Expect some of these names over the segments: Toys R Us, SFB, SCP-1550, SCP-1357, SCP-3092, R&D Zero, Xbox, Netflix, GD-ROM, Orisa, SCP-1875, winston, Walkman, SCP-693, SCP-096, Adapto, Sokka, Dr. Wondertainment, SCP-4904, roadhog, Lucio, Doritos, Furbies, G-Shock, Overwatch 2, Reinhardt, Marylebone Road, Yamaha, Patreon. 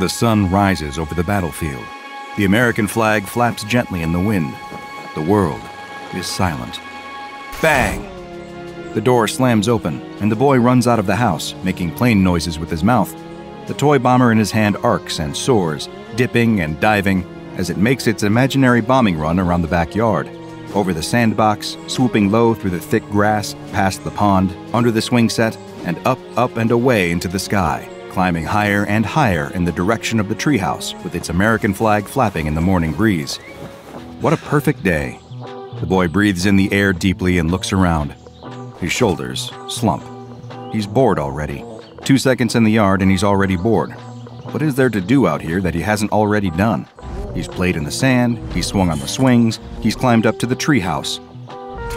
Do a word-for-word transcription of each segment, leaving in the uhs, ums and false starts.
The sun rises over the battlefield. The American flag flaps gently in the wind. The world is silent. Bang! The door slams open, and the boy runs out of the house, making plane noises with his mouth. The toy bomber in his hand arcs and soars, dipping and diving, as it makes its imaginary bombing run around the backyard, over the sandbox, swooping low through the thick grass, past the pond, under the swing set, and up, up, and away into the sky, climbing higher and higher in the direction of the treehouse with its American flag flapping in the morning breeze. What a perfect day. The boy breathes in the air deeply and looks around. His shoulders slump. He's bored already. Two seconds in the yard and he's already bored. What is there to do out here that he hasn't already done? He's played in the sand, he's swung on the swings, he's climbed up to the treehouse.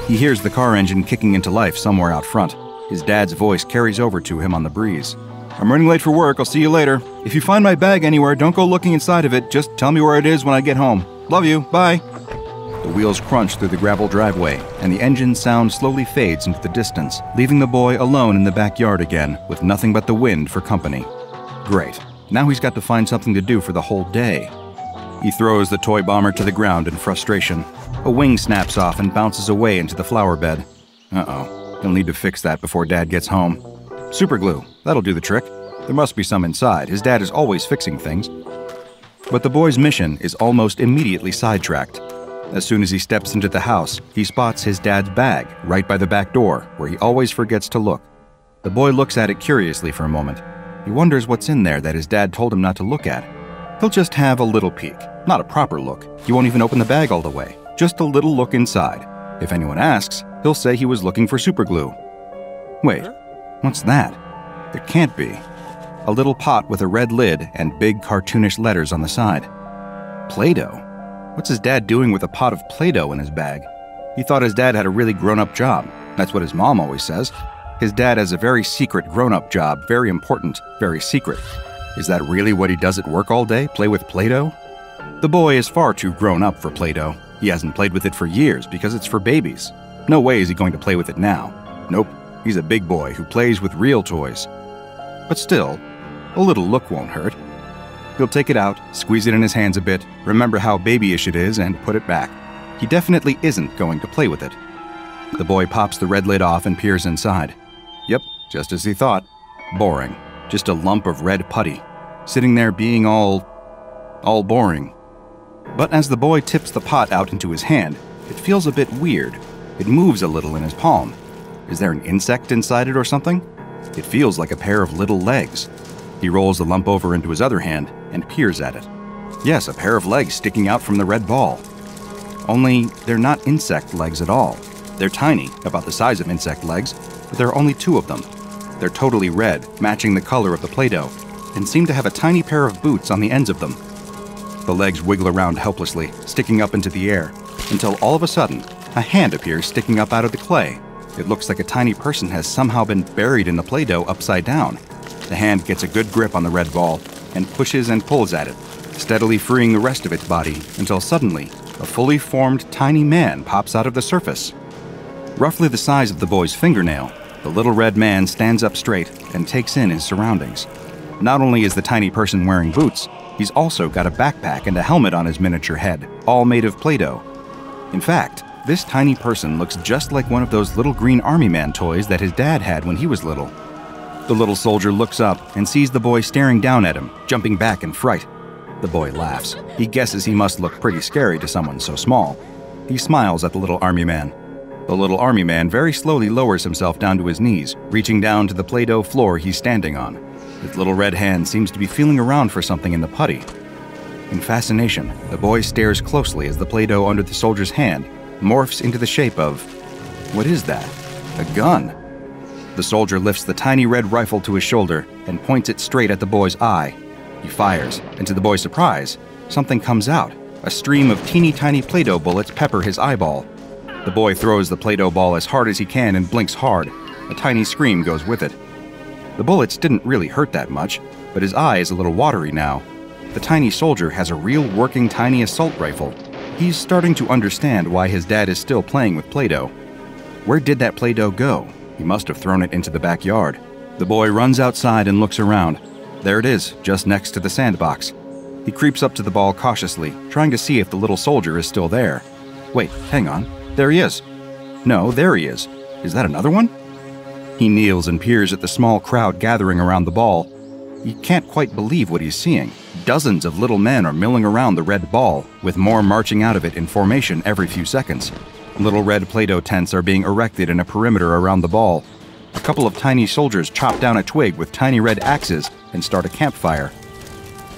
He hears the car engine kicking into life somewhere out front. His dad's voice carries over to him on the breeze. "I'm running late for work, I'll see you later. If you find my bag anywhere, don't go looking inside of it, just tell me where it is when I get home. Love you, bye." The wheels crunch through the gravel driveway, and the engine sound slowly fades into the distance, leaving the boy alone in the backyard again, with nothing but the wind for company. Great, now he's got to find something to do for the whole day. He throws the toy bomber to the ground in frustration. A wing snaps off and bounces away into the flower bed. Uh-oh, he'll need to fix that before Dad gets home. Super glue, that'll do the trick. There must be some inside, his dad is always fixing things. But the boy's mission is almost immediately sidetracked. As soon as he steps into the house, he spots his dad's bag right by the back door, where he always forgets to look. The boy looks at it curiously for a moment. He wonders what's in there that his dad told him not to look at. He'll just have a little peek, not a proper look. He won't even open the bag all the way, just a little look inside. If anyone asks, he'll say he was looking for superglue. Wait, what's that? It can't be. A little pot with a red lid and big cartoonish letters on the side. Play-Doh? What's his dad doing with a pot of Play-Doh in his bag? He thought his dad had a really grown-up job. That's what his mom always says. His dad has a very secret grown-up job, very important, very secret. Is that really what he does at work all day, play with Play-Doh? The boy is far too grown up for Play-Doh. He hasn't played with it for years because it's for babies. No way is he going to play with it now. Nope, he's a big boy who plays with real toys. But still, a little look won't hurt. He'll take it out, squeeze it in his hands a bit, remember how babyish it is, and put it back. He definitely isn't going to play with it. The boy pops the red lid off and peers inside. Yep, just as he thought. Boring. Just a lump of red putty, sitting there being all, all boring. But as the boy tips the pot out into his hand, it feels a bit weird. It moves a little in his palm. Is there an insect inside it or something? It feels like a pair of little legs. He rolls the lump over into his other hand and peers at it. Yes, a pair of legs sticking out from the red ball. Only they're not insect legs at all. They're tiny, about the size of insect legs, but there are only two of them. They're totally red, matching the color of the Play-Doh, and seem to have a tiny pair of boots on the ends of them. The legs wiggle around helplessly, sticking up into the air, until all of a sudden, a hand appears sticking up out of the clay. It looks like a tiny person has somehow been buried in the Play-Doh upside down. The hand gets a good grip on the red ball and pushes and pulls at it, steadily freeing the rest of its body until suddenly, a fully formed tiny man pops out of the surface. Roughly the size of the boy's fingernail, the little red man stands up straight and takes in his surroundings. Not only is the tiny person wearing boots, he's also got a backpack and a helmet on his miniature head, all made of Play-Doh. In fact, this tiny person looks just like one of those little green army man toys that his dad had when he was little. The little soldier looks up and sees the boy staring down at him, jumping back in fright. The boy laughs. He guesses he must look pretty scary to someone so small. He smiles at the little army man. The little army man very slowly lowers himself down to his knees, reaching down to the Play-Doh floor he's standing on. His little red hand seems to be feeling around for something in the putty. In fascination, the boy stares closely as the Play-Doh under the soldier's hand morphs into the shape of… what is that? A gun! The soldier lifts the tiny red rifle to his shoulder and points it straight at the boy's eye. He fires, and to the boy's surprise, something comes out. A stream of teeny tiny Play-Doh bullets pepper his eyeball. The boy throws the Play-Doh ball as hard as he can and blinks hard. A tiny scream goes with it. The bullets didn't really hurt that much, but his eye is a little watery now. The tiny soldier has a real working tiny assault rifle. He's starting to understand why his dad is still playing with Play-Doh. Where did that Play-Doh go? He must have thrown it into the backyard. The boy runs outside and looks around. There it is, just next to the sandbox. He creeps up to the ball cautiously, trying to see if the little soldier is still there. Wait, hang on. There he is. No, there he is. Is that another one? He kneels and peers at the small crowd gathering around the ball. He can't quite believe what he's seeing. Dozens of little men are milling around the red ball, with more marching out of it in formation every few seconds. Little red Play-Doh tents are being erected in a perimeter around the ball. A couple of tiny soldiers chop down a twig with tiny red axes and start a campfire.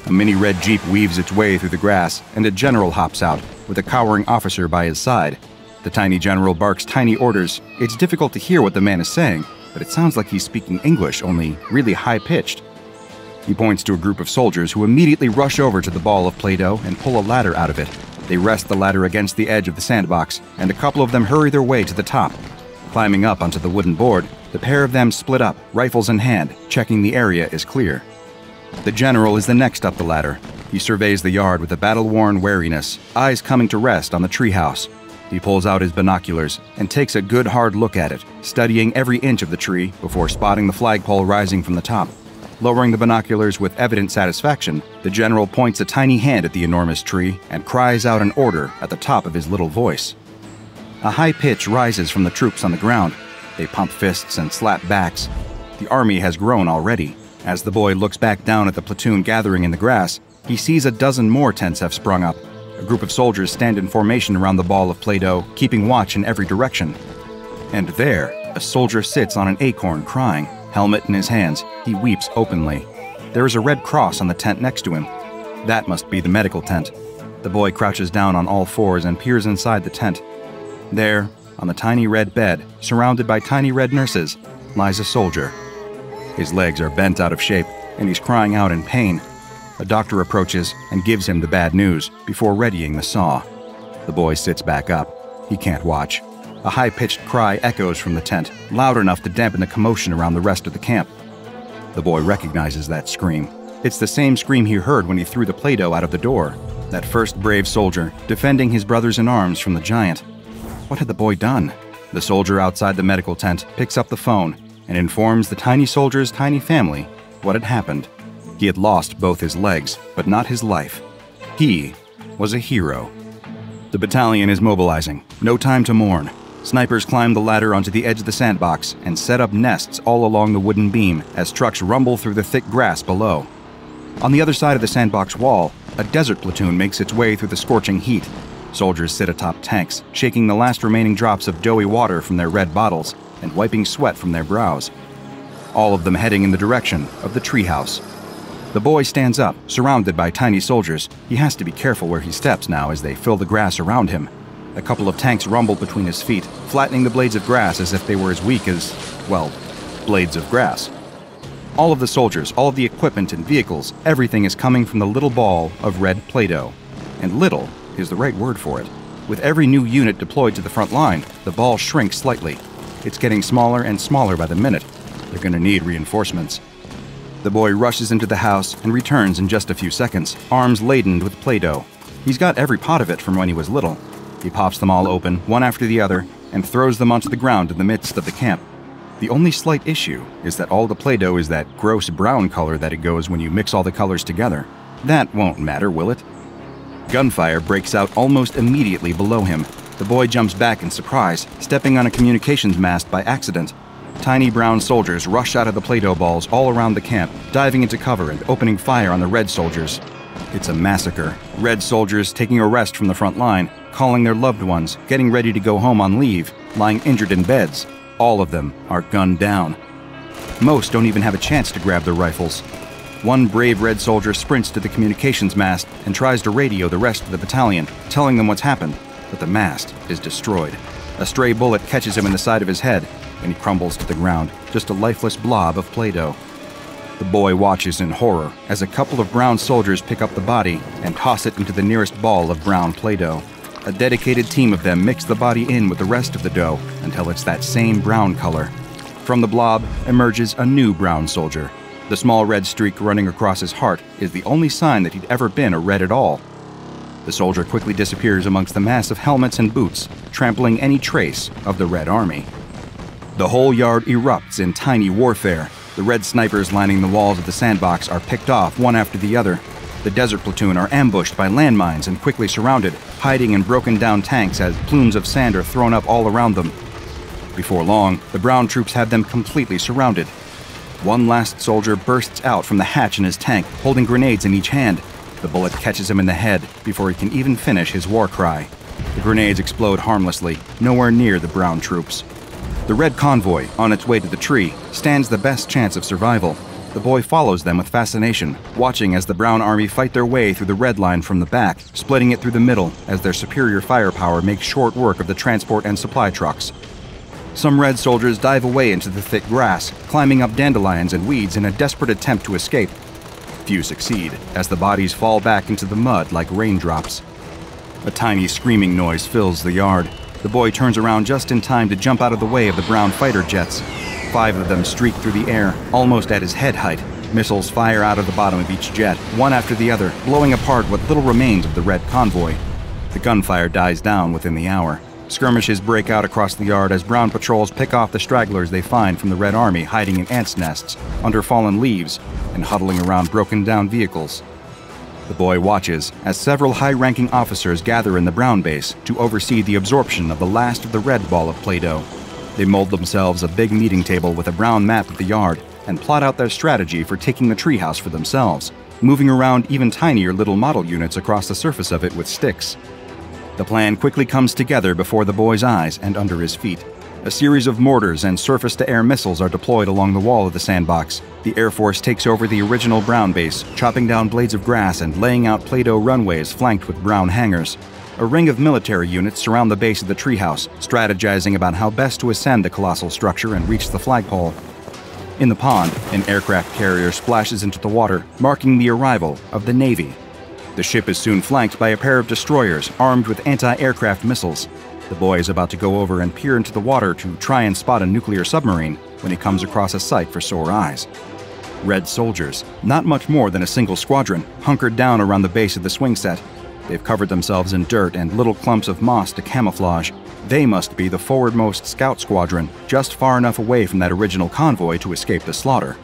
A mini red jeep weaves its way through the grass, and a general hops out, with a cowering officer by his side. The tiny general barks tiny orders. It's difficult to hear what the man is saying, but it sounds like he's speaking English, only really high-pitched. He points to a group of soldiers who immediately rush over to the ball of Play-Doh and pull a ladder out of it. They rest the ladder against the edge of the sandbox, and a couple of them hurry their way to the top. Climbing up onto the wooden board, the pair of them split up, rifles in hand, checking the area is clear. The general is the next up the ladder. He surveys the yard with a battle-worn wariness, eyes coming to rest on the treehouse. He pulls out his binoculars and takes a good hard look at it, studying every inch of the tree before spotting the flagpole rising from the top. Lowering the binoculars with evident satisfaction, the general points a tiny hand at the enormous tree and cries out an order at the top of his little voice. A high pitch rises from the troops on the ground. They pump fists and slap backs. The army has grown already. As the boy looks back down at the platoon gathering in the grass, he sees a dozen more tents have sprung up. A group of soldiers stand in formation around the ball of Play-Doh, keeping watch in every direction. And there, a soldier sits on an acorn crying, helmet in his hands. He weeps openly. There is a red cross on the tent next to him. That must be the medical tent. The boy crouches down on all fours and peers inside the tent. There, on the tiny red bed, surrounded by tiny red nurses, lies a soldier. His legs are bent out of shape, and he's crying out in pain. A doctor approaches and gives him the bad news before readying the saw. The boy sits back up. He can't watch. A high-pitched cry echoes from the tent, loud enough to dampen the commotion around the rest of the camp. The boy recognizes that scream. It's the same scream he heard when he threw the Play-Doh out of the door. That first brave soldier, defending his brothers in arms from the giant. What had the boy done? The soldier outside the medical tent picks up the phone and informs the tiny soldier's tiny family what had happened. He had lost both his legs, but not his life. He was a hero. The battalion is mobilizing. No time to mourn. Snipers climb the ladder onto the edge of the sandbox and set up nests all along the wooden beam as trucks rumble through the thick grass below. On the other side of the sandbox wall, a desert platoon makes its way through the scorching heat. Soldiers sit atop tanks, shaking the last remaining drops of doughy water from their red bottles and wiping sweat from their brows. All of them heading in the direction of the treehouse. The boy stands up, surrounded by tiny soldiers. He has to be careful where he steps now as they fill the grass around him. A couple of tanks rumble between his feet, flattening the blades of grass as if they were as weak as, well, blades of grass. All of the soldiers, all of the equipment and vehicles, everything is coming from the little ball of red Play-Doh. And little is the right word for it. With every new unit deployed to the front line, the ball shrinks slightly. It's getting smaller and smaller by the minute. They're going to need reinforcements. The boy rushes into the house and returns in just a few seconds, arms laden with Play-Doh. He's got every pot of it from when he was little. He pops them all open, one after the other, and throws them onto the ground in the midst of the camp. The only slight issue is that all the Play-Doh is that gross brown color that it goes when you mix all the colors together. That won't matter, will it? Gunfire breaks out almost immediately below him. The boy jumps back in surprise, stepping on a communications mast by accident. Tiny brown soldiers rush out of the Play-Doh balls all around the camp, diving into cover and opening fire on the red soldiers. It's a massacre. Red soldiers taking a rest from the front line, calling their loved ones, getting ready to go home on leave, lying injured in beds. All of them are gunned down. Most don't even have a chance to grab their rifles. One brave red soldier sprints to the communications mast and tries to radio the rest of the battalion, telling them what's happened, but the mast is destroyed. A stray bullet catches him in the side of his head, and he crumbles to the ground, just a lifeless blob of Play-Doh. The boy watches in horror as a couple of brown soldiers pick up the body and toss it into the nearest ball of brown Play-Doh. A dedicated team of them mix the body in with the rest of the dough until it's that same brown color. From the blob emerges a new brown soldier. The small red streak running across his heart is the only sign that he'd ever been a red at all. The soldier quickly disappears amongst the mass of helmets and boots, trampling any trace of the Red Army. The whole yard erupts in tiny warfare. The red snipers lining the walls of the sandbox are picked off one after the other. The desert platoon are ambushed by landmines and quickly surrounded, hiding in broken down tanks as plumes of sand are thrown up all around them. Before long, the brown troops have them completely surrounded. One last soldier bursts out from the hatch in his tank, holding grenades in each hand. The bullet catches him in the head before he can even finish his war cry. The grenades explode harmlessly, nowhere near the brown troops. The red convoy, on its way to the tree, stands the best chance of survival. The boy follows them with fascination, watching as the brown army fight their way through the red line from the back, splitting it through the middle as their superior firepower makes short work of the transport and supply trucks. Some red soldiers dive away into the thick grass, climbing up dandelions and weeds in a desperate attempt to escape. Few succeed, as the bodies fall back into the mud like raindrops. A tiny screaming noise fills the yard. The boy turns around just in time to jump out of the way of the brown fighter jets. Five of them streak through the air, almost at his head height. Missiles fire out of the bottom of each jet, one after the other, blowing apart what little remains of the red convoy. The gunfire dies down within the hour. Skirmishes break out across the yard as brown patrols pick off the stragglers they find from the Red Army hiding in ants' nests, under fallen leaves, and huddling around broken-down vehicles. The boy watches as several high-ranking officers gather in the brown base to oversee the absorption of the last of the red ball of Play-Doh. They mold themselves a big meeting table with a brown map of the yard and plot out their strategy for taking the treehouse for themselves, moving around even tinier little model units across the surface of it with sticks. The plan quickly comes together before the boy's eyes and under his feet. A series of mortars and surface-to-air missiles are deployed along the wall of the sandbox. The Air Force takes over the original brown base, chopping down blades of grass and laying out Play-Doh runways flanked with brown hangars. A ring of military units surround the base of the treehouse, strategizing about how best to ascend the colossal structure and reach the flagpole. In the pond, an aircraft carrier splashes into the water, marking the arrival of the Navy. The ship is soon flanked by a pair of destroyers armed with anti-aircraft missiles. The boy is about to go over and peer into the water to try and spot a nuclear submarine when he comes across a sight for sore eyes. Red soldiers, not much more than a single squadron, hunkered down around the base of the swing set. They've covered themselves in dirt and little clumps of moss to camouflage. They must be the forwardmost scout squadron, just far enough away from that original convoy to escape the slaughter.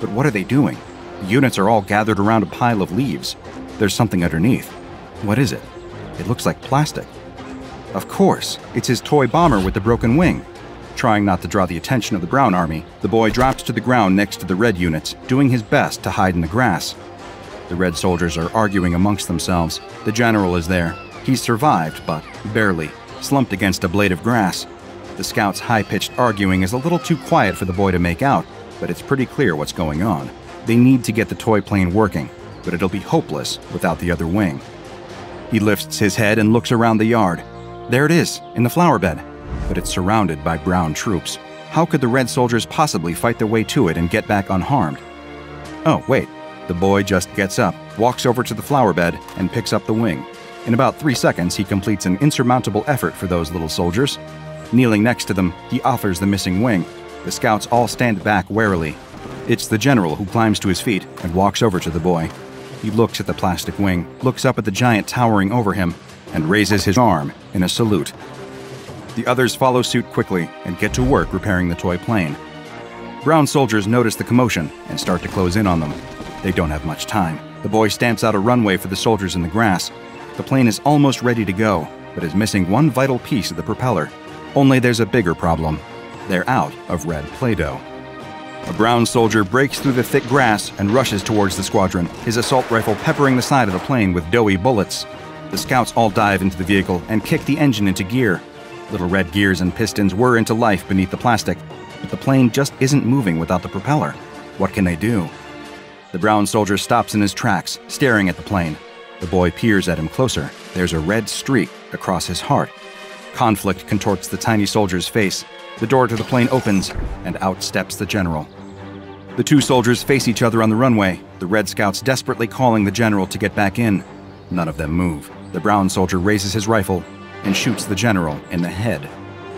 But what are they doing? The units are all gathered around a pile of leaves. There's something underneath. What is it? It looks like plastic. Of course, it's his toy bomber with the broken wing. Trying not to draw the attention of the brown army, the boy drops to the ground next to the red units, doing his best to hide in the grass. The red soldiers are arguing amongst themselves. The general is there. He's survived, but barely, slumped against a blade of grass. The scout's high-pitched arguing is a little too quiet for the boy to make out, but it's pretty clear what's going on. They need to get the toy plane working, but it'll be hopeless without the other wing. He lifts his head and looks around the yard. There it is, in the flower bed, but it's surrounded by brown troops. How could the red soldiers possibly fight their way to it and get back unharmed? Oh, wait. The boy just gets up, walks over to the flower bed, and picks up the wing. In about three seconds, he completes an insurmountable effort for those little soldiers. Kneeling next to them, he offers the missing wing. The scouts all stand back warily. It's the general who climbs to his feet and walks over to the boy. He looks at the plastic wing, looks up at the giant towering over him, and raises his arm in a salute. The others follow suit quickly and get to work repairing the toy plane. Brown soldiers notice the commotion and start to close in on them. They don't have much time. The boy stamps out a runway for the soldiers in the grass. The plane is almost ready to go, but is missing one vital piece of the propeller. Only there's a bigger problem. They're out of red Play-Doh. A brown soldier breaks through the thick grass and rushes towards the squadron, his assault rifle peppering the side of the plane with doughy bullets. The scouts all dive into the vehicle and kick the engine into gear. Little red gears and pistons whir into life beneath the plastic, but the plane just isn't moving without the propeller. What can they do? The brown soldier stops in his tracks, staring at the plane. The boy peers at him closer. There's a red streak across his heart. Conflict contorts the tiny soldier's face. The door to the plane opens, and out steps the general. The two soldiers face each other on the runway, the red scouts desperately calling the general to get back in. None of them move. The brown soldier raises his rifle and shoots the general in the head.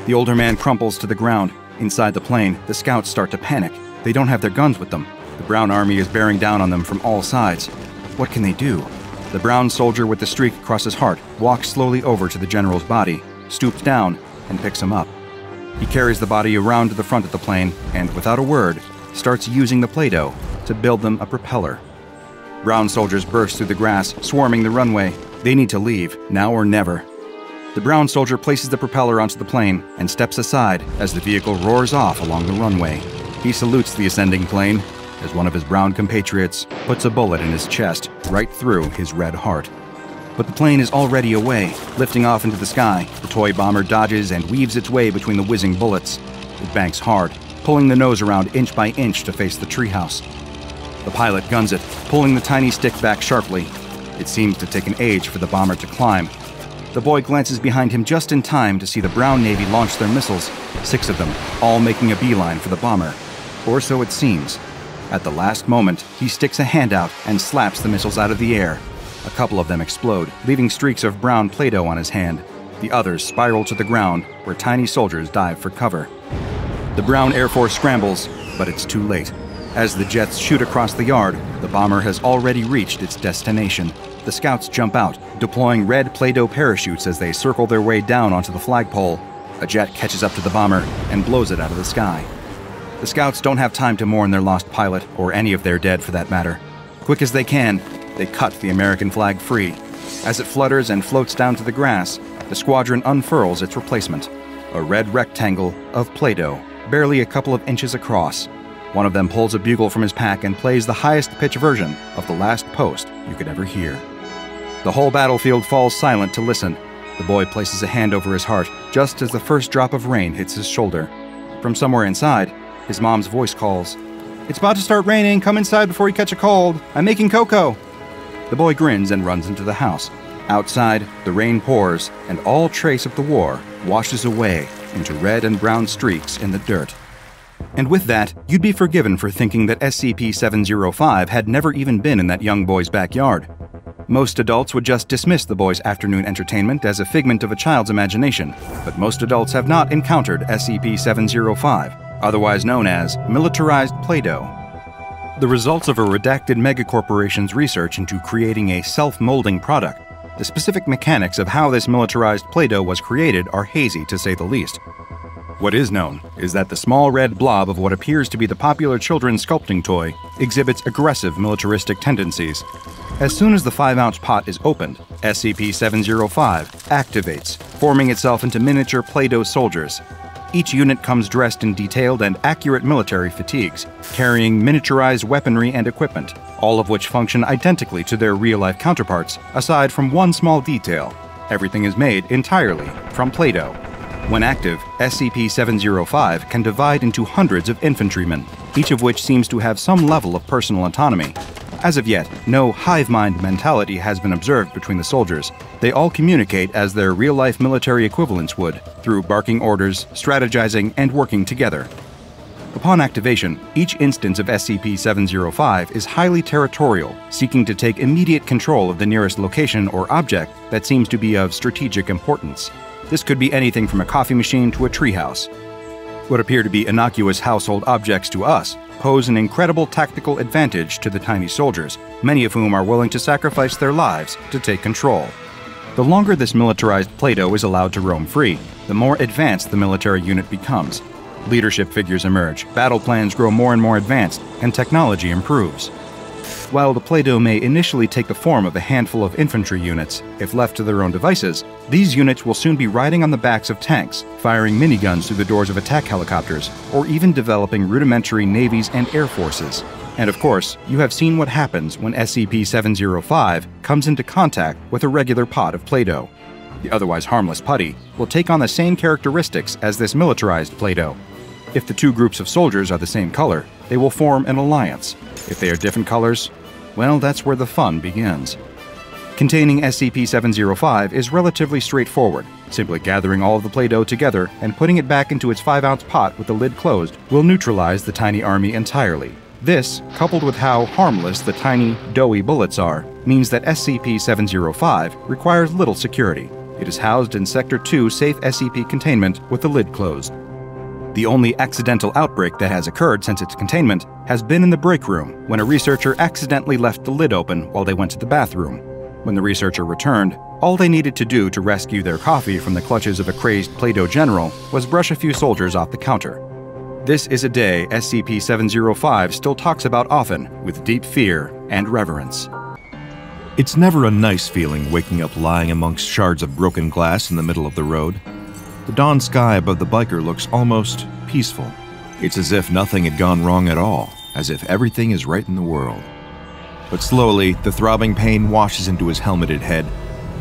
The older man crumples to the ground. Inside the plane, the scouts start to panic. They don't have their guns with them. The brown army is bearing down on them from all sides. What can they do? The brown soldier with the streak across his heart walks slowly over to the general's body, stoops down, and picks him up. He carries the body around to the front of the plane and, without a word, starts using the Play-Doh to build them a propeller. Brown soldiers burst through the grass, swarming the runway. They need to leave, now or never. The brown soldier places the propeller onto the plane and steps aside as the vehicle roars off along the runway. He salutes the ascending plane as one of his brown compatriots puts a bullet in his chest right through his red heart. But the plane is already away, lifting off into the sky. The toy bomber dodges and weaves its way between the whizzing bullets. It banks hard, pulling the nose around inch by inch to face the treehouse. The pilot guns it, pulling the tiny stick back sharply. It seems to take an age for the bomber to climb. The boy glances behind him just in time to see the brown Navy launch their missiles, six of them, all making a beeline for the bomber. Or so it seems. At the last moment, he sticks a hand out and slaps the missiles out of the air. A couple of them explode, leaving streaks of brown Play-Doh on his hand. The others spiral to the ground, where tiny soldiers dive for cover. The brown Air Force scrambles, but it's too late. As the jets shoot across the yard, the bomber has already reached its destination. The scouts jump out, deploying red Play-Doh parachutes as they circle their way down onto the flagpole. A jet catches up to the bomber and blows it out of the sky. The scouts don't have time to mourn their lost pilot, or any of their dead for that matter. Quick as they can, they cut the American flag free. As it flutters and floats down to the grass, the squadron unfurls its replacement. A red rectangle of Play-Doh, barely a couple of inches across. One of them pulls a bugle from his pack and plays the highest pitch version of The Last Post you could ever hear. The whole battlefield falls silent to listen. The boy places a hand over his heart just as the first drop of rain hits his shoulder. From somewhere inside, his mom's voice calls, "It's about to start raining, come inside before you catch a cold. I'm making cocoa." The boy grins and runs into the house. Outside, the rain pours, and all trace of the war washes away into red and brown streaks in the dirt. And with that, you'd be forgiven for thinking that S C P seven oh five had never even been in that young boy's backyard. Most adults would just dismiss the boy's afternoon entertainment as a figment of a child's imagination, but most adults have not encountered S C P seven oh five, otherwise known as militarized Play-Doh. The results of a redacted megacorporation's research into creating a self-molding product. The specific mechanics of how this militarized Play-Doh was created are hazy, to say the least. What is known is that the small red blob of what appears to be the popular children's sculpting toy exhibits aggressive militaristic tendencies. As soon as the five ounce pot is opened, S C P seven oh five activates, forming itself into miniature Play-Doh soldiers. Each unit comes dressed in detailed and accurate military fatigues, carrying miniaturized weaponry and equipment, all of which function identically to their real-life counterparts, aside from one small detail. Everything is made entirely from Play-Doh. When active, S C P seven oh five can divide into hundreds of infantrymen, each of which seems to have some level of personal autonomy. As of yet, no hive mind mentality has been observed between the soldiers. They all communicate as their real-life military equivalents would, through barking orders, strategizing, and working together. Upon activation, each instance of S C P seven oh five is highly territorial, seeking to take immediate control of the nearest location or object that seems to be of strategic importance. This could be anything from a coffee machine to a treehouse. What appear to be innocuous household objects to us pose an incredible tactical advantage to the tiny soldiers, many of whom are willing to sacrifice their lives to take control. The longer this militarized Play-Doh is allowed to roam free, the more advanced the military unit becomes. Leadership figures emerge, battle plans grow more and more advanced, and technology improves. While the Play-Doh may initially take the form of a handful of infantry units, if left to their own devices, these units will soon be riding on the backs of tanks, firing miniguns through the doors of attack helicopters, or even developing rudimentary navies and air forces. And of course, you have seen what happens when S C P seven oh five comes into contact with a regular pot of Play-Doh. The otherwise harmless putty will take on the same characteristics as this militarized Play-Doh. If the two groups of soldiers are the same color, they will form an alliance. If they are different colors, well, that's where the fun begins. Containing S C P seven oh five is relatively straightforward. Simply gathering all of the Play-Doh together and putting it back into its five ounce pot with the lid closed will neutralize the tiny army entirely. This, coupled with how harmless the tiny, doughy bullets are, means that S C P seven oh five requires little security. It is housed in Sector two safe S C P containment with the lid closed. The only accidental outbreak that has occurred since its containment has been in the break room, when a researcher accidentally left the lid open while they went to the bathroom. When the researcher returned, all they needed to do to rescue their coffee from the clutches of a crazed Play-Doh general was brush a few soldiers off the counter. This is a day S C P seven oh five still talks about often, with deep fear and reverence. It's never a nice feeling waking up lying amongst shards of broken glass in the middle of the road. The dawn sky above the biker looks almost peaceful. It's as if nothing had gone wrong at all, as if everything is right in the world. But slowly, the throbbing pain washes into his helmeted head,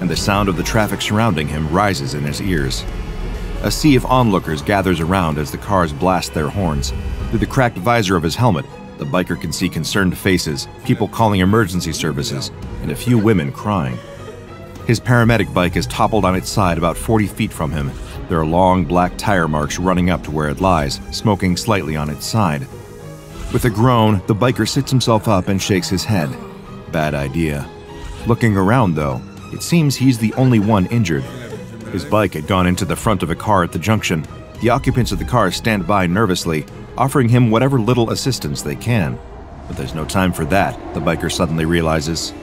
and the sound of the traffic surrounding him rises in his ears. A sea of onlookers gathers around as the cars blast their horns. Through the cracked visor of his helmet, the biker can see concerned faces, people calling emergency services, and a few women crying. His paramedic bike is toppled on its side about forty feet from him. There are long black tire marks running up to where it lies, smoking slightly on its side. With a groan, the biker sits himself up and shakes his head. Bad idea. Looking around, though, it seems he's the only one injured. His bike had gone into the front of a car at the junction. The occupants of the car stand by nervously, offering him whatever little assistance they can. But there's no time for that, the biker suddenly realizes.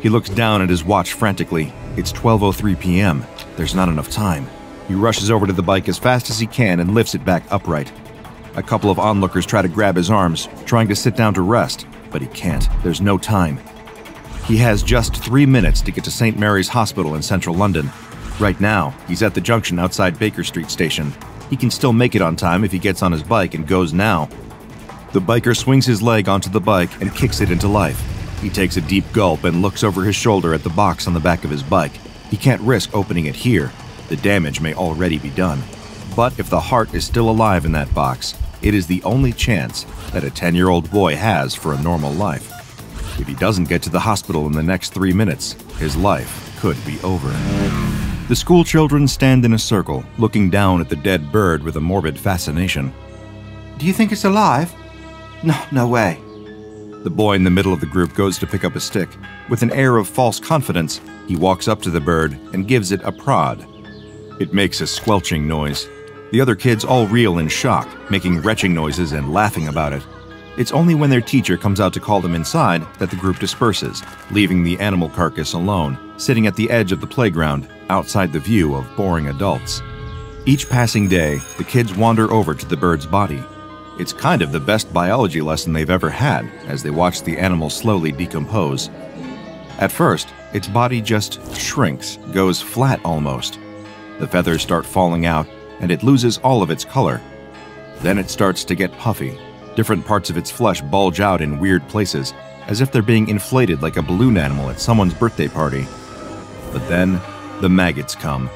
He looks down at his watch frantically. It's twelve oh three p m There's not enough time. He rushes over to the bike as fast as he can and lifts it back upright. A couple of onlookers try to grab his arms, trying to sit down to rest, but he can't. There's no time. He has just three minutes to get to Saint Mary's Hospital in central London. Right now, he's at the junction outside Baker Street Station. He can still make it on time if he gets on his bike and goes now. The biker swings his leg onto the bike and kicks it into life. He takes a deep gulp and looks over his shoulder at the box on the back of his bike. He can't risk opening it here. The damage may already be done. But if the heart is still alive in that box, it is the only chance that a ten-year-old boy has for a normal life. If he doesn't get to the hospital in the next three minutes, his life could be over. The school children stand in a circle, looking down at the dead bird with a morbid fascination. Do you think it's alive? No, no way. The boy in the middle of the group goes to pick up a stick. With an air of false confidence, he walks up to the bird and gives it a prod. It makes a squelching noise. The other kids all reel in shock, making retching noises and laughing about it. It's only when their teacher comes out to call them inside that the group disperses, leaving the animal carcass alone, sitting at the edge of the playground, outside the view of boring adults. Each passing day, the kids wander over to the bird's body. It's kind of the best biology lesson they've ever had, as they watch the animal slowly decompose. At first, its body just shrinks, goes flat almost. The feathers start falling out, and it loses all of its color. Then it starts to get puffy. Different parts of its flesh bulge out in weird places, as if they're being inflated like a balloon animal at someone's birthday party. But then, the maggots come.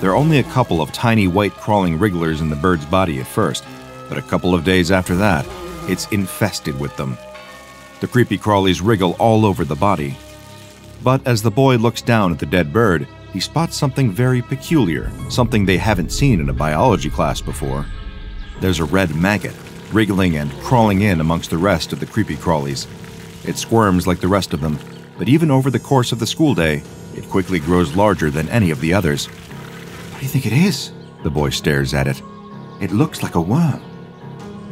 There are only a couple of tiny white crawling wrigglers in the bird's body at first, but a couple of days after that, it's infested with them. The creepy crawlies wriggle all over the body. But as the boy looks down at the dead bird, he spots something very peculiar, something they haven't seen in a biology class before. There's a red maggot, wriggling and crawling in amongst the rest of the creepy crawlies. It squirms like the rest of them, but even over the course of the school day, it quickly grows larger than any of the others. What do you think it is? The boy stares at it. It looks like a worm.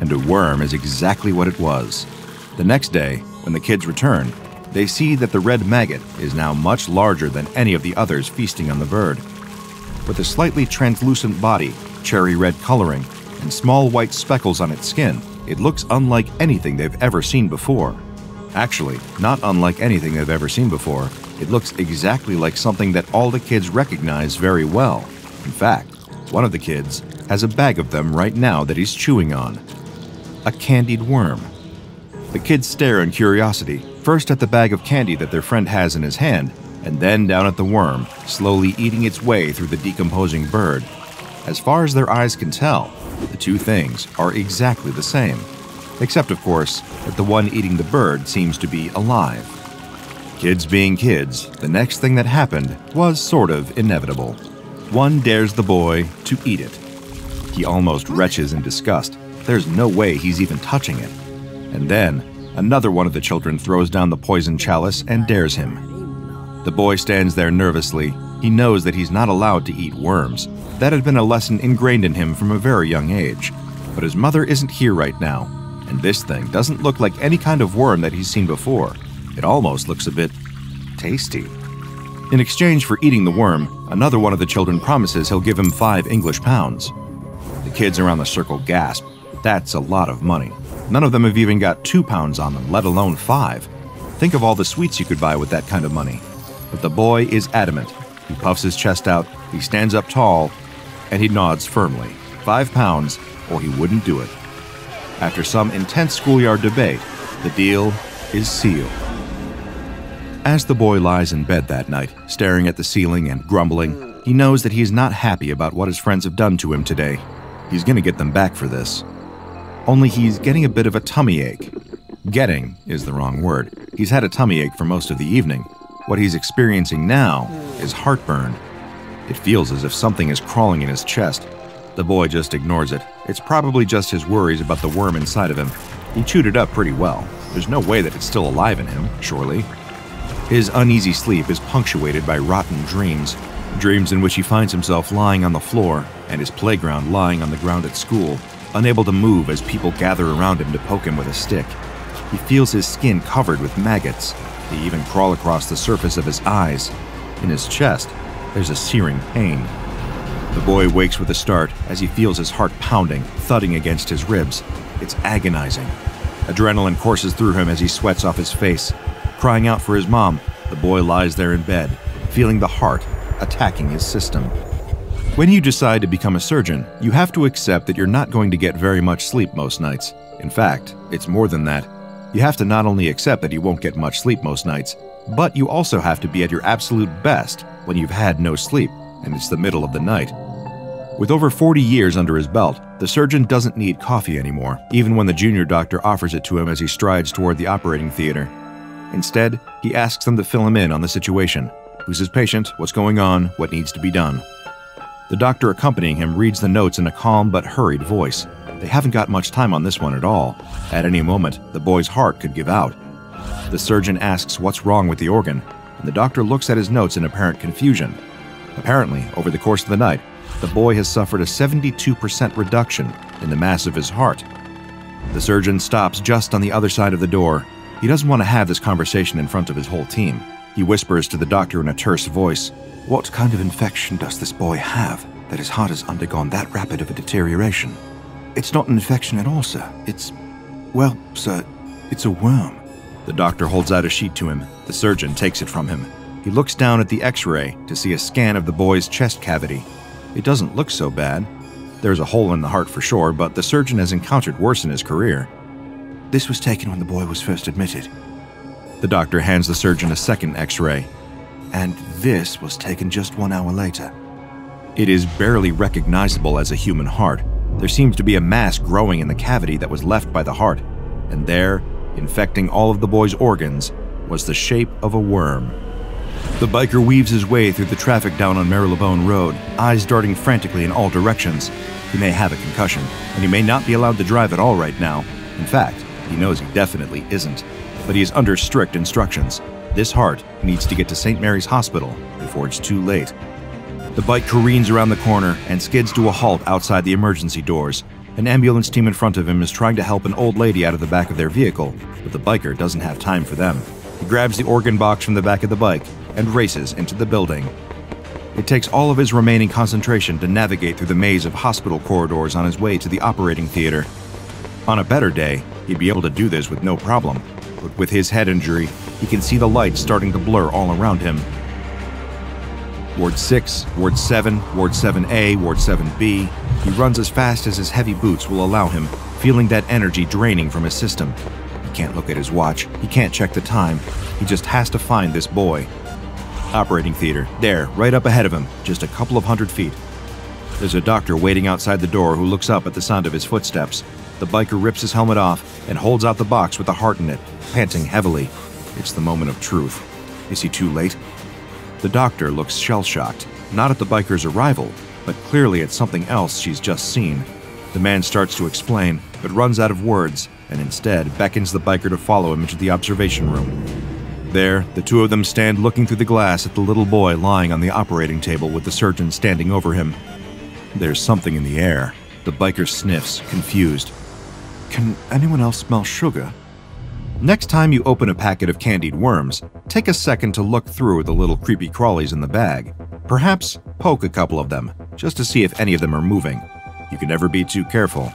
And a worm is exactly what it was. The next day, when the kids return, they see that the red maggot is now much larger than any of the others feasting on the bird. With a slightly translucent body, cherry-red coloring, and small white speckles on its skin, it looks unlike anything they've ever seen before. Actually, not unlike anything they've ever seen before, it looks exactly like something that all the kids recognize very well. In fact, one of the kids has a bag of them right now that he's chewing on. A candied worm. The kids stare in curiosity, first at the bag of candy that their friend has in his hand, and then down at the worm, slowly eating its way through the decomposing bird. As far as their eyes can tell, the two things are exactly the same, except, of course, that the one eating the bird seems to be alive. Kids being kids, the next thing that happened was sort of inevitable. One dares the boy to eat it. He almost retches in disgust. There's no way he's even touching it. And then, another one of the children throws down the poison chalice and dares him. The boy stands there nervously. He knows that he's not allowed to eat worms. That had been a lesson ingrained in him from a very young age. But his mother isn't here right now, and this thing doesn't look like any kind of worm that he's seen before. It almost looks a bit tasty. In exchange for eating the worm, another one of the children promises he'll give him five English pounds. The kids around the circle gasp. That's a lot of money. None of them have even got two pounds on them, let alone five. Think of all the sweets you could buy with that kind of money. But the boy is adamant. He puffs his chest out, he stands up tall, and he nods firmly. Five pounds, or he wouldn't do it. After some intense schoolyard debate, the deal is sealed. As the boy lies in bed that night, staring at the ceiling and grumbling, he knows that he is not happy about what his friends have done to him today. He's going to get them back for this. Only he's getting a bit of a tummy ache. Getting is the wrong word. He's had a tummy ache for most of the evening. What he's experiencing now is heartburn. It feels as if something is crawling in his chest. The boy just ignores it. It's probably just his worries about the worm inside of him. He chewed it up pretty well. There's no way that it's still alive in him, surely. His uneasy sleep is punctuated by rotten dreams. Dreams in which he finds himself lying on the floor and his playground lying on the ground at school, unable to move as people gather around him to poke him with a stick. He feels his skin covered with maggots. They even crawl across the surface of his eyes. In his chest, there's a searing pain. The boy wakes with a start as he feels his heart pounding, thudding against his ribs. It's agonizing. Adrenaline courses through him as he sweats off his face. Crying out for his mom, the boy lies there in bed, feeling the heart attacking his system. When you decide to become a surgeon, you have to accept that you're not going to get very much sleep most nights. In fact, it's more than that. You have to not only accept that you won't get much sleep most nights, but you also have to be at your absolute best when you've had no sleep, and it's the middle of the night. With over forty years under his belt, the surgeon doesn't need coffee anymore, even when the junior doctor offers it to him as he strides toward the operating theater. Instead, he asks them to fill him in on the situation. Who's his patient? What's going on? What needs to be done? The doctor accompanying him reads the notes in a calm but hurried voice. They haven't got much time on this one at all. At any moment, the boy's heart could give out. The surgeon asks what's wrong with the organ, and the doctor looks at his notes in apparent confusion. Apparently, over the course of the night, the boy has suffered a seventy-two percent reduction in the mass of his heart. The surgeon stops just on the other side of the door. He doesn't want to have this conversation in front of his whole team. He whispers to the doctor in a terse voice, "What kind of infection does this boy have that his heart has undergone that rapid of a deterioration?" "It's not an infection at all, sir. It's, well, sir, it's a worm." The doctor holds out a sheet to him. The surgeon takes it from him. He looks down at the x-ray to see a scan of the boy's chest cavity. It doesn't look so bad. There's a hole in the heart for sure, but the surgeon has encountered worse in his career. "This was taken when the boy was first admitted." The doctor hands the surgeon a second x-ray. "And this was taken just one hour later." It is barely recognizable as a human heart. There seems to be a mass growing in the cavity that was left by the heart. And there, infecting all of the boy's organs, was the shape of a worm. The biker weaves his way through the traffic down on Marylebone Road, eyes darting frantically in all directions. He may have a concussion, and he may not be allowed to drive at all right now. In fact, he knows he definitely isn't. But he is under strict instructions. This heart needs to get to Saint Mary's Hospital before it's too late. The bike careens around the corner and skids to a halt outside the emergency doors. An ambulance team in front of him is trying to help an old lady out of the back of their vehicle, but the biker doesn't have time for them. He grabs the organ box from the back of the bike and races into the building. It takes all of his remaining concentration to navigate through the maze of hospital corridors on his way to the operating theater. On a better day, he'd be able to do this with no problem, but with his head injury, he can see the lights starting to blur all around him. Ward six, Ward seven, Ward seven A, Ward seven B. He runs as fast as his heavy boots will allow him, feeling that energy draining from his system. He can't look at his watch. He can't check the time. He just has to find this boy. Operating theater, there, right up ahead of him, just a couple of hundred feet. There's a doctor waiting outside the door who looks up at the sound of his footsteps. The biker rips his helmet off and holds out the box with the heart in it, panting heavily. It's the moment of truth. Is he too late? The doctor looks shell-shocked, not at the biker's arrival, but clearly at something else she's just seen. The man starts to explain, but runs out of words, and instead beckons the biker to follow him into the observation room. There, the two of them stand looking through the glass at the little boy lying on the operating table with the surgeon standing over him. There's something in the air. The biker sniffs, confused. "Can anyone else smell sugar?" Next time you open a packet of candied worms, take a second to look through the little creepy crawlies in the bag. Perhaps poke a couple of them, just to see if any of them are moving. You can never be too careful.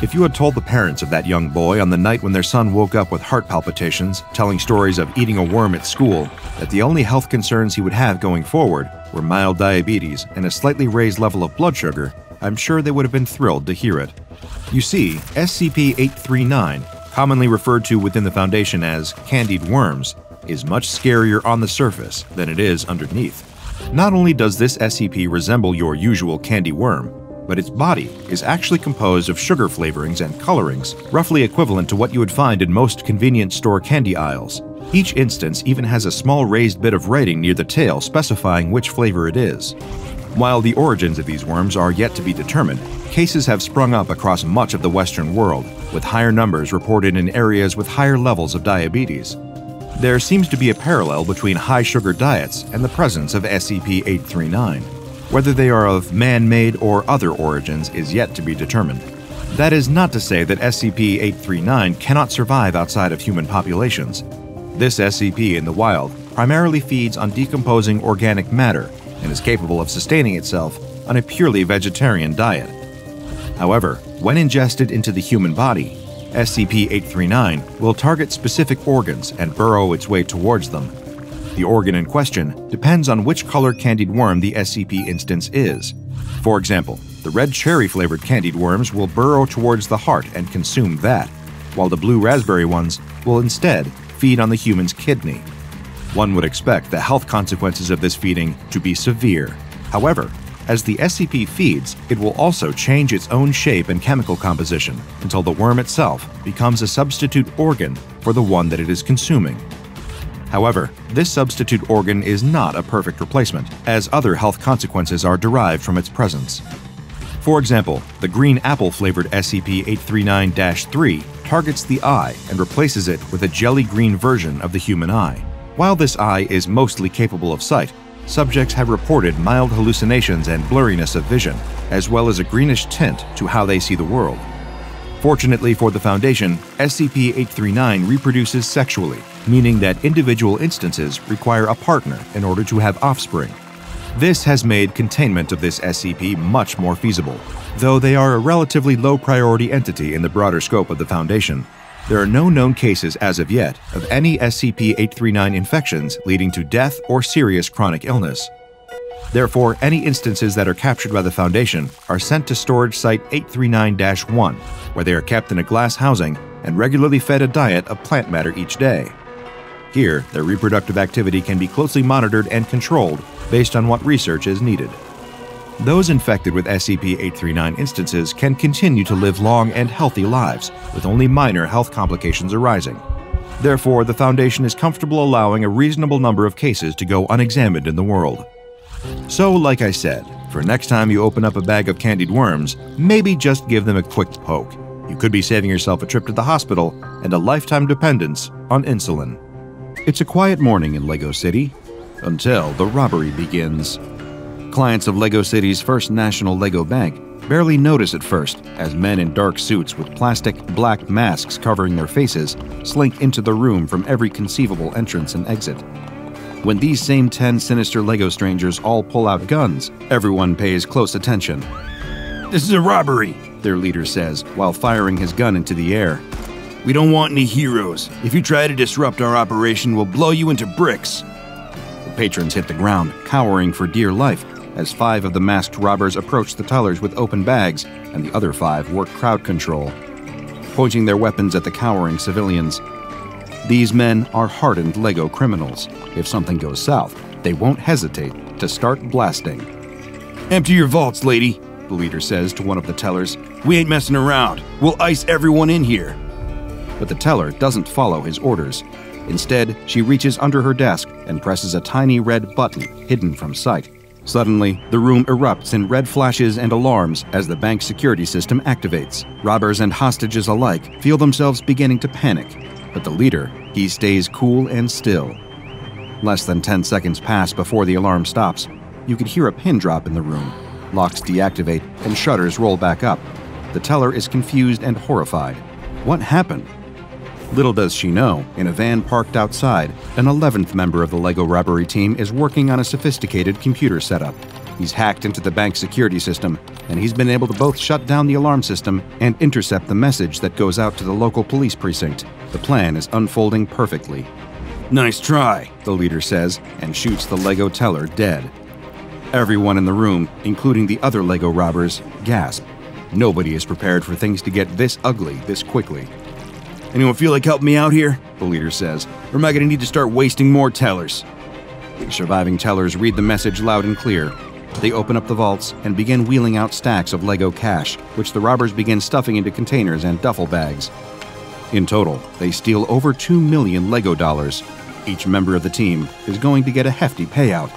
If you had told the parents of that young boy on the night when their son woke up with heart palpitations, telling stories of eating a worm at school, that the only health concerns he would have going forward were mild diabetes and a slightly raised level of blood sugar, I'm sure they would have been thrilled to hear it. You see, S C P eight thirty-nine, commonly referred to within the Foundation as candied worms, is much scarier on the surface than it is underneath. Not only does this S C P resemble your usual candy worm, but its body is actually composed of sugar flavorings and colorings, roughly equivalent to what you would find in most convenience store candy aisles. Each instance even has a small raised bit of writing near the tail specifying which flavor it is. While the origins of these worms are yet to be determined, cases have sprung up across much of the Western world, with higher numbers reported in areas with higher levels of diabetes. There seems to be a parallel between high-sugar diets and the presence of S C P eight thirty-nine. Whether they are of man-made or other origins is yet to be determined. That is not to say that S C P eight thirty-nine cannot survive outside of human populations. This S C P in the wild primarily feeds on decomposing organic matter and is capable of sustaining itself on a purely vegetarian diet. However, when ingested into the human body, S C P eight thirty-nine will target specific organs and burrow its way towards them. The organ in question depends on which color candied worm the S C P instance is. For example, the red cherry-flavored candied worms will burrow towards the heart and consume that, while the blue raspberry ones will instead feed on the human's kidney. One would expect the health consequences of this feeding to be severe. However, as the S C P feeds, it will also change its own shape and chemical composition until the worm itself becomes a substitute organ for the one that it is consuming. However, this substitute organ is not a perfect replacement, as other health consequences are derived from its presence. For example, the green apple-flavored S C P eight thirty-nine three targets the eye and replaces it with a jelly-green version of the human eye. While this eye is mostly capable of sight, subjects have reported mild hallucinations and blurriness of vision, as well as a greenish tint to how they see the world. Fortunately for the Foundation, S C P eight thirty-nine reproduces sexually, meaning that individual instances require a partner in order to have offspring. This has made containment of this S C P much more feasible. Though they are a relatively low-priority entity in the broader scope of the Foundation, there are no known cases as of yet of any S C P eight thirty-nine infections leading to death or serious chronic illness. Therefore, any instances that are captured by the Foundation are sent to storage site eight thirty-nine dash one, where they are kept in a glass housing and regularly fed a diet of plant matter each day. Here, their reproductive activity can be closely monitored and controlled based on what research is needed. Those infected with S C P eight thirty-nine instances can continue to live long and healthy lives, with only minor health complications arising. Therefore, the Foundation is comfortable allowing a reasonable number of cases to go unexamined in the world. So, like I said, for next time you open up a bag of candied worms, maybe just give them a quick poke. You could be saving yourself a trip to the hospital and a lifetime dependence on insulin. It's a quiet morning in LEGO City, until the robbery begins. Clients of LEGO City's First National LEGO Bank barely notice at first as men in dark suits with plastic black masks covering their faces slink into the room from every conceivable entrance and exit. When these same ten sinister LEGO strangers all pull out guns, everyone pays close attention. "This is a robbery," their leader says while firing his gun into the air. "We don't want any heroes. If you try to disrupt our operation, we'll blow you into bricks." The patrons hit the ground, cowering for dear life, as five of the masked robbers approach the tellers with open bags, and the other five work crowd control, pointing their weapons at the cowering civilians. These men are hardened LEGO criminals. If something goes south, they won't hesitate to start blasting. "Empty your vaults, lady," the leader says to one of the tellers. "We ain't messing around. We'll ice everyone in here." But the teller doesn't follow his orders. Instead, she reaches under her desk and presses a tiny red button hidden from sight. Suddenly, the room erupts in red flashes and alarms as the bank's security system activates. Robbers and hostages alike feel themselves beginning to panic, but the leader, he stays cool and still. Less than ten seconds pass before the alarm stops. You can hear a pin drop in the room. Locks deactivate and shutters roll back up. The teller is confused and horrified. What happened? Little does she know, in a van parked outside, an eleventh member of the LEGO robbery team is working on a sophisticated computer setup. He's hacked into the bank's security system, and he's been able to both shut down the alarm system and intercept the message that goes out to the local police precinct. The plan is unfolding perfectly. "Nice try," the leader says, and shoots the Lego teller dead. Everyone in the room, including the other Lego robbers, gasp. Nobody is prepared for things to get this ugly this quickly. "Anyone feel like helping me out here?" the leader says. "Or am I going to need to start wasting more tellers?" The surviving tellers read the message loud and clear. They open up the vaults and begin wheeling out stacks of Lego cash, which the robbers begin stuffing into containers and duffel bags. In total, they steal over two million Lego dollars. Each member of the team is going to get a hefty payout.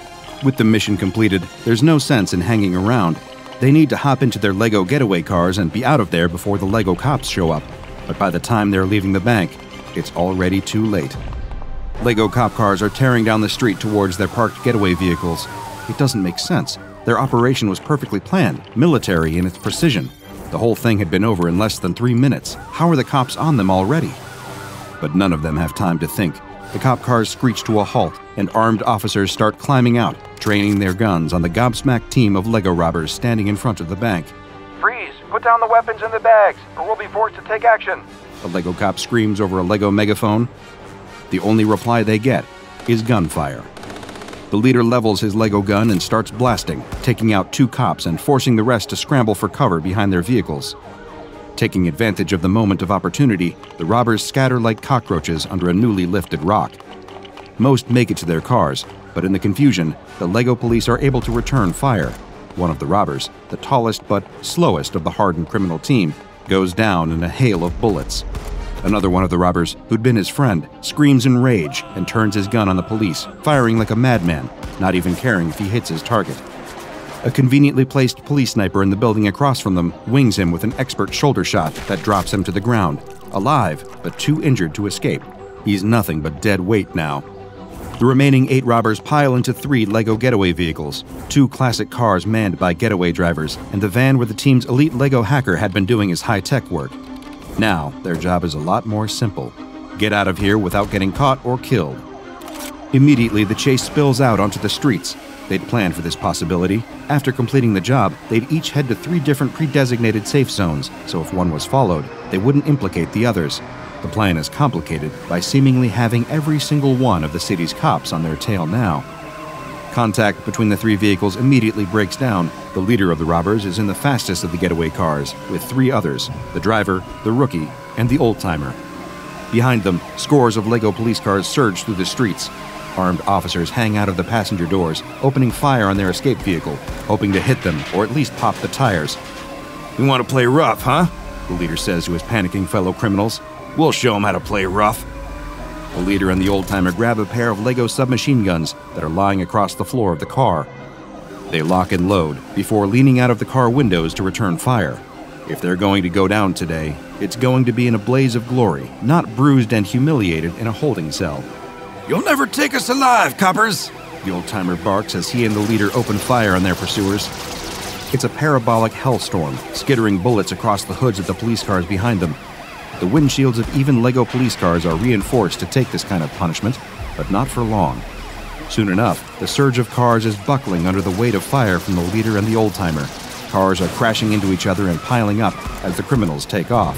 With the mission completed, there's no sense in hanging around. They need to hop into their Lego getaway cars and be out of there before the Lego cops show up. But by the time they're leaving the bank, it's already too late. Lego cop cars are tearing down the street towards their parked getaway vehicles. It doesn't make sense. Their operation was perfectly planned, military in its precision. The whole thing had been over in less than three minutes. How are the cops on them already? But none of them have time to think. The cop cars screech to a halt, and armed officers start climbing out, draining their guns on the gobsmacked team of Lego robbers standing in front of the bank. "Freeze! Put down the weapons in the bags, or we'll be forced to take action!" a Lego cop screams over a Lego megaphone. The only reply they get is gunfire. The leader levels his Lego gun and starts blasting, taking out two cops and forcing the rest to scramble for cover behind their vehicles. Taking advantage of the moment of opportunity, the robbers scatter like cockroaches under a newly lifted rock. Most make it to their cars, but in the confusion, the Lego police are able to return fire. One of the robbers, the tallest but slowest of the hardened criminal team, goes down in a hail of bullets. Another one of the robbers, who'd been his friend, screams in rage and turns his gun on the police, firing like a madman, not even caring if he hits his target. A conveniently placed police sniper in the building across from them wings him with an expert shoulder shot that drops him to the ground, alive but too injured to escape. He's nothing but dead weight now. The remaining eight robbers pile into three Lego getaway vehicles, two classic cars manned by getaway drivers, and the van where the team's elite Lego hacker had been doing his high-tech work. Now, their job is a lot more simple. Get out of here without getting caught or killed. Immediately, the chase spills out onto the streets. They'd planned for this possibility. After completing the job, they'd each head to three different pre-designated safe zones, so if one was followed, they wouldn't implicate the others. The plan is complicated by seemingly having every single one of the city's cops on their tail now. Contact between the three vehicles immediately breaks down. The leader of the robbers is in the fastest of the getaway cars, with three others, the driver, the rookie, and the old-timer. Behind them, scores of Lego police cars surge through the streets. Armed officers hang out of the passenger doors, opening fire on their escape vehicle, hoping to hit them or at least pop the tires. "We want to play rough, huh?" the leader says to his panicking fellow criminals. "We'll show them how to play rough." The leader and the old-timer grab a pair of Lego submachine guns that are lying across the floor of the car. They lock and load before leaning out of the car windows to return fire. If they're going to go down today, it's going to be in a blaze of glory, not bruised and humiliated in a holding cell. "You'll never take us alive, coppers!" the old-timer barks as he and the leader open fire on their pursuers. It's a parabolic hellstorm, skittering bullets across the hoods of the police cars behind them. The windshields of even Lego police cars are reinforced to take this kind of punishment, but not for long. Soon enough, the surge of cars is buckling under the weight of fire from the leader and the old-timer. Cars are crashing into each other and piling up as the criminals take off.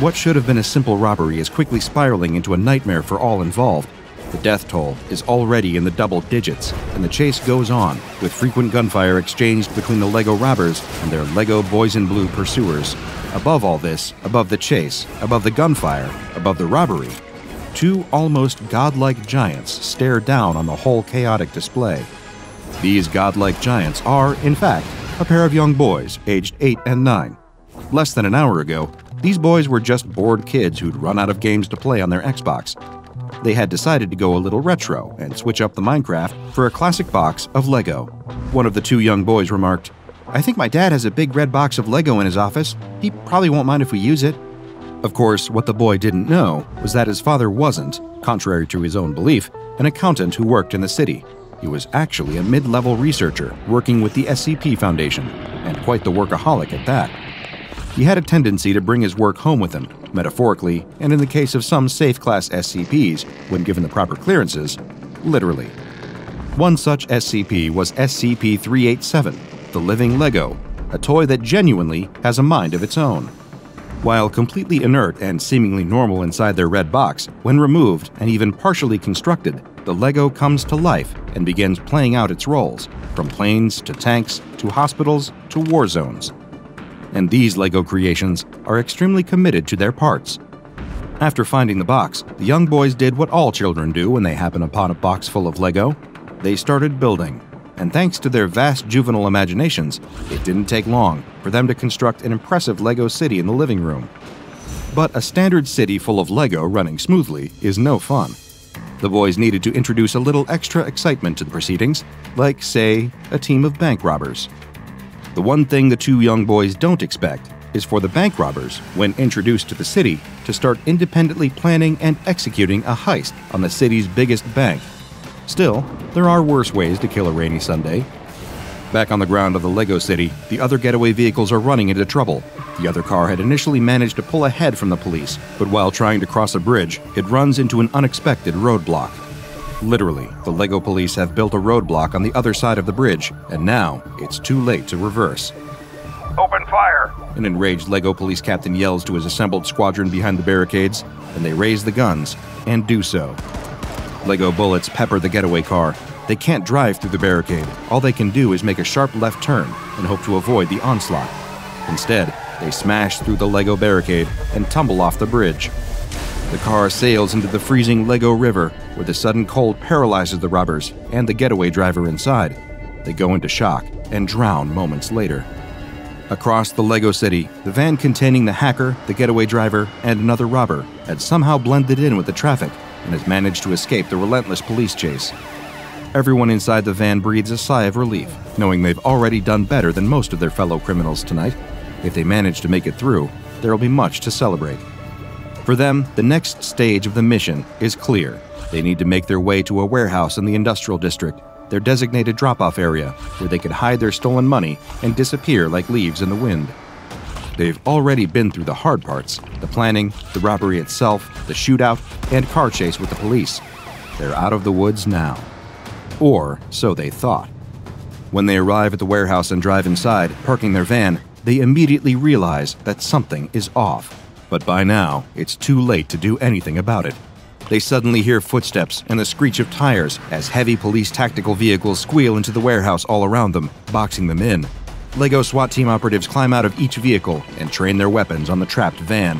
What should have been a simple robbery is quickly spiraling into a nightmare for all involved. The death toll is already in the double digits, and the chase goes on, with frequent gunfire exchanged between the Lego robbers and their Lego boys in blue pursuers. Above all this, above the chase, above the gunfire, above the robbery, two almost godlike giants stare down on the whole chaotic display. These godlike giants are, in fact, a pair of young boys aged eight and nine. Less than an hour ago, these boys were just bored kids who'd run out of games to play on their Xbox. They had decided to go a little retro and switch up the Minecraft for a classic box of Lego. One of the two young boys remarked, "I think my dad has a big red box of Lego in his office. He probably won't mind if we use it." Of course, what the boy didn't know was that his father wasn't, contrary to his own belief, an accountant who worked in the city. He was actually a mid-level researcher working with the S C P Foundation, and quite the workaholic at that. He had a tendency to bring his work home with him, metaphorically, and in the case of some safe-class S C Ps, when given the proper clearances, literally. One such S C P was S C P three eighty-seven, the living Lego, a toy that genuinely has a mind of its own. While completely inert and seemingly normal inside their red box, when removed and even partially constructed, the Lego comes to life and begins playing out its roles, from planes to tanks to hospitals to war zones. And these Lego creations are extremely committed to their parts. After finding the box, the young boys did what all children do when they happen upon a box full of Lego. They started building, and thanks to their vast juvenile imaginations, it didn't take long for them to construct an impressive Lego city in the living room. But a standard city full of Lego running smoothly is no fun. The boys needed to introduce a little extra excitement to the proceedings, like, say, a team of bank robbers. The one thing the two young boys don't expect is for the bank robbers, when introduced to the city, to start independently planning and executing a heist on the city's biggest bank. Still, there are worse ways to kill a rainy Sunday. Back on the ground of the Lego City, the other getaway vehicles are running into trouble. The other car had initially managed to pull ahead from the police, but while trying to cross a bridge, it runs into an unexpected roadblock. Literally, the Lego police have built a roadblock on the other side of the bridge, and now it's too late to reverse. "Open fire!" an enraged Lego police captain yells to his assembled squadron behind the barricades, and they raise the guns and do so. Lego bullets pepper the getaway car. They can't drive through the barricade. All they can do is make a sharp left turn and hope to avoid the onslaught. Instead, they smash through the Lego barricade and tumble off the bridge. The car sails into the freezing Lego river, where the sudden cold paralyzes the robbers and the getaway driver inside. They go into shock and drown moments later. Across the Lego City, the van containing the hacker, the getaway driver, and another robber had somehow blended in with the traffic and has managed to escape the relentless police chase. Everyone inside the van breathes a sigh of relief, knowing they've already done better than most of their fellow criminals tonight. If they manage to make it through, there will be much to celebrate. For them, the next stage of the mission is clear. They need to make their way to a warehouse in the industrial district, their designated drop-off area, where they could hide their stolen money and disappear like leaves in the wind. They've already been through the hard parts: the planning, the robbery itself, the shootout, and car chase with the police. They're out of the woods now. Or so they thought. When they arrive at the warehouse and drive inside, parking their van, they immediately realize that something is off. But by now, it's too late to do anything about it. They suddenly hear footsteps and the screech of tires as heavy police tactical vehicles squeal into the warehouse all around them, boxing them in. Lego SWAT team operatives climb out of each vehicle and train their weapons on the trapped van.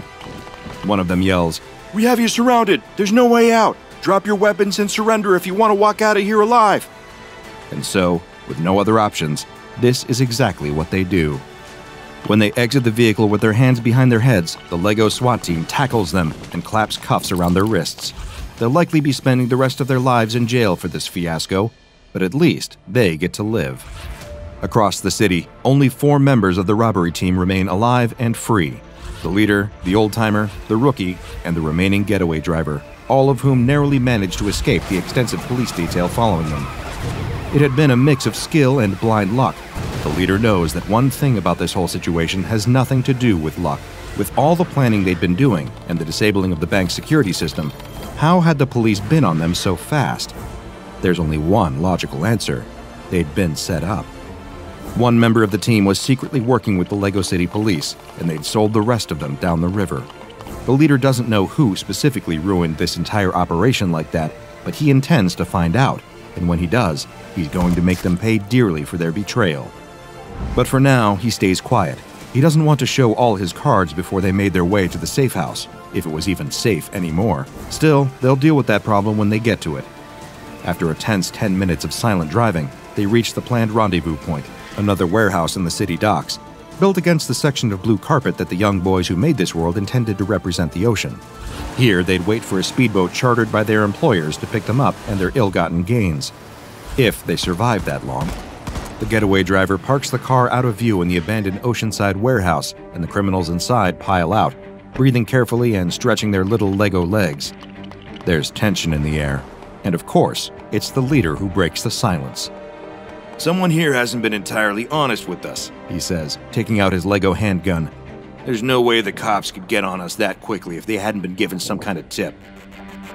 One of them yells, "We have you surrounded! There's no way out! Drop your weapons and surrender if you want to walk out of here alive!" And so, with no other options, this is exactly what they do. When they exit the vehicle with their hands behind their heads, the Lego SWAT team tackles them and claps cuffs around their wrists. They'll likely be spending the rest of their lives in jail for this fiasco, but at least they get to live. Across the city, only four members of the robbery team remain alive and free: the leader, the old-timer, the rookie, and the remaining getaway driver, all of whom narrowly managed to escape the extensive police detail following them. It had been a mix of skill and blind luck. The leader knows that one thing about this whole situation has nothing to do with luck. With all the planning they'd been doing and the disabling of the bank's security system, how had the police been on them so fast? There's only one logical answer: they'd been set up. One member of the team was secretly working with the Lego City police, and they'd sold the rest of them down the river. The leader doesn't know who specifically ruined this entire operation like that, but he intends to find out, and when he does, he's going to make them pay dearly for their betrayal. But for now, he stays quiet. He doesn't want to show all his cards before they made their way to the safe house, if it was even safe anymore. Still, they'll deal with that problem when they get to it. After a tense ten minutes of silent driving, they reach the planned rendezvous point, another warehouse in the city docks, built against the section of blue carpet that the young boys who made this world intended to represent the ocean. Here, they'd wait for a speedboat chartered by their employers to pick them up and their ill-gotten gains, if they survive that long. The getaway driver parks the car out of view in the abandoned oceanside warehouse, and the criminals inside pile out, breathing carefully and stretching their little Lego legs. There's tension in the air, and of course, it's the leader who breaks the silence. "Someone here hasn't been entirely honest with us," he says, taking out his Lego handgun. "There's no way the cops could get on us that quickly if they hadn't been given some kind of tip."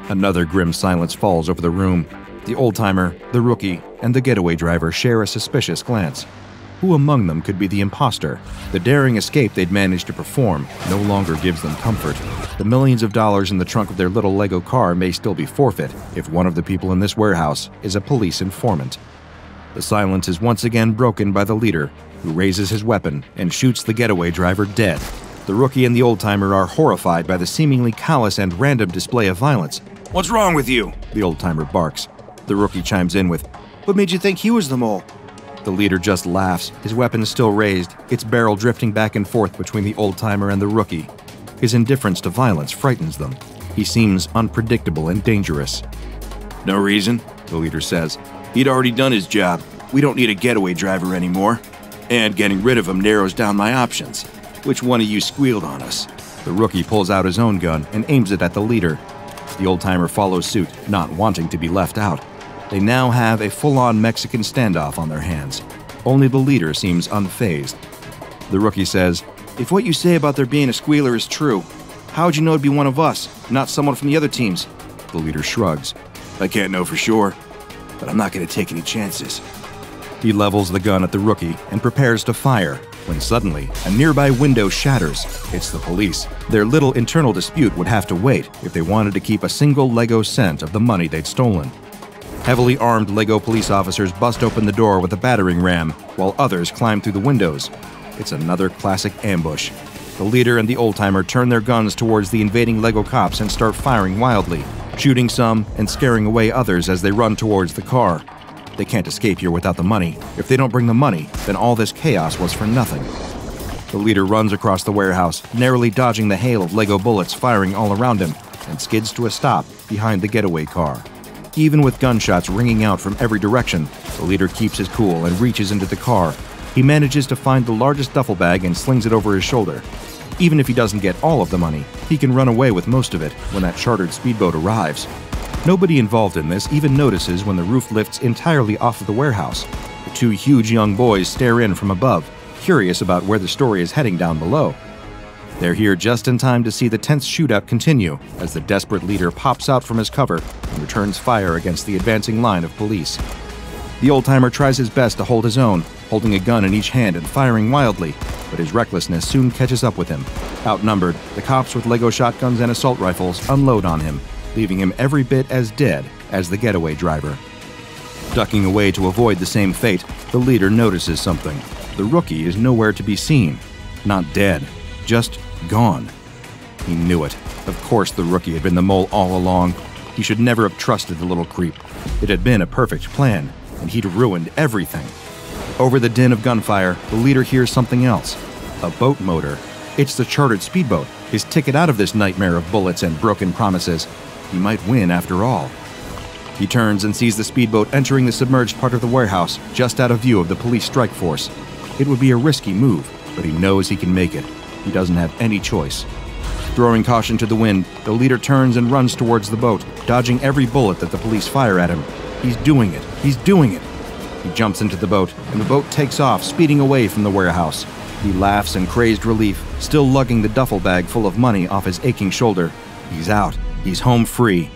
Another grim silence falls over the room. The old-timer, the rookie, and the getaway driver share a suspicious glance. Who among them could be the imposter? The daring escape they'd managed to perform no longer gives them comfort. The millions of dollars in the trunk of their little Lego car may still be forfeit if one of the people in this warehouse is a police informant. The silence is once again broken by the leader, who raises his weapon and shoots the getaway driver dead. The rookie and the old-timer are horrified by the seemingly callous and random display of violence. "What's wrong with you?" the old-timer barks. The rookie chimes in with, "What made you think he was the mole?" The leader just laughs, his weapon still raised, its barrel drifting back and forth between the old-timer and the rookie. His indifference to violence frightens them. He seems unpredictable and dangerous. "No reason," the leader says. "He'd already done his job. We don't need a getaway driver anymore. And getting rid of him narrows down my options. Which one of you squealed on us?" The rookie pulls out his own gun and aims it at the leader. The old-timer follows suit, not wanting to be left out. They now have a full-on Mexican standoff on their hands. Only the leader seems unfazed. The rookie says, "If what you say about there being a squealer is true, how'd you know it'd be one of us, not someone from the other teams?" The leader shrugs. "I can't know for sure, but I'm not going to take any chances." He levels the gun at the rookie and prepares to fire, when suddenly, a nearby window shatters. It's the police. Their little internal dispute would have to wait if they wanted to keep a single Lego cent of the money they'd stolen. Heavily armed Lego police officers bust open the door with a battering ram, while others climb through the windows. It's another classic ambush. The leader and the old-timer turn their guns towards the invading Lego cops and start firing wildly, shooting some and scaring away others as they run towards the car. They can't escape here without the money. If they don't bring the money, then all this chaos was for nothing. The leader runs across the warehouse, narrowly dodging the hail of Lego bullets firing all around him, and skids to a stop behind the getaway car. Even with gunshots ringing out from every direction, the leader keeps his cool and reaches into the car. He manages to find the largest duffel bag and slings it over his shoulder. Even if he doesn't get all of the money, he can run away with most of it when that chartered speedboat arrives. Nobody involved in this even notices when the roof lifts entirely off of the warehouse. The two huge young boys stare in from above, curious about where the story is heading down below. They're here just in time to see the tense shootout continue as the desperate leader pops out from his cover and returns fire against the advancing line of police. The old-timer tries his best to hold his own, holding a gun in each hand and firing wildly, but his recklessness soon catches up with him. Outnumbered, the cops with Lego shotguns and assault rifles unload on him, leaving him every bit as dead as the getaway driver. Ducking away to avoid the same fate, the leader notices something. The rookie is nowhere to be seen. Not dead, just gone. He knew it. Of course the rookie had been the mole all along. He should never have trusted the little creep. It had been a perfect plan, and he'd ruined everything. Over the din of gunfire, the leader hears something else. A boat motor. It's the chartered speedboat, his ticket out of this nightmare of bullets and broken promises. He might win after all. He turns and sees the speedboat entering the submerged part of the warehouse, just out of view of the police strike force. It would be a risky move, but he knows he can make it. He doesn't have any choice. Throwing caution to the wind, the leader turns and runs towards the boat, dodging every bullet that the police fire at him. He's doing it. He's doing it. He jumps into the boat, and the boat takes off, speeding away from the warehouse. He laughs in crazed relief, still lugging the duffel bag full of money off his aching shoulder. He's out. He's home free.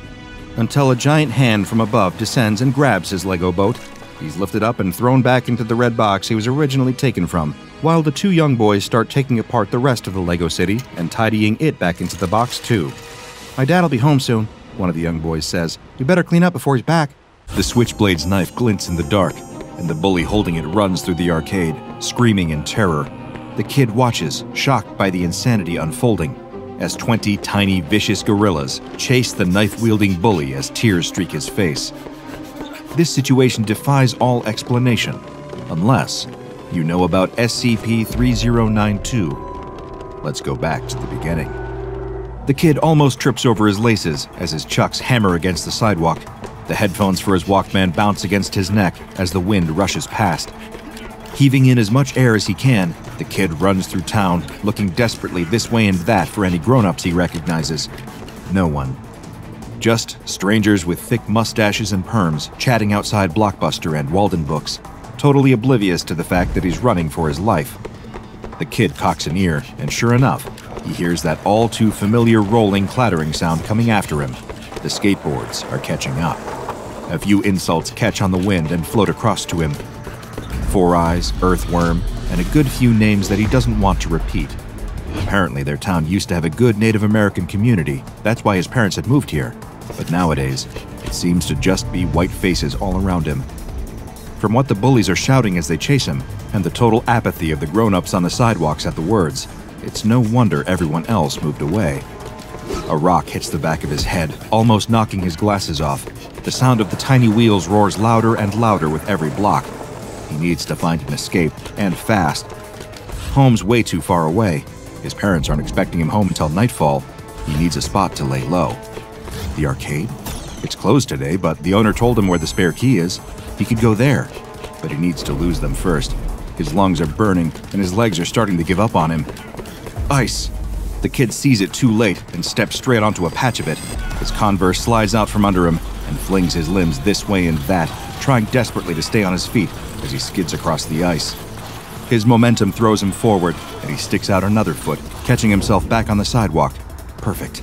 Until a giant hand from above descends and grabs his Lego boat. He's lifted up and thrown back into the red box he was originally taken from, while the two young boys start taking apart the rest of the Lego city and tidying it back into the box too. "My dad'll be home soon," one of the young boys says. "You better clean up before he's back." The switchblade's knife glints in the dark, and the bully holding it runs through the arcade, screaming in terror. The kid watches, shocked by the insanity unfolding, as twenty tiny, vicious gorillas chase the knife-wielding bully as tears streak his face. This situation defies all explanation, unless you know about S C P thirty ninety-two. Let's go back to the beginning. The kid almost trips over his laces as his chucks hammer against the sidewalk. The headphones for his Walkman bounce against his neck as the wind rushes past. Heaving in as much air as he can, the kid runs through town, looking desperately this way and that for any grown-ups he recognizes. No one. Just strangers with thick mustaches and perms chatting outside Blockbuster and Walden Books, totally oblivious to the fact that he's running for his life. The kid cocks an ear, and sure enough, he hears that all-too-familiar rolling, clattering sound coming after him. The skateboards are catching up. A few insults catch on the wind and float across to him. Four Eyes, Earthworm, and a good few names that he doesn't want to repeat. Apparently their town used to have a good Native American community, that's why his parents had moved here. But nowadays, it seems to just be white faces all around him. From what the bullies are shouting as they chase him, and the total apathy of the grown-ups on the sidewalks at the words, it's no wonder everyone else moved away. A rock hits the back of his head, almost knocking his glasses off. The sound of the tiny wheels roars louder and louder with every block. He needs to find an escape, and fast. Home's way too far away. His parents aren't expecting him home until nightfall. He needs a spot to lay low. The arcade? It's closed today, but the owner told him where the spare key is. He could go there, but he needs to lose them first. His lungs are burning, and his legs are starting to give up on him. Ice! The kid sees it too late and steps straight onto a patch of it. His Converse slides out from under him and flings his limbs this way and that, trying desperately to stay on his feet as he skids across the ice. His momentum throws him forward, and he sticks out another foot, catching himself back on the sidewalk. Perfect.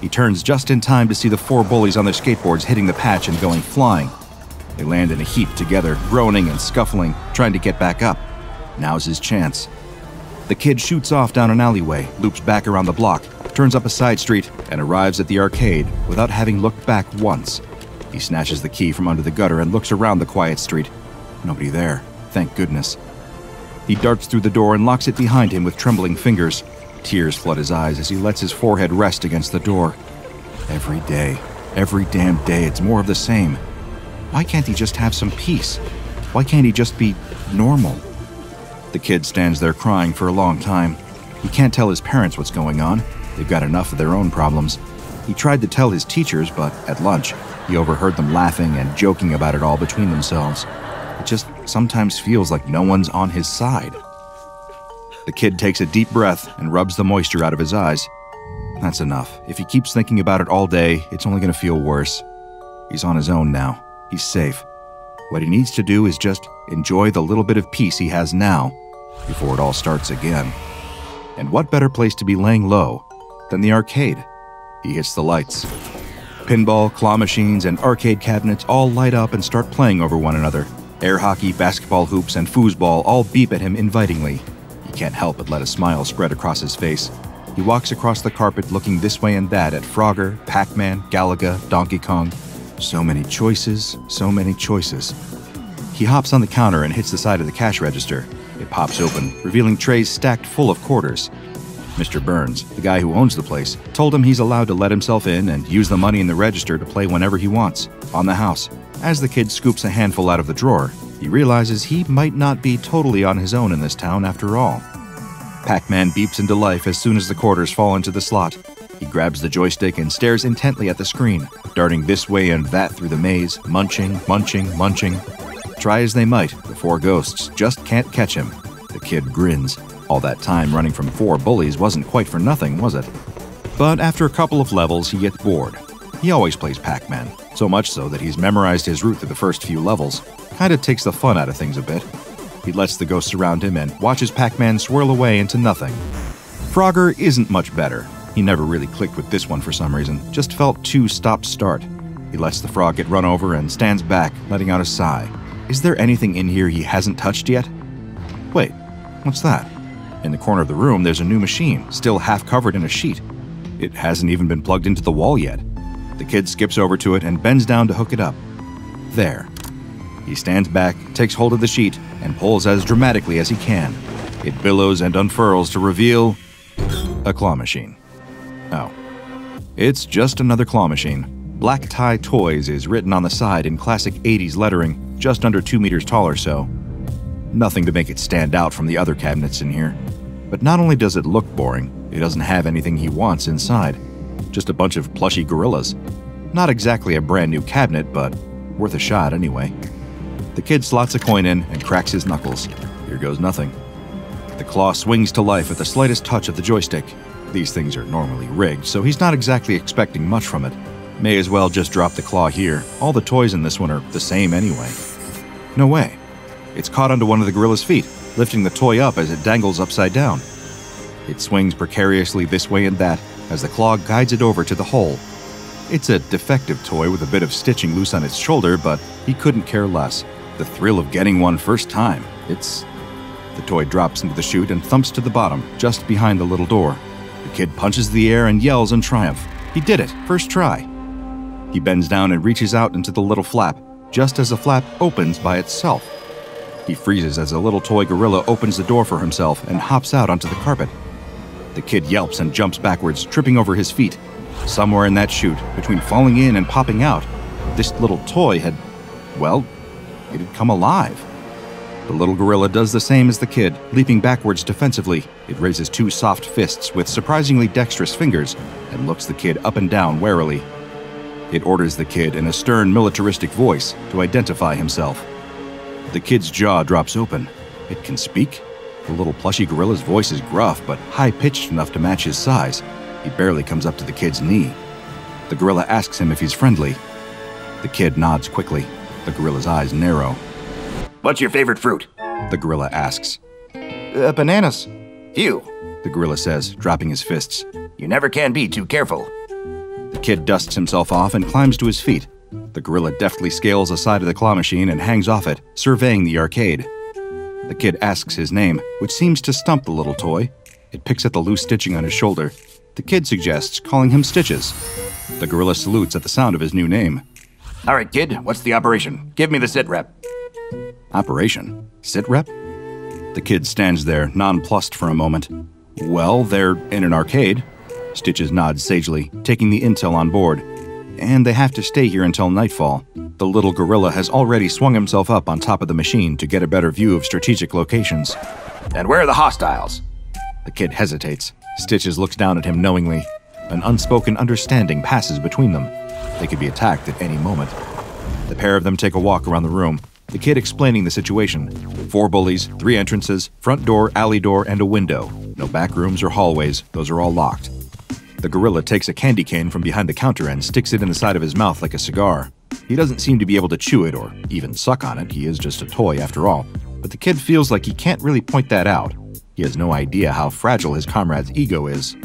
He turns just in time to see the four bullies on their skateboards hitting the patch and going flying. They land in a heap together, groaning and scuffling, trying to get back up. Now's his chance. The kid shoots off down an alleyway, loops back around the block, turns up a side street, and arrives at the arcade without having looked back once. He snatches the key from under the gutter and looks around the quiet street. Nobody there, thank goodness. He darts through the door and locks it behind him with trembling fingers. Tears flood his eyes as he lets his forehead rest against the door. Every day, every damn day, it's more of the same. Why can't he just have some peace? Why can't he just be normal? The kid stands there crying for a long time. He can't tell his parents what's going on. They've got enough of their own problems. He tried to tell his teachers, but at lunch, he overheard them laughing and joking about it all between themselves. It just sometimes feels like no one's on his side. The kid takes a deep breath and rubs the moisture out of his eyes. That's enough. If he keeps thinking about it all day, it's only going to feel worse. He's on his own now. He's safe. What he needs to do is just enjoy the little bit of peace he has now before it all starts again. And what better place to be laying low than the arcade? He hits the lights. Pinball, claw machines, and arcade cabinets all light up and start playing over one another. Air hockey, basketball hoops, and foosball all beep at him invitingly. He can't help but let a smile spread across his face. He walks across the carpet looking this way and that at Frogger, Pac-Man, Galaga, Donkey Kong. So many choices, so many choices. He hops on the counter and hits the side of the cash register. It pops open, revealing trays stacked full of quarters. Mister Burns, the guy who owns the place, told him he's allowed to let himself in and use the money in the register to play whenever he wants, on the house. As the kid scoops a handful out of the drawer, he realizes he might not be totally on his own in this town after all. Pac-Man beeps into life as soon as the quarters fall into the slot. He grabs the joystick and stares intently at the screen, darting this way and that through the maze, munching, munching, munching. Try as they might, the four ghosts just can't catch him. The kid grins. All that time running from four bullies wasn't quite for nothing, was it? But after a couple of levels, he gets bored. He always plays Pac-Man, so much so that he's memorized his route through the first few levels. Kinda takes the fun out of things a bit. He lets the ghosts around him and watches Pac-Man swirl away into nothing. Frogger isn't much better. He never really clicked with this one for some reason, just felt too stop-start. He lets the frog get run over and stands back, letting out a sigh. Is there anything in here he hasn't touched yet? Wait, what's that? In the corner of the room, there's a new machine, still half covered in a sheet. It hasn't even been plugged into the wall yet. The kid skips over to it and bends down to hook it up. There. He stands back, takes hold of the sheet, and pulls as dramatically as he can. It billows and unfurls to reveal a claw machine. Oh. It's just another claw machine. Black Tie Toys is written on the side in classic eighties lettering, just under two meters tall or so. Nothing to make it stand out from the other cabinets in here. But not only does it look boring, it doesn't have anything he wants inside. Just a bunch of plushy gorillas. Not exactly a brand new cabinet, but worth a shot anyway. The kid slots a coin in and cracks his knuckles. Here goes nothing. The claw swings to life at the slightest touch of the joystick. These things are normally rigged, so he's not exactly expecting much from it. May as well just drop the claw here. All the toys in this one are the same anyway. No way. It's caught onto one of the gorilla's feet, lifting the toy up as it dangles upside down. It swings precariously this way and that as the claw guides it over to the hole. It's a defective toy with a bit of stitching loose on its shoulder, but he couldn't care less. The thrill of getting one first time, it's... The toy drops into the chute and thumps to the bottom, just behind the little door. The kid punches the air and yells in triumph. He did it, first try. He bends down and reaches out into the little flap, just as the flap opens by itself. He freezes as a little toy gorilla opens the door for himself and hops out onto the carpet. The kid yelps and jumps backwards, tripping over his feet. Somewhere in that chute, between falling in and popping out, this little toy had, well, it had come alive. The little gorilla does the same as the kid, leaping backwards defensively. It raises two soft fists with surprisingly dexterous fingers and looks the kid up and down warily. It orders the kid in a stern, militaristic voice to identify himself. The kid's jaw drops open. It can speak. The little plushy gorilla's voice is gruff but high-pitched enough to match his size. He barely comes up to the kid's knee. The gorilla asks him if he's friendly. The kid nods quickly. The gorilla's eyes narrow. "What's your favorite fruit?" the gorilla asks. Uh, bananas. "Phew," the gorilla says, dropping his fists. "You never can be too careful." The kid dusts himself off and climbs to his feet. The gorilla deftly scales the side of the claw machine and hangs off it, surveying the arcade. The kid asks his name, which seems to stump the little toy. It picks at the loose stitching on his shoulder. The kid suggests calling him Stitches. The gorilla salutes at the sound of his new name. "All right, kid, what's the operation? Give me the sit rep." Operation? Sit rep? The kid stands there, nonplussed for a moment. Well, they're in an arcade. Stitches nods sagely, taking the intel on board. And they have to stay here until nightfall. The little gorilla has already swung himself up on top of the machine to get a better view of strategic locations. "And where are the hostiles?" The kid hesitates. Stitches looks down at him knowingly. An unspoken understanding passes between them. They could be attacked at any moment. The pair of them take a walk around the room. The kid explaining the situation. Four bullies, three entrances, front door, alley door, and a window. No back rooms or hallways, those are all locked. The gorilla takes a candy cane from behind the counter and sticks it in the side of his mouth like a cigar. He doesn't seem to be able to chew it or even suck on it, he is just a toy after all. But the kid feels like he can't really point that out. He has no idea how fragile his comrade's ego is.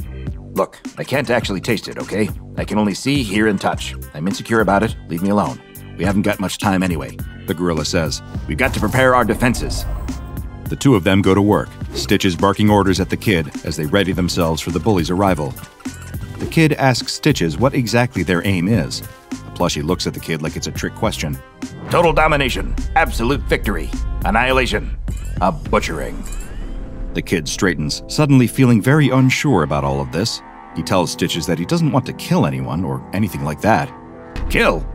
"Look, I can't actually taste it, okay? I can only see, hear, and touch. I'm insecure about it, leave me alone. We haven't got much time anyway," the gorilla says. "We've got to prepare our defenses." The two of them go to work, Stitches barking orders at the kid as they ready themselves for the bully's arrival. The kid asks Stitches what exactly their aim is. The plushie looks at the kid like it's a trick question. "Total domination, absolute victory, annihilation, a butchering." The kid straightens, suddenly feeling very unsure about all of this. He tells Stitches that he doesn't want to kill anyone or anything like that. "Kill?"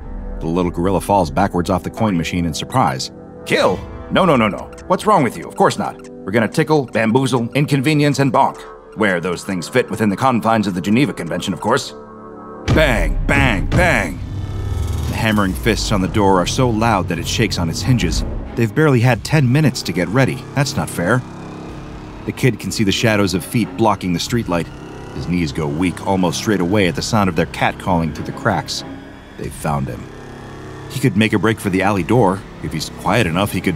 The little gorilla falls backwards off the coin machine in surprise. "Kill? No, no, no, no. What's wrong with you? Of course not. We're gonna tickle, bamboozle, inconvenience, and bonk. Where those things fit within the confines of the Geneva Convention, of course." Bang, bang, bang. The hammering fists on the door are so loud that it shakes on its hinges. They've barely had ten minutes to get ready. That's not fair. The kid can see the shadows of feet blocking the streetlight. His knees go weak almost straight away at the sound of their cat calling through the cracks. They've found him. He could make a break for the alley door. If he's quiet enough, he could...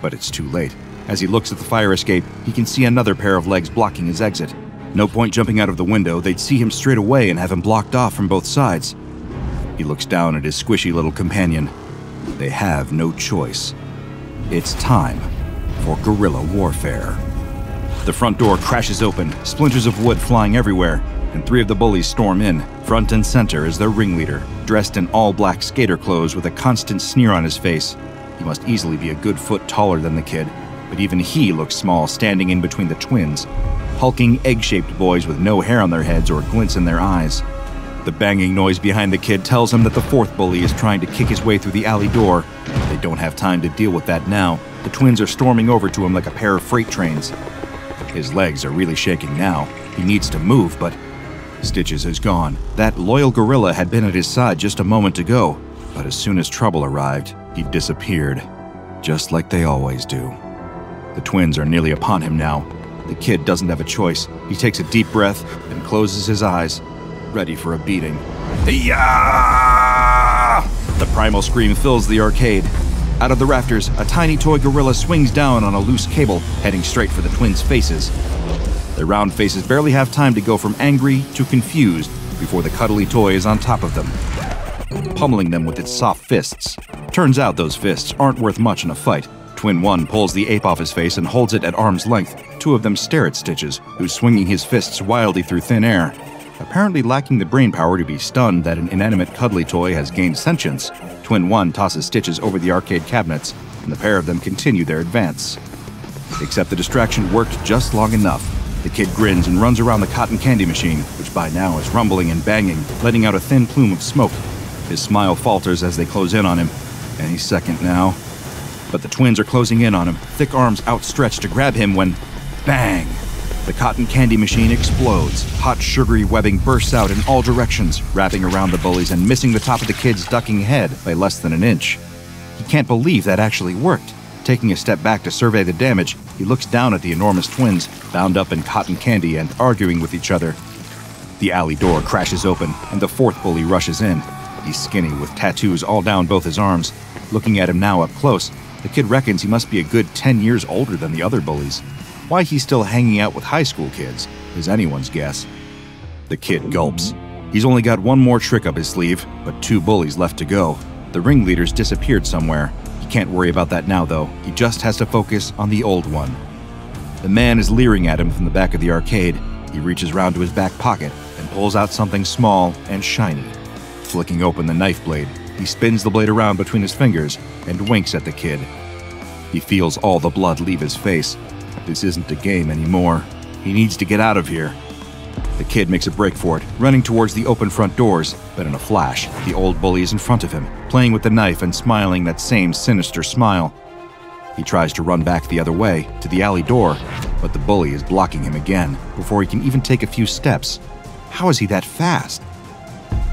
But it's too late. As he looks at the fire escape, he can see another pair of legs blocking his exit. No point jumping out of the window. They'd see him straight away and have him blocked off from both sides. He looks down at his squishy little companion. They have no choice. It's time for guerrilla warfare. The front door crashes open, splinters of wood flying everywhere, and three of the bullies storm in. Front and center is their ringleader, dressed in all-black skater clothes with a constant sneer on his face. He must easily be a good foot taller than the kid, but even he looks small standing in between the twins, hulking egg-shaped boys with no hair on their heads or glints in their eyes. The banging noise behind the kid tells him that the fourth bully is trying to kick his way through the alley door. They don't have time to deal with that now. The twins are storming over to him like a pair of freight trains. His legs are really shaking now. He needs to move, but... Stitches is gone. That loyal gorilla had been at his side just a moment ago, but as soon as trouble arrived, he disappeared, just like they always do. The twins are nearly upon him now. The kid doesn't have a choice. He takes a deep breath and closes his eyes, ready for a beating. Yeah! The primal scream fills the arcade. Out of the rafters, a tiny toy gorilla swings down on a loose cable, heading straight for the twins' faces. Their round faces barely have time to go from angry to confused before the cuddly toy is on top of them, pummeling them with its soft fists. Turns out those fists aren't worth much in a fight. Twin One pulls the ape off his face and holds it at arm's length. Two of them stare at Stitches, who's swinging his fists wildly through thin air. Apparently lacking the brain power to be stunned that an inanimate cuddly toy has gained sentience, Twin One tosses Stitches over the arcade cabinets, and the pair of them continue their advance. Except the distraction worked just long enough. The kid grins and runs around the cotton candy machine, which by now is rumbling and banging, letting out a thin plume of smoke. His smile falters as they close in on him. Any second now. But the twins are closing in on him, thick arms outstretched to grab him when... bang! The cotton candy machine explodes. Hot, sugary webbing bursts out in all directions, wrapping around the bullies and missing the top of the kid's ducking head by less than an inch. He can't believe that actually worked. Taking a step back to survey the damage, he looks down at the enormous twins, bound up in cotton candy and arguing with each other. The alley door crashes open, and the fourth bully rushes in. He's skinny, with tattoos all down both his arms. Looking at him now up close, the kid reckons he must be a good ten years older than the other bullies. Why he's still hanging out with high school kids is anyone's guess. The kid gulps. He's only got one more trick up his sleeve, but two bullies left to go. The ringleader's disappeared somewhere. He can't worry about that now, though. He just has to focus on the old one. The man is leering at him from the back of the arcade. He reaches round to his back pocket and pulls out something small and shiny. Flicking open the knife blade, he spins the blade around between his fingers and winks at the kid. He feels all the blood leave his face. This isn't a game anymore. He needs to get out of here. The kid makes a break for it, running towards the open front doors, but in a flash, the old bully is in front of him, playing with the knife and smiling that same sinister smile. He tries to run back the other way, to the alley door, but the bully is blocking him again before he can even take a few steps. How is he that fast?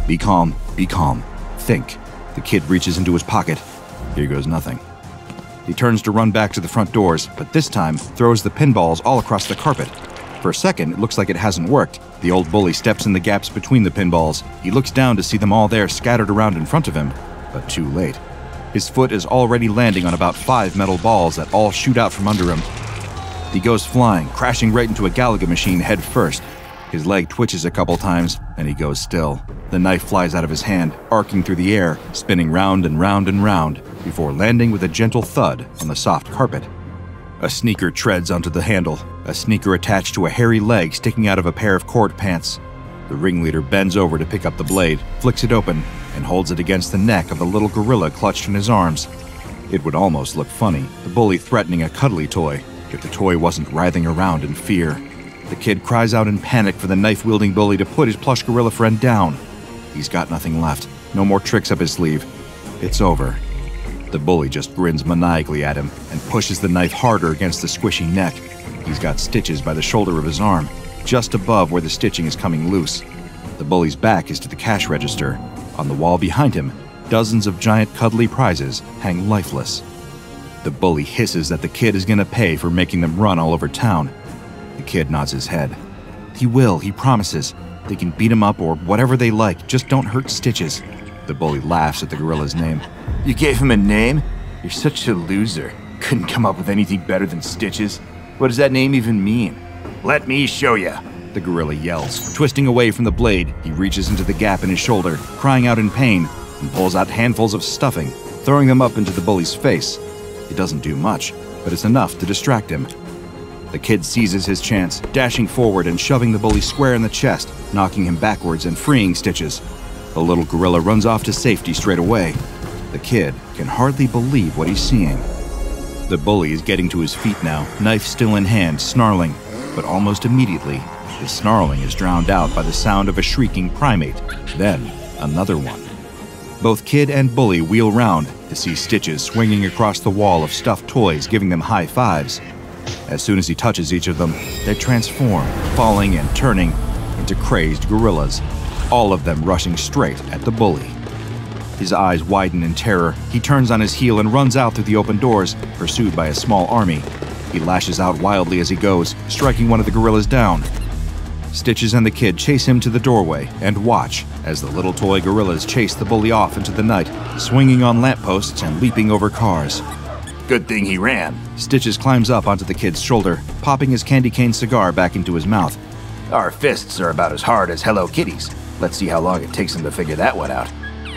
Be calm, be calm, think. The kid reaches into his pocket. Here goes nothing. He turns to run back to the front doors, but this time throws the pinballs all across the carpet. For a second, it looks like it hasn't worked. The old bully steps in the gaps between the pinballs. He looks down to see them all there scattered around in front of him, but too late. His foot is already landing on about five metal balls that all shoot out from under him. He goes flying, crashing right into a Galaga machine head first. His leg twitches a couple times, and he goes still. The knife flies out of his hand, arcing through the air, spinning round and round and round, before landing with a gentle thud on the soft carpet. A sneaker treads onto the handle, a sneaker attached to a hairy leg sticking out of a pair of cord pants. The ringleader bends over to pick up the blade, flicks it open, and holds it against the neck of the little gorilla clutched in his arms. It would almost look funny, the bully threatening a cuddly toy, if the toy wasn't writhing around in fear. The kid cries out in panic for the knife-wielding bully to put his plush gorilla friend down. He's got nothing left, no more tricks up his sleeve. It's over. The bully just grins maniacally at him and pushes the knife harder against the squishy neck. He's got Stitches by the shoulder of his arm, just above where the stitching is coming loose. The bully's back is to the cash register. On the wall behind him, dozens of giant cuddly prizes hang lifeless. The bully hisses that the kid is going to pay for making them run all over town. The kid nods his head. He will, he promises. They can beat him up or whatever they like, just don't hurt Stitches. The bully laughs at the gorilla's name. You gave him a name? You're such a loser. Couldn't come up with anything better than Stitches. What does that name even mean? Let me show you, the gorilla yells. Twisting away from the blade, he reaches into the gap in his shoulder, crying out in pain, and pulls out handfuls of stuffing, throwing them up into the bully's face. It doesn't do much, but it's enough to distract him. The kid seizes his chance, dashing forward and shoving the bully square in the chest, knocking him backwards and freeing Stitches. The little gorilla runs off to safety straight away. The kid can hardly believe what he's seeing. The bully is getting to his feet now, knife still in hand, snarling. But almost immediately, the snarling is drowned out by the sound of a shrieking primate, then another one. Both kid and bully wheel round to see Stitches swinging across the wall of stuffed toys, giving them high fives. As soon as he touches each of them, they transform, falling and turning into crazed gorillas, all of them rushing straight at the bully. His eyes widen in terror. He turns on his heel and runs out through the open doors, pursued by a small army. He lashes out wildly as he goes, striking one of the gorillas down. Stitches and the kid chase him to the doorway and watch as the little toy gorillas chase the bully off into the night, swinging on lampposts and leaping over cars. Good thing he ran. Stitches climbs up onto the kid's shoulder, popping his candy cane cigar back into his mouth. Our fists are about as hard as Hello Kitties. Let's see how long it takes them to figure that one out.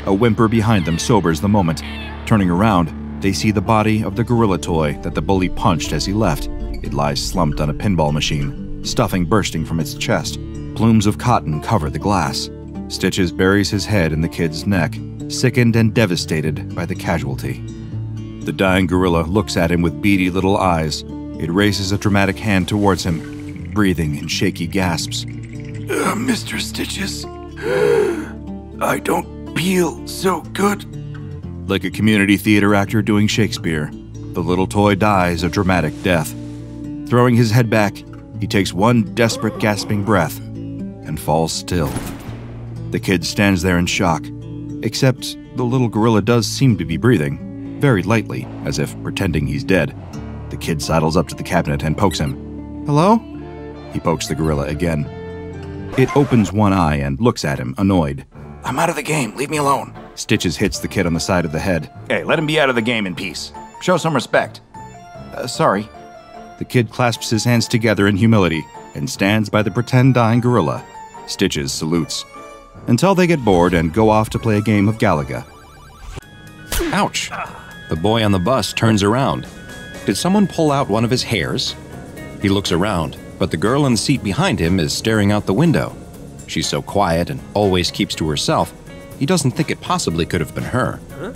A whimper behind them sobers the moment. Turning around, they see the body of the gorilla toy that the bully punched as he left. It lies slumped on a pinball machine, stuffing bursting from its chest. Plumes of cotton cover the glass. Stitches buries his head in the kid's neck, sickened and devastated by the casualty. The dying gorilla looks at him with beady little eyes. It raises a dramatic hand towards him, breathing in shaky gasps. Uh, Mister Stitches, I don't peel so good. Like a community theater actor doing Shakespeare, the little toy dies a dramatic death. Throwing his head back, he takes one desperate gasping breath and falls still. The kid stands there in shock, except the little gorilla does seem to be breathing, very lightly, as if pretending he's dead. The kid sidles up to the cabinet and pokes him. "Hello?" He pokes the gorilla again. It opens one eye and looks at him, annoyed. "I'm out of the game, leave me alone." Stitches hits the kid on the side of the head. "Hey, let him be out of the game in peace. Show some respect." Uh, sorry. The kid clasps his hands together in humility and stands by the pretend dying gorilla. Stitches salutes. Until they get bored and go off to play a game of Galaga. Ouch! The boy on the bus turns around. Did someone pull out one of his hairs? He looks around, but the girl in the seat behind him is staring out the window. She's so quiet and always keeps to herself, he doesn't think it possibly could have been her. Huh?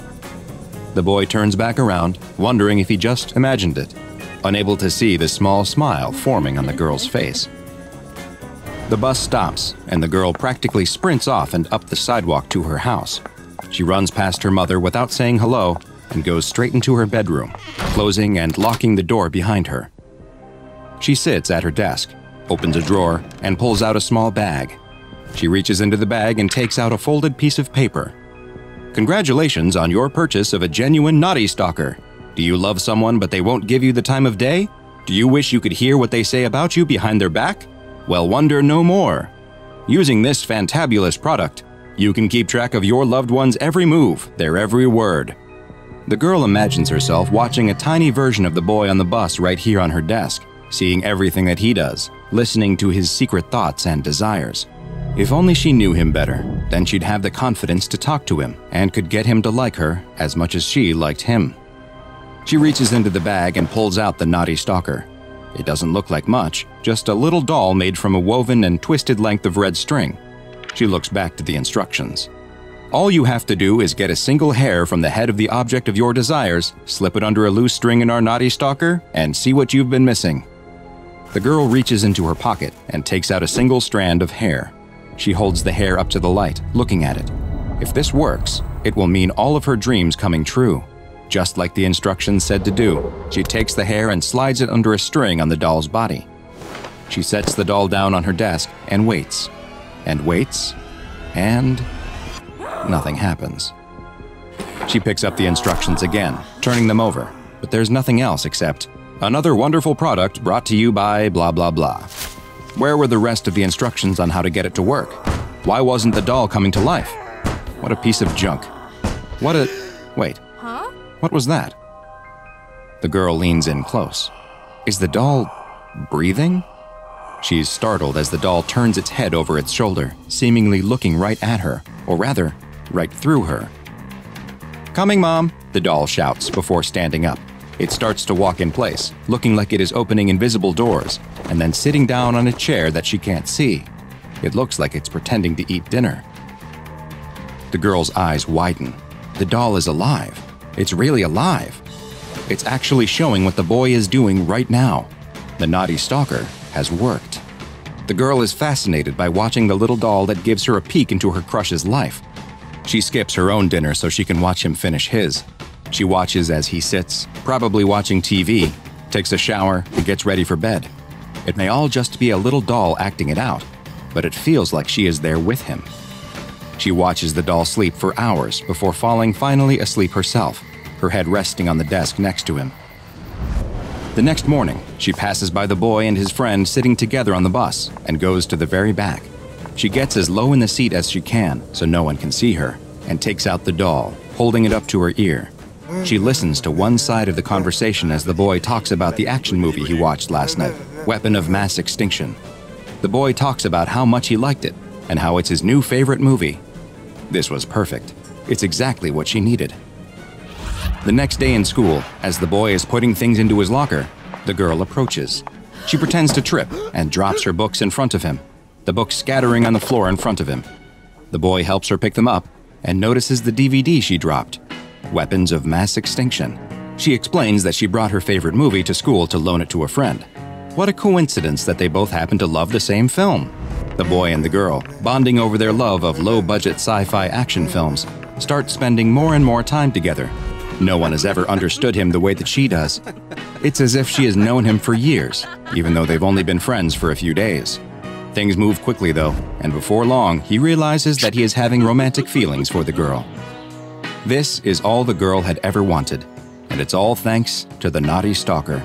The boy turns back around, wondering if he just imagined it, unable to see the small smile forming on the girl's face. The bus stops, and the girl practically sprints off and up the sidewalk to her house. She runs past her mother without saying hello and goes straight into her bedroom, closing and locking the door behind her. She sits at her desk, opens a drawer, and pulls out a small bag. She reaches into the bag and takes out a folded piece of paper. "Congratulations on your purchase of a genuine naughty stalker. Do you love someone but they won't give you the time of day? Do you wish you could hear what they say about you behind their back? Well, wonder no more. Using this fantabulous product, you can keep track of your loved one's every move, their every word." The girl imagines herself watching a tiny version of the boy on the bus right here on her desk, seeing everything that he does, listening to his secret thoughts and desires. If only she knew him better, then she'd have the confidence to talk to him and could get him to like her as much as she liked him. She reaches into the bag and pulls out the naughty stalker. It doesn't look like much, just a little doll made from a woven and twisted length of red string. She looks back to the instructions. "All you have to do is get a single hair from the head of the object of your desires, slip it under a loose string in our naughty stalker, and see what you've been missing." The girl reaches into her pocket and takes out a single strand of hair. She holds the hair up to the light, looking at it. If this works, it will mean all of her dreams coming true. Just like the instructions said to do, she takes the hair and slides it under a string on the doll's body. She sets the doll down on her desk and waits, and waits, and nothing happens. She picks up the instructions again, turning them over, but there's nothing else except, "Another wonderful product brought to you by blah blah blah." Where were the rest of the instructions on how to get it to work? Why wasn't the doll coming to life? What a piece of junk. What a... wait. Huh? What was that? The girl leans in close. Is the doll breathing? She's startled as the doll turns its head over its shoulder, seemingly looking right at her, or rather, right through her. "Coming, Mom," the doll shouts before standing up. It starts to walk in place, looking like it is opening invisible doors, and then sitting down on a chair that she can't see. It looks like it's pretending to eat dinner. The girl's eyes widen. The doll is alive. It's really alive. It's actually showing what the boy is doing right now. The naughty stalker has worked. The girl is fascinated by watching the little doll that gives her a peek into her crush's life. She skips her own dinner so she can watch him finish his. She watches as he sits, probably watching T V, takes a shower, and gets ready for bed. It may all just be a little doll acting it out, but it feels like she is there with him. She watches the doll sleep for hours before falling finally asleep herself, her head resting on the desk next to him. The next morning, she passes by the boy and his friend sitting together on the bus and goes to the very back. She gets as low in the seat as she can so no one can see her and takes out the doll, holding it up to her ear. She listens to one side of the conversation as the boy talks about the action movie he watched last night, Weapon of Mass Extinction. The boy talks about how much he liked it, and how it's his new favorite movie. This was perfect. It's exactly what she needed. The next day in school, as the boy is putting things into his locker, the girl approaches. She pretends to trip and drops her books in front of him, the books scattering on the floor in front of him. The boy helps her pick them up and notices the D V D she dropped, Weapons of Mass Extinction. She explains that she brought her favorite movie to school to loan it to a friend. What a coincidence that they both happen to love the same film. The boy and the girl, bonding over their love of low-budget sci-fi action films, start spending more and more time together. No one has ever understood him the way that she does. It's as if she has known him for years, even though they've only been friends for a few days. Things move quickly though, and before long, he realizes that he is having romantic feelings for the girl. This is all the girl had ever wanted, and it's all thanks to the naughty stalker.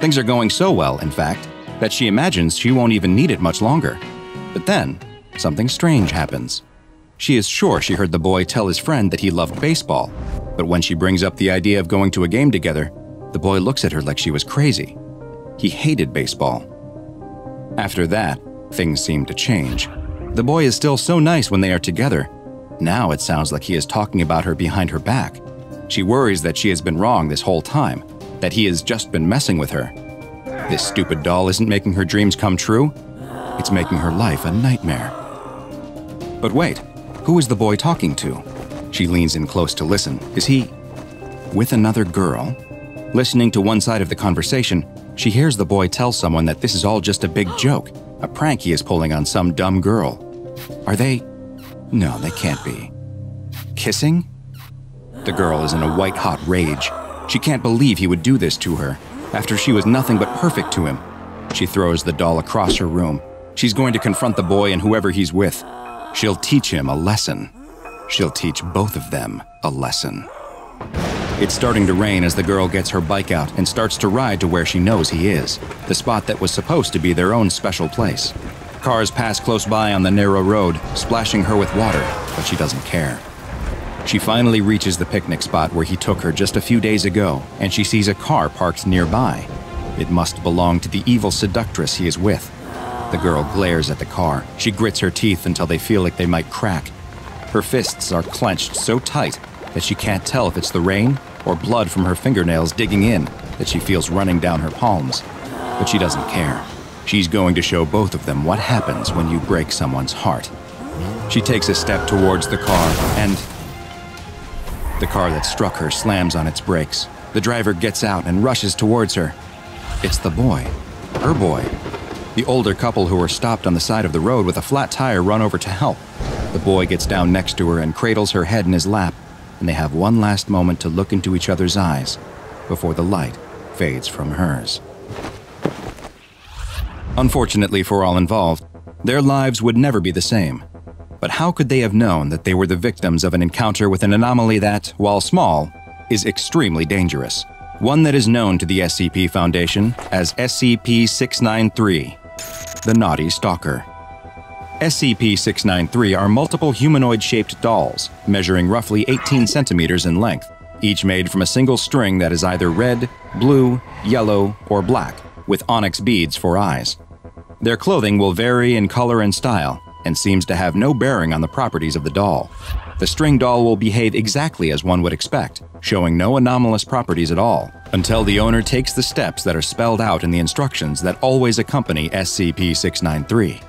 Things are going so well, in fact, that she imagines she won't even need it much longer. But then, something strange happens. She is sure she heard the boy tell his friend that he loved baseball, but when she brings up the idea of going to a game together, the boy looks at her like she was crazy. He hated baseball. After that, things seem to change. The boy is still so nice when they are together. Now it sounds like he is talking about her behind her back. She worries that she has been wrong this whole time, that he has just been messing with her. This stupid doll isn't making her dreams come true. It's making her life a nightmare. But wait, who is the boy talking to? She leans in close to listen. Is he with another girl? Listening to one side of the conversation, she hears the boy tell someone that this is all just a big joke, a prank he is pulling on some dumb girl. Are they? No, they can't be. Kissing? The girl is in a white-hot rage. She can't believe he would do this to her, after she was nothing but perfect to him. She throws the doll across her room. She's going to confront the boy and whoever he's with. She'll teach him a lesson. She'll teach both of them a lesson. It's starting to rain as the girl gets her bike out and starts to ride to where she knows he is, the spot that was supposed to be their own special place. Cars pass close by on the narrow road, splashing her with water, but she doesn't care. She finally reaches the picnic spot where he took her just a few days ago, and she sees a car parked nearby. It must belong to the evil seductress he is with. The girl glares at the car. She grits her teeth until they feel like they might crack. Her fists are clenched so tight that she can't tell if it's the rain or blood from her fingernails digging in that she feels running down her palms. But she doesn't care. She's going to show both of them what happens when you break someone's heart. She takes a step towards the car, and the car that struck her slams on its brakes. The driver gets out and rushes towards her. It's the boy. Her boy. The older couple who were stopped on the side of the road with a flat tire run over to help. The boy gets down next to her and cradles her head in his lap, and they have one last moment to look into each other's eyes before the light fades from hers. Unfortunately for all involved, their lives would never be the same. But how could they have known that they were the victims of an encounter with an anomaly that, while small, is extremely dangerous? One that is known to the S C P Foundation as S C P six ninety-three. The Naughty Stalker. S C P six ninety-three are multiple humanoid-shaped dolls, measuring roughly eighteen centimeters in length, each made from a single string that is either red, blue, yellow, or black, with onyx beads for eyes. Their clothing will vary in color and style, and seems to have no bearing on the properties of the doll. The string doll will behave exactly as one would expect, showing no anomalous properties at all, until the owner takes the steps that are spelled out in the instructions that always accompany S C P six ninety-three.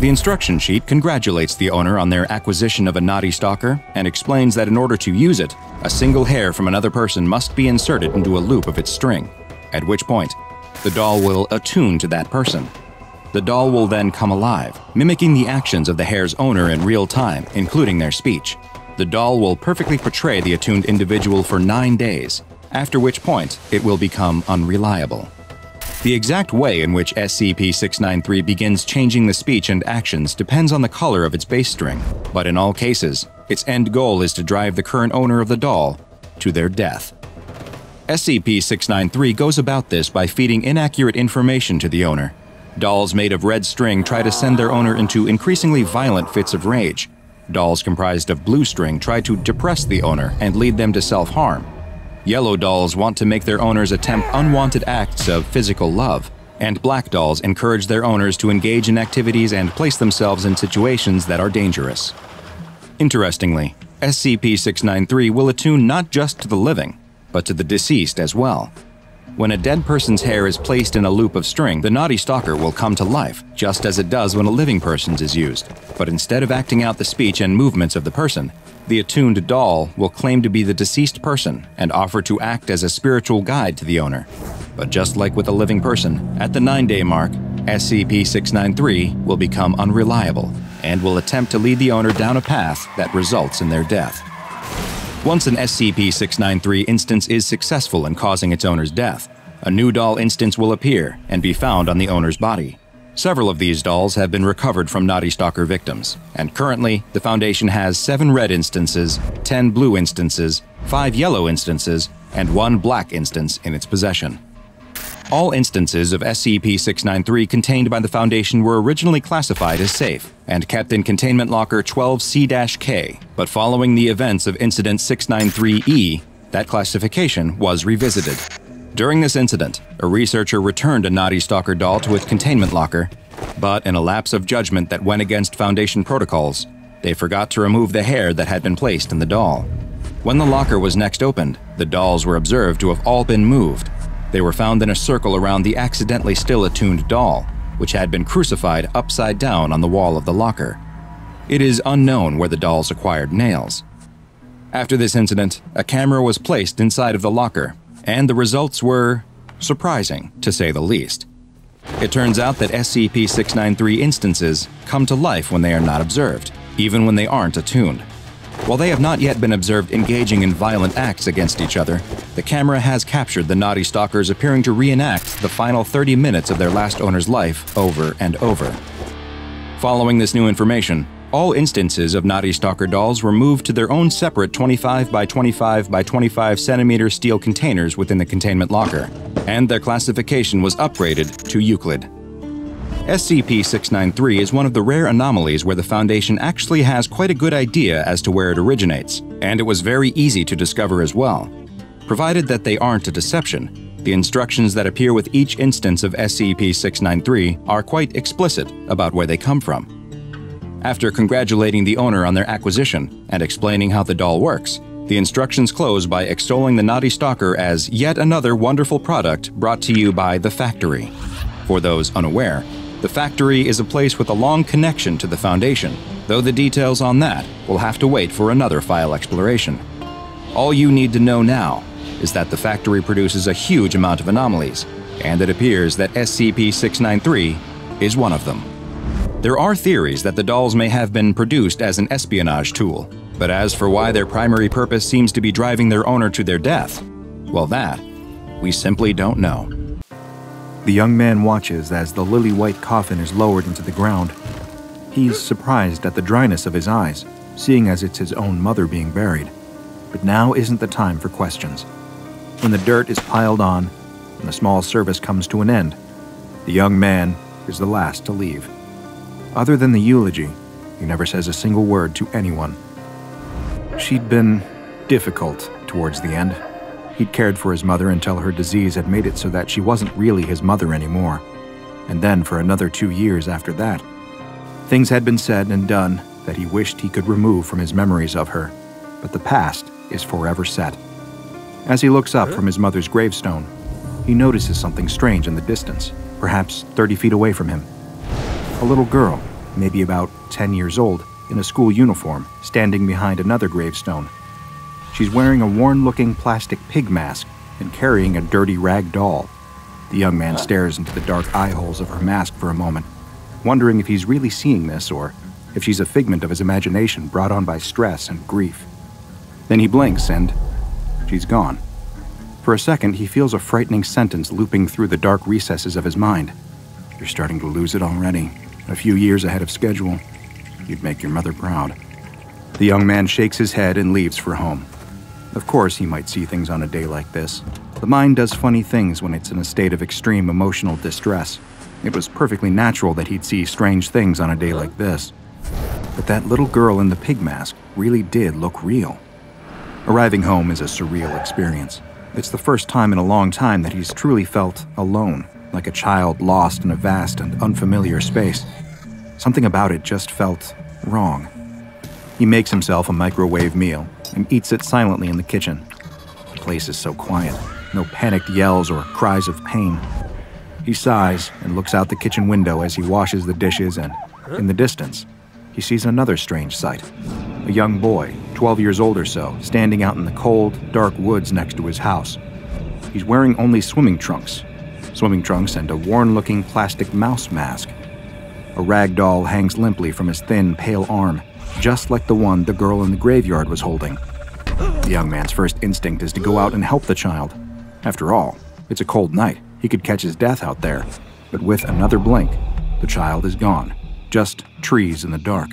The instruction sheet congratulates the owner on their acquisition of a naughty stalker and explains that in order to use it, a single hair from another person must be inserted into a loop of its string, at which point the doll will attune to that person. The doll will then come alive, mimicking the actions of the hair's owner in real time, including their speech. The doll will perfectly portray the attuned individual for nine days, after which point it will become unreliable. The exact way in which S C P six ninety-three begins changing the speech and actions depends on the color of its base string, but in all cases, its end goal is to drive the current owner of the doll to their death. S C P six ninety-three goes about this by feeding inaccurate information to the owner. Dolls made of red string try to send their owner into increasingly violent fits of rage. Dolls comprised of blue string try to depress the owner and lead them to self-harm. Yellow dolls want to make their owners attempt unwanted acts of physical love, and black dolls encourage their owners to engage in activities and place themselves in situations that are dangerous. Interestingly, S C P six ninety-three will attune not just to the living, but to the deceased as well. When a dead person's hair is placed in a loop of string, the naughty stalker will come to life, just as it does when a living person's is used. But instead of acting out the speech and movements of the person, the attuned doll will claim to be the deceased person and offer to act as a spiritual guide to the owner. But just like with a living person, at the nine-day mark, S C P six ninety-three will become unreliable and will attempt to lead the owner down a path that results in their death. Once an S C P six ninety-three instance is successful in causing its owner's death, a new doll instance will appear and be found on the owner's body. Several of these dolls have been recovered from Naughty Stalker victims, and currently, the Foundation has seven red instances, ten blue instances, five yellow instances, and one black instance in its possession. All instances of S C P six ninety-three contained by the Foundation were originally classified as safe and kept in Containment Locker twelve C K, but following the events of Incident six ninety-three E, that classification was revisited. During this incident, a researcher returned a Naughty Stalker doll to its Containment Locker, but in a lapse of judgment that went against Foundation protocols, they forgot to remove the hair that had been placed in the doll. When the locker was next opened, the dolls were observed to have all been moved. They were found in a circle around the accidentally still attuned doll, which had been crucified upside down on the wall of the locker. It is unknown where the dolls acquired nails. After this incident, a camera was placed inside of the locker, and the results were surprising, to say the least. It turns out that S C P six ninety-three instances come to life when they are not observed, even when they aren't attuned. While they have not yet been observed engaging in violent acts against each other, the camera has captured the naughty stalkers appearing to reenact the final thirty minutes of their last owner's life over and over. Following this new information, all instances of naughty stalker dolls were moved to their own separate twenty-five by twenty-five by twenty-five centimeter steel containers within the containment locker, and their classification was upgraded to Euclid. S C P six ninety-three is one of the rare anomalies where the Foundation actually has quite a good idea as to where it originates, and it was very easy to discover as well. Provided that they aren't a deception, the instructions that appear with each instance of S C P six ninety-three are quite explicit about where they come from. After congratulating the owner on their acquisition and explaining how the doll works, the instructions close by extolling the naughty stalker as yet another wonderful product brought to you by The Factory. For those unaware, The Factory is a place with a long connection to the Foundation, though the details on that will have to wait for another file exploration. All you need to know now is that The Factory produces a huge amount of anomalies, and it appears that S C P six ninety-three is one of them. There are theories that the dolls may have been produced as an espionage tool, but as for why their primary purpose seems to be driving their owner to their death, well, that we simply don't know. The young man watches as the lily-white coffin is lowered into the ground. He's surprised at the dryness of his eyes, seeing as it's his own mother being buried. But now isn't the time for questions. When the dirt is piled on and the small service comes to an end, the young man is the last to leave. Other than the eulogy, he never says a single word to anyone. She'd been difficult towards the end. He'd cared for his mother until her disease had made it so that she wasn't really his mother anymore. And then for another two years after that, things had been said and done that he wished he could remove from his memories of her, but the past is forever set. As he looks up from his mother's gravestone, he notices something strange in the distance, perhaps thirty feet away from him. A little girl, maybe about ten years old, in a school uniform, standing behind another gravestone. She's wearing a worn-looking plastic pig mask and carrying a dirty rag doll. The young man stares into the dark eye holes of her mask for a moment, wondering if he's really seeing this or if she's a figment of his imagination brought on by stress and grief. Then he blinks and she's gone. For a second, he feels a frightening sentence looping through the dark recesses of his mind. You're starting to lose it already. A few years ahead of schedule. You'd make your mother proud. The young man shakes his head and leaves for home. Of course, he might see things on a day like this. The mind does funny things when it's in a state of extreme emotional distress. It was perfectly natural that he'd see strange things on a day like this. But that little girl in the pig mask really did look real. Arriving home is a surreal experience. It's the first time in a long time that he's truly felt alone, like a child lost in a vast and unfamiliar space. Something about it just felt wrong. He makes himself a microwave meal and eats it silently in the kitchen. The place is so quiet, no panicked yells or cries of pain. He sighs and looks out the kitchen window as he washes the dishes and, in the distance, he sees another strange sight. A young boy, twelve years old or so, standing out in the cold, dark woods next to his house. He's wearing only swimming trunks. Swimming trunks and a worn-looking plastic mouse mask. A rag doll hangs limply from his thin, pale arm, just like the one the girl in the graveyard was holding. The young man's first instinct is to go out and help the child. After all, it's a cold night. He could catch his death out there. But with another blink, the child is gone. Just trees in the dark.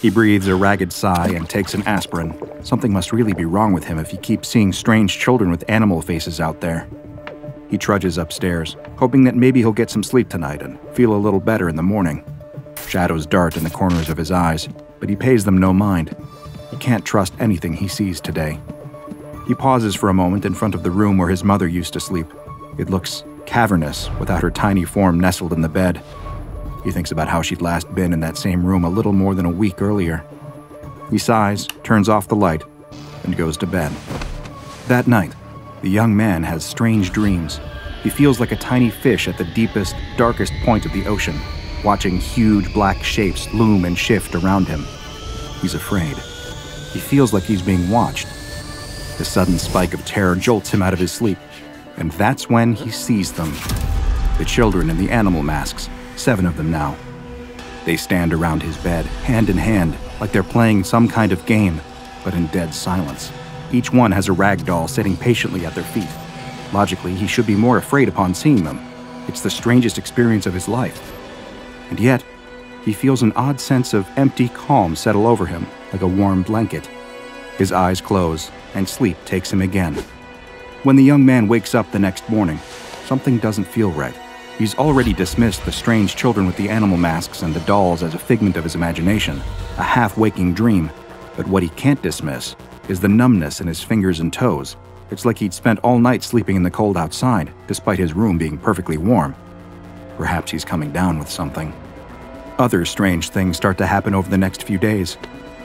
He breathes a ragged sigh and takes an aspirin. Something must really be wrong with him if he keeps seeing strange children with animal faces out there. He trudges upstairs, hoping that maybe he'll get some sleep tonight and feel a little better in the morning. Shadows dart in the corners of his eyes, but he pays them no mind. He can't trust anything he sees today. He pauses for a moment in front of the room where his mother used to sleep. It looks cavernous without her tiny form nestled in the bed. He thinks about how she'd last been in that same room a little more than a week earlier. He sighs, turns off the light, and goes to bed. That night, the young man has strange dreams. He feels like a tiny fish at the deepest, darkest point of the ocean, watching huge black shapes loom and shift around him. He's afraid. He feels like he's being watched. The sudden spike of terror jolts him out of his sleep, and that's when he sees them. The children in the animal masks. Seven of them now. They stand around his bed, hand in hand, like they're playing some kind of game, but in dead silence. Each one has a rag doll sitting patiently at their feet. Logically, he should be more afraid upon seeing them. It's the strangest experience of his life. And yet, he feels an odd sense of empty calm settle over him, like a warm blanket. His eyes close, and sleep takes him again. When the young man wakes up the next morning, something doesn't feel right. He's already dismissed the strange children with the animal masks and the dolls as a figment of his imagination, a half-waking dream. But what he can't dismiss is the numbness in his fingers and toes. It's like he'd spent all night sleeping in the cold outside, despite his room being perfectly warm. Perhaps he's coming down with something. Other strange things start to happen over the next few days.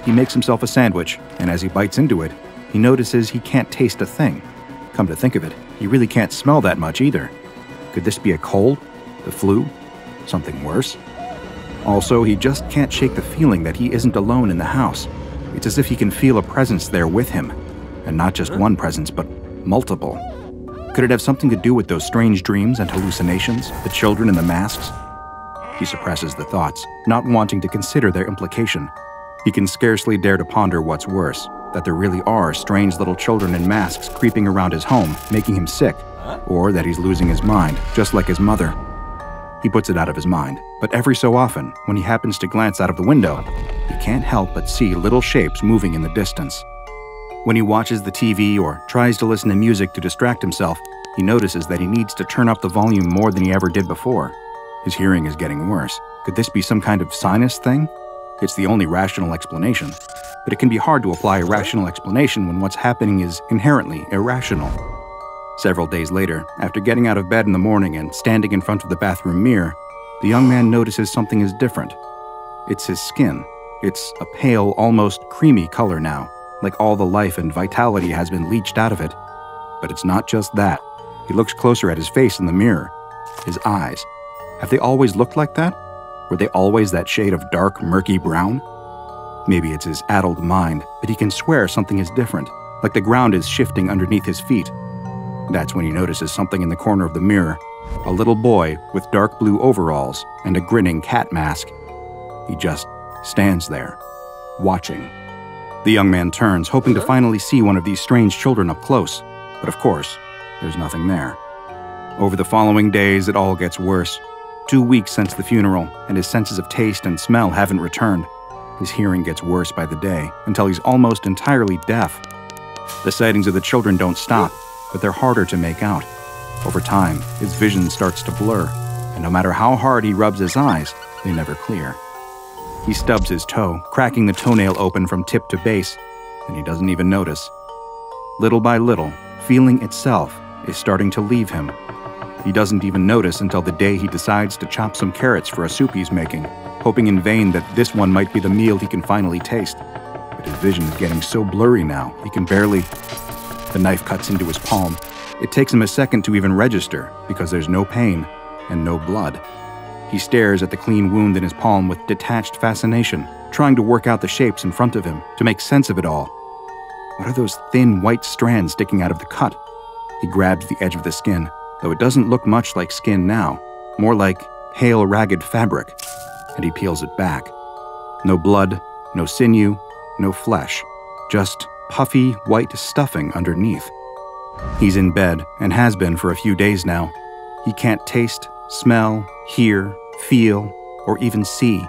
He makes himself a sandwich, and as he bites into it, he notices he can't taste a thing. Come to think of it, he really can't smell that much either. Could this be a cold? The flu? Something worse? Also, he just can't shake the feeling that he isn't alone in the house. It's as if he can feel a presence there with him. And not just one presence, but multiple. Could it have something to do with those strange dreams and hallucinations, the children in the masks? He suppresses the thoughts, not wanting to consider their implication. He can scarcely dare to ponder what's worse, that there really are strange little children in masks creeping around his home, making him sick. Or that he's losing his mind, just like his mother. He puts it out of his mind, but every so often, when he happens to glance out of the window, he can't help but see little shapes moving in the distance. When he watches the T V or tries to listen to music to distract himself, he notices that he needs to turn up the volume more than he ever did before. His hearing is getting worse. Could this be some kind of sinus thing? It's the only rational explanation, but it can be hard to apply a rational explanation when what's happening is inherently irrational. Several days later, after getting out of bed in the morning and standing in front of the bathroom mirror, the young man notices something is different. It's his skin. It's a pale, almost creamy color now, like all the life and vitality has been leached out of it. But it's not just that. He looks closer at his face in the mirror. His eyes. Have they always looked like that? Were they always that shade of dark, murky brown? Maybe it's his addled mind, but he can swear something is different, like the ground is shifting underneath his feet. That's when he notices something in the corner of the mirror, a little boy with dark blue overalls and a grinning cat mask. He just stands there, watching. The young man turns, hoping to finally see one of these strange children up close, but of course, there's nothing there. Over the following days, it all gets worse. Two weeks since the funeral, and his senses of taste and smell haven't returned. His hearing gets worse by the day, until he's almost entirely deaf. The sightings of the children don't stop, but they're harder to make out. Over time, his vision starts to blur, and no matter how hard he rubs his eyes, they never clear. He stubs his toe, cracking the toenail open from tip to base, and he doesn't even notice. Little by little, feeling itself is starting to leave him. He doesn't even notice until the day he decides to chop some carrots for a soup he's making, hoping in vain that this one might be the meal he can finally taste. But his vision is getting so blurry now, he can barely... The knife cuts into his palm. It takes him a second to even register, because there's no pain and no blood. He stares at the clean wound in his palm with detached fascination, trying to work out the shapes in front of him, to make sense of it all. What are those thin white strands sticking out of the cut? He grabs the edge of the skin, though it doesn't look much like skin now, more like pale, ragged fabric, and he peels it back. No blood, no sinew, no flesh, just puffy, white stuffing underneath. He's in bed, and has been for a few days now. He can't taste, smell, hear, feel, or even see.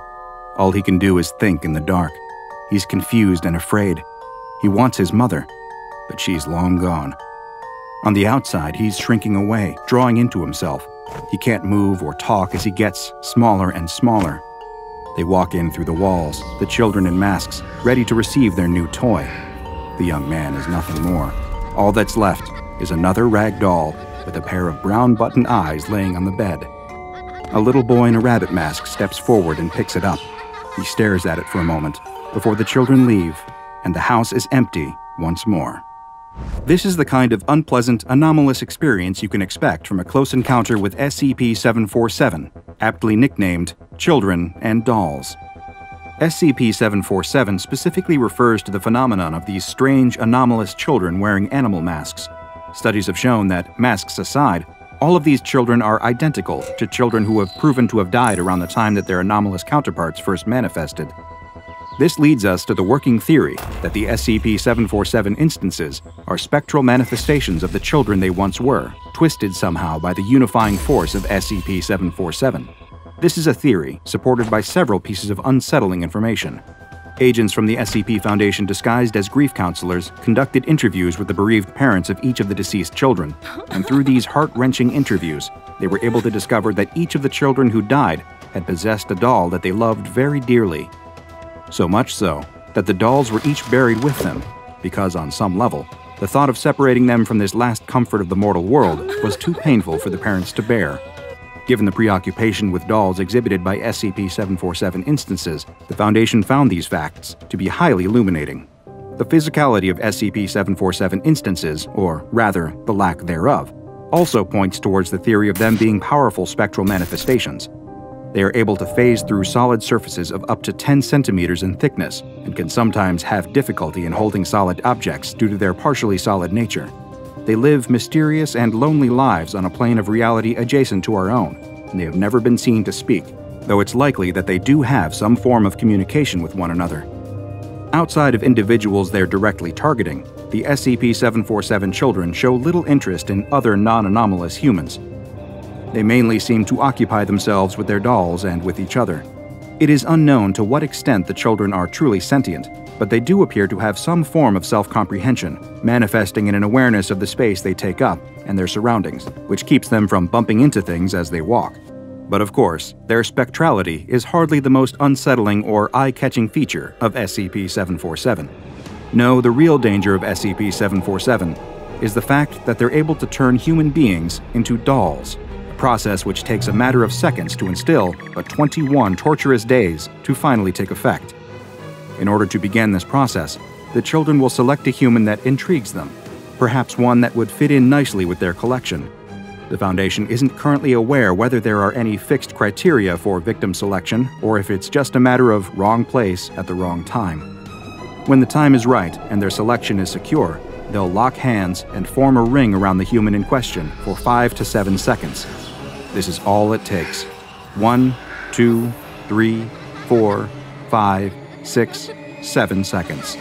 All he can do is think in the dark. He's confused and afraid. He wants his mother, but she's long gone. On the outside, he's shrinking away, drawing into himself. He can't move or talk as he gets smaller and smaller. They walk in through the walls, the children in masks, ready to receive their new toy. The young man is nothing more. All that's left is another rag doll with a pair of brown button eyes laying on the bed. A little boy in a rabbit mask steps forward and picks it up. He stares at it for a moment before the children leave, and the house is empty once more. This is the kind of unpleasant, anomalous experience you can expect from a close encounter with S C P seven forty-seven, aptly nicknamed Children and Dolls. S C P seven forty-seven specifically refers to the phenomenon of these strange, anomalous children wearing animal masks. Studies have shown that, masks aside, all of these children are identical to children who have proven to have died around the time that their anomalous counterparts first manifested. This leads us to the working theory that the S C P seven forty-seven instances are spectral manifestations of the children they once were, twisted somehow by the unifying force of S C P seven forty-seven. This is a theory supported by several pieces of unsettling information. Agents from the S C P Foundation disguised as grief counselors conducted interviews with the bereaved parents of each of the deceased children, and through these heart-wrenching interviews, they were able to discover that each of the children who died had possessed a doll that they loved very dearly. So much so, that the dolls were each buried with them, because on some level, the thought of separating them from this last comfort of the mortal world was too painful for the parents to bear. Given the preoccupation with dolls exhibited by S C P seven forty-seven instances, the Foundation found these facts to be highly illuminating. The physicality of S C P seven forty-seven instances, or rather, the lack thereof, also points towards the theory of them being powerful spectral manifestations. They are able to phase through solid surfaces of up to ten centimeters in thickness, and can sometimes have difficulty in holding solid objects due to their partially solid nature. They live mysterious and lonely lives on a plane of reality adjacent to our own, and they have never been seen to speak, though it's likely that they do have some form of communication with one another. Outside of individuals they're directly targeting, the S C P seven forty-seven children show little interest in other non-anomalous humans. They mainly seem to occupy themselves with their dolls and with each other. It is unknown to what extent the children are truly sentient, but they do appear to have some form of self-comprehension, manifesting in an awareness of the space they take up and their surroundings, which keeps them from bumping into things as they walk. But of course, their spectrality is hardly the most unsettling or eye-catching feature of S C P seven forty-seven. No, the real danger of S C P seven forty-seven is the fact that they're able to turn human beings into dolls, process which takes a matter of seconds to instill, but twenty-one torturous days to finally take effect. In order to begin this process, the children will select a human that intrigues them, perhaps one that would fit in nicely with their collection. The Foundation isn't currently aware whether there are any fixed criteria for victim selection, or if it's just a matter of wrong place at the wrong time. When the time is right and their selection is secure, they'll lock hands and form a ring around the human in question for five to seven seconds. This is all it takes. One, two, three, four, five, six, seven seconds,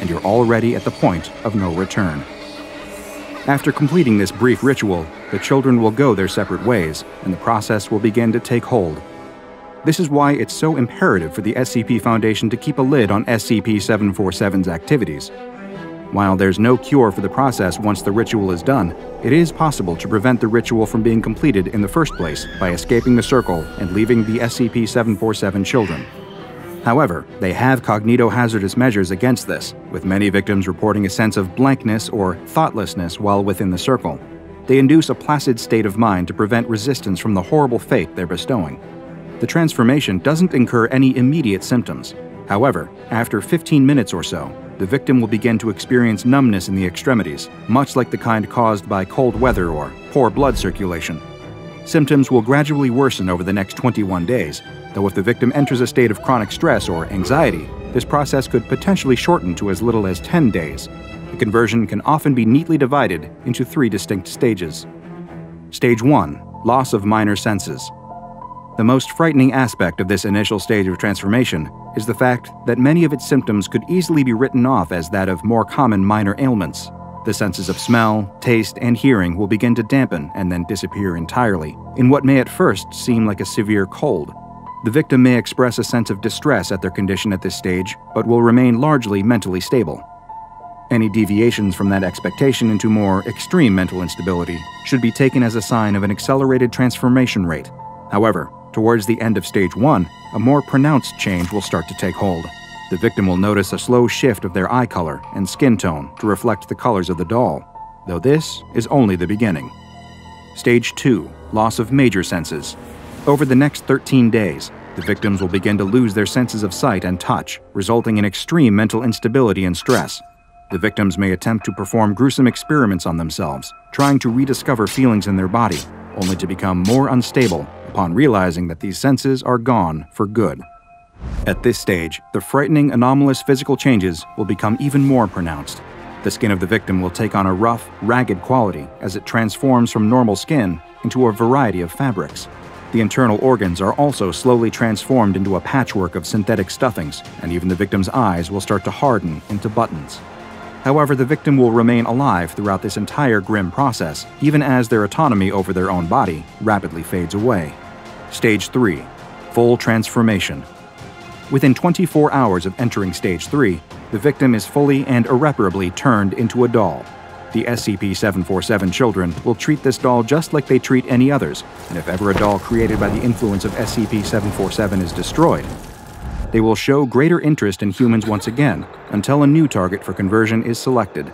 and you're already at the point of no return. After completing this brief ritual, the children will go their separate ways, and the process will begin to take hold. This is why it's so imperative for the S C P Foundation to keep a lid on S C P seven forty-seven's activities. While there's no cure for the process once the ritual is done, it is possible to prevent the ritual from being completed in the first place by escaping the circle and leaving the S C P seven forty-seven children. However, they have cognitohazardous measures against this, with many victims reporting a sense of blankness or thoughtlessness while within the circle. They induce a placid state of mind to prevent resistance from the horrible fate they're bestowing. The transformation doesn't incur any immediate symptoms. However, after fifteen minutes or so, the victim will begin to experience numbness in the extremities, much like the kind caused by cold weather or poor blood circulation. Symptoms will gradually worsen over the next twenty-one days, though if the victim enters a state of chronic stress or anxiety, this process could potentially shorten to as little as ten days. The conversion can often be neatly divided into three distinct stages. Stage one. Loss of minor senses. The most frightening aspect of this initial stage of transformation is the fact that many of its symptoms could easily be written off as that of more common minor ailments. The senses of smell, taste, and hearing will begin to dampen and then disappear entirely, in what may at first seem like a severe cold. The victim may express a sense of distress at their condition at this stage, but will remain largely mentally stable. Any deviations from that expectation into more extreme mental instability should be taken as a sign of an accelerated transformation rate. However, towards the end of Stage one, a more pronounced change will start to take hold. The victim will notice a slow shift of their eye color and skin tone to reflect the colors of the doll, though this is only the beginning. Stage two. Loss of major senses. Over the next thirteen days, the victims will begin to lose their senses of sight and touch, resulting in extreme mental instability and stress. The victims may attempt to perform gruesome experiments on themselves, trying to rediscover feelings in their body, only to become more unstable upon realizing that these senses are gone for good. At this stage, the frightening anomalous physical changes will become even more pronounced. The skin of the victim will take on a rough, ragged quality as it transforms from normal skin into a variety of fabrics. The internal organs are also slowly transformed into a patchwork of synthetic stuffings, and even the victim's eyes will start to harden into buttons. However, the victim will remain alive throughout this entire grim process, even as their autonomy over their own body rapidly fades away. Stage three. Full transformation. Within twenty-four hours of entering Stage three, the victim is fully and irreparably turned into a doll. The S C P seven forty-seven children will treat this doll just like they treat any others, and if ever a doll created by the influence of S C P seven forty-seven is destroyed, they will show greater interest in humans once again, until a new target for conversion is selected.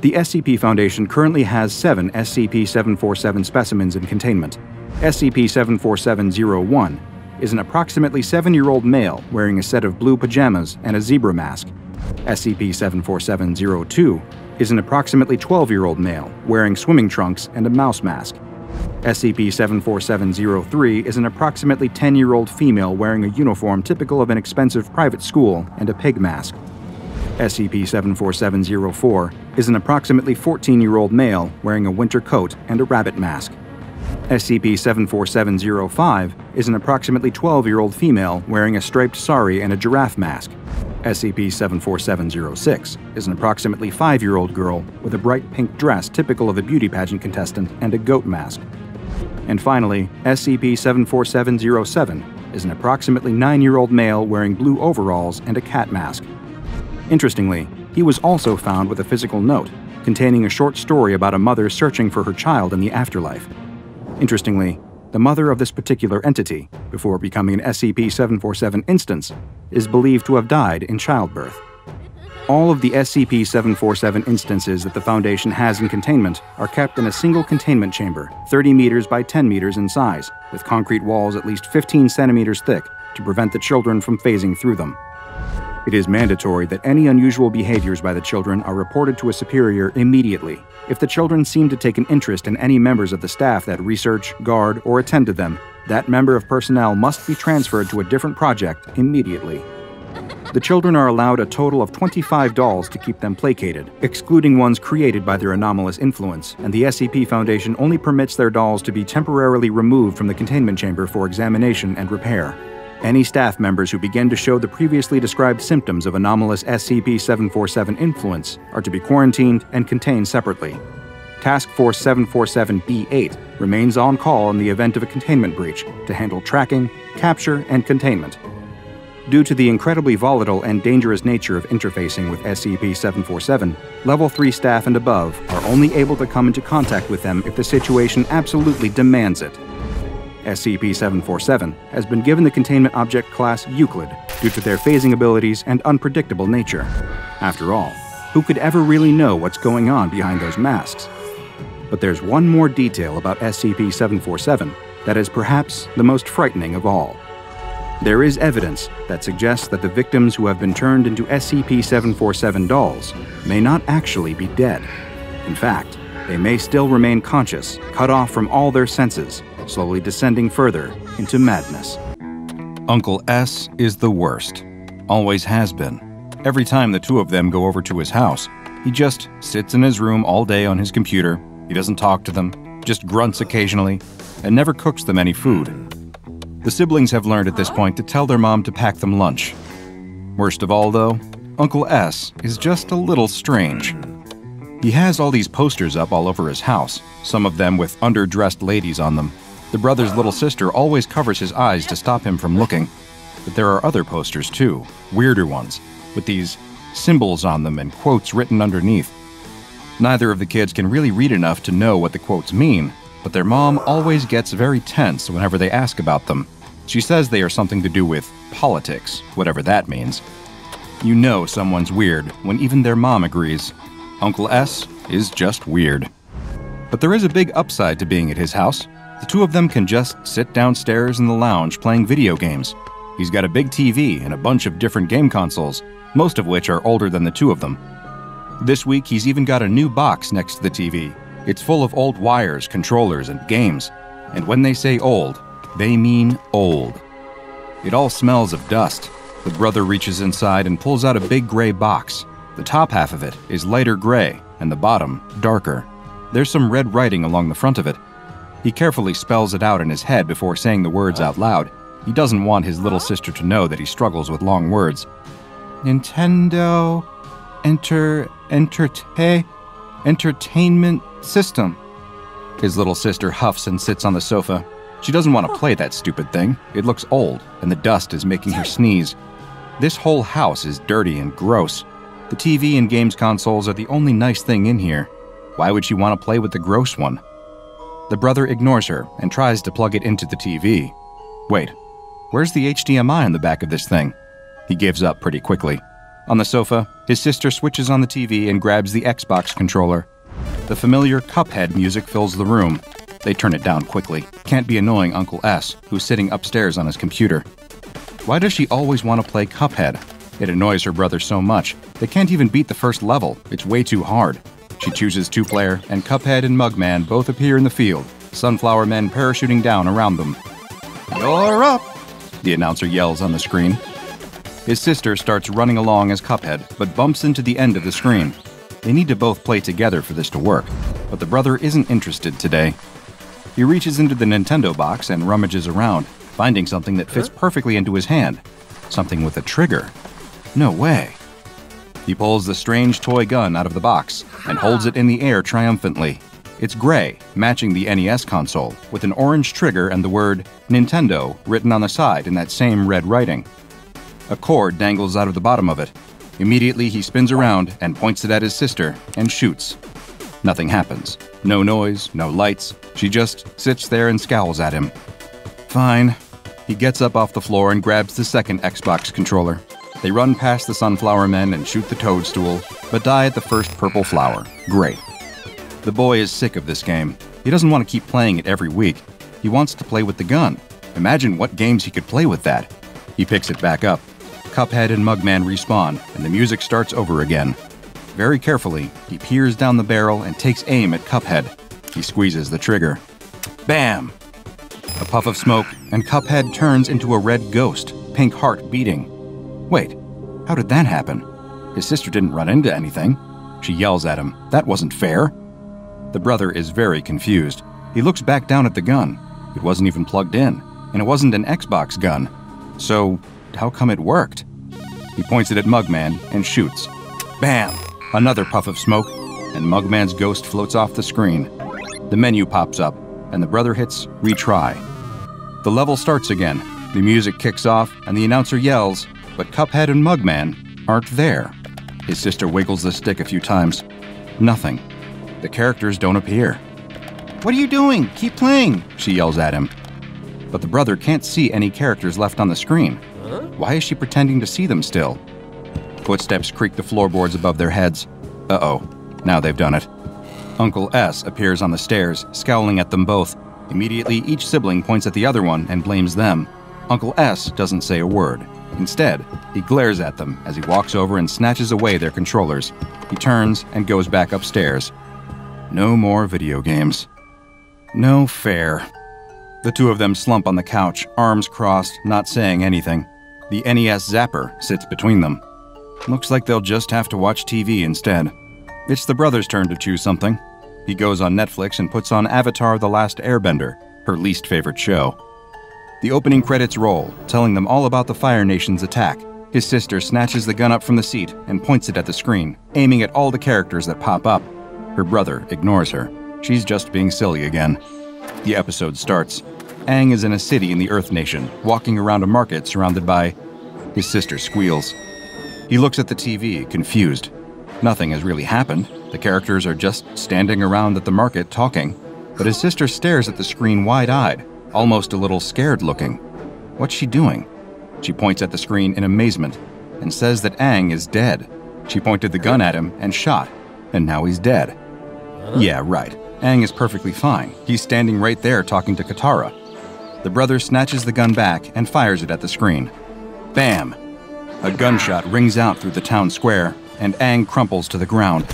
The S C P Foundation currently has seven S C P seven forty-seven specimens in containment. S C P seven forty-seven dash zero one is an approximately seven-year-old male wearing a set of blue pajamas and a zebra mask. S C P seven forty-seven dash zero two is an approximately twelve-year-old male wearing swimming trunks and a mouse mask. S C P seven forty-seven dash zero three is an approximately ten-year-old female wearing a uniform typical of an expensive private school and a pig mask. S C P seven forty-seven dash zero four is an approximately fourteen-year-old male wearing a winter coat and a rabbit mask. S C P seven forty-seven dash zero five is an approximately twelve-year-old female wearing a striped sari and a giraffe mask. S C P seven forty-seven dash zero six is an approximately five-year-old girl with a bright pink dress typical of a beauty pageant contestant and a goat mask. And finally, S C P seven forty-seven dash zero seven is an approximately nine-year-old male wearing blue overalls and a cat mask. Interestingly, he was also found with a physical note containing a short story about a mother searching for her child in the afterlife. Interestingly, the mother of this particular entity, before becoming an S C P seven forty-seven instance, is believed to have died in childbirth. All of the S C P seven forty-seven instances that the Foundation has in containment are kept in a single containment chamber, thirty meters by ten meters in size, with concrete walls at least fifteen centimeters thick to prevent the children from phasing through them. It is mandatory that any unusual behaviors by the children are reported to a superior immediately. If the children seem to take an interest in any members of the staff that research, guard, or attend to them, that member of personnel must be transferred to a different project immediately. The children are allowed a total of twenty-five dolls to keep them placated, excluding ones created by their anomalous influence, and the S C P Foundation only permits their dolls to be temporarily removed from the containment chamber for examination and repair. Any staff members who begin to show the previously described symptoms of anomalous S C P seven forty-seven influence are to be quarantined and contained separately. Task Force seven forty-seven B eight remains on call in the event of a containment breach to handle tracking, capture, and containment. Due to the incredibly volatile and dangerous nature of interfacing with S C P seven forty-seven, Level three staff and above are only able to come into contact with them if the situation absolutely demands it. S C P seven forty-seven has been given the containment object class Euclid due to their phasing abilities and unpredictable nature. After all, who could ever really know what's going on behind those masks? But there's one more detail about S C P seven forty-seven that is perhaps the most frightening of all. There is evidence that suggests that the victims who have been turned into S C P seven forty-seven dolls may not actually be dead. In fact, they may still remain conscious, cut off from all their senses, slowly descending further into madness. Uncle S is the worst. Always has been. Every time the two of them go over to his house, he just sits in his room all day on his computer. He doesn't talk to them, just grunts occasionally, and never cooks them any food. The siblings have learned at this point to tell their mom to pack them lunch. Worst of all, though, Uncle S is just a little strange. He has all these posters up all over his house, some of them with underdressed ladies on them. The brother's little sister always covers his eyes to stop him from looking. But there are other posters too, weirder ones, with these symbols on them and quotes written underneath. Neither of the kids can really read enough to know what the quotes mean, but their mom always gets very tense whenever they ask about them. She says they are something to do with politics, whatever that means. You know someone's weird when even their mom agrees. Uncle S is just weird. But there is a big upside to being at his house. The two of them can just sit downstairs in the lounge playing video games. He's got a big T V and a bunch of different game consoles, most of which are older than the two of them. This week he's even got a new box next to the T V. It's full of old wires, controllers, and games. And when they say old, they mean old. It all smells of dust. The brother reaches inside and pulls out a big gray box. The top half of it is lighter gray and the bottom darker. There's some red writing along the front of it. He carefully spells it out in his head before saying the words out loud. He doesn't want his little sister to know that he struggles with long words. Nintendo enter entertain entertainment system. His little sister huffs and sits on the sofa. She doesn't want to play that stupid thing. It looks old, and the dust is making her sneeze. This whole house is dirty and gross. The T V and games consoles are the only nice thing in here. Why would she want to play with the gross one? The brother ignores her and tries to plug it into the T V. Wait, where's the H D M I on the back of this thing? He gives up pretty quickly. On the sofa, his sister switches on the T V and grabs the Xbox controller. The familiar Cuphead music fills the room. They turn it down quickly. Can't be annoying Uncle S, who's sitting upstairs on his computer. Why does she always want to play Cuphead? It annoys her brother so much. They can't even beat the first level. It's way too hard. She chooses two-player, and Cuphead and Mugman both appear in the field, sunflower men parachuting down around them. "You're up!" the announcer yells on the screen. His sister starts running along as Cuphead, but bumps into the end of the screen. They need to both play together for this to work, but the brother isn't interested today. He reaches into the Nintendo box and rummages around, finding something that fits perfectly into his hand. Something with a trigger. No way. He pulls the strange toy gun out of the box and holds it in the air triumphantly. It's gray, matching the N E S console, with an orange trigger and the word Nintendo written on the side in that same red writing. A cord dangles out of the bottom of it. Immediately he spins around and points it at his sister and shoots. Nothing happens. No noise, no lights. She just sits there and scowls at him. Fine. He gets up off the floor and grabs the second Xbox controller. They run past the sunflower men and shoot the toadstool, but die at the first purple flower. Great. The boy is sick of this game. He doesn't want to keep playing it every week. He wants to play with the gun. Imagine what games he could play with that. He picks it back up. Cuphead and Mugman respawn, and the music starts over again. Very carefully, he peers down the barrel and takes aim at Cuphead. He squeezes the trigger. Bam! A puff of smoke, and Cuphead turns into a red ghost, pink heart beating. Wait, how did that happen? His sister didn't run into anything. She yells at him. That wasn't fair. The brother is very confused. He looks back down at the gun. It wasn't even plugged in, and it wasn't an Xbox gun. So, how come it worked? He points it at Mugman and shoots. Bam! Another puff of smoke, and Mugman's ghost floats off the screen. The menu pops up, and the brother hits retry. The level starts again, the music kicks off, and the announcer yells, but Cuphead and Mugman aren't there. His sister wiggles the stick a few times. Nothing. The characters don't appear. "What are you doing? Keep playing!" she yells at him. But the brother can't see any characters left on the screen. Why is she pretending to see them still? Footsteps creak the floorboards above their heads. Uh-oh, now they've done it. Uncle S appears on the stairs, scowling at them both. Immediately, each sibling points at the other one and blames them. Uncle S doesn't say a word. Instead, he glares at them as he walks over and snatches away their controllers. He turns and goes back upstairs. No more video games. No fair. The two of them slump on the couch, arms crossed, not saying anything. The N E S zapper sits between them. Looks like they'll just have to watch T V instead. It's the brother's turn to choose something. He goes on Netflix and puts on Avatar: The Last Airbender, her least favorite show. The opening credits roll, telling them all about the Fire Nation's attack. His sister snatches the gun up from the seat and points it at the screen, aiming at all the characters that pop up. Her brother ignores her. She's just being silly again. The episode starts. Aang is in a city in the Earth Nation, walking around a market surrounded by... His sister squeals. He looks at the T V, confused. Nothing has really happened. The characters are just standing around at the market talking. But his sister stares at the screen wide-eyed, almost a little scared looking. What's she doing? She points at the screen in amazement and says that Aang is dead. She pointed the gun at him and shot, and now he's dead. Yeah, right. Aang is perfectly fine. He's standing right there talking to Katara. The brother snatches the gun back and fires it at the screen. Bam! A gunshot rings out through the town square, and Aang crumples to the ground.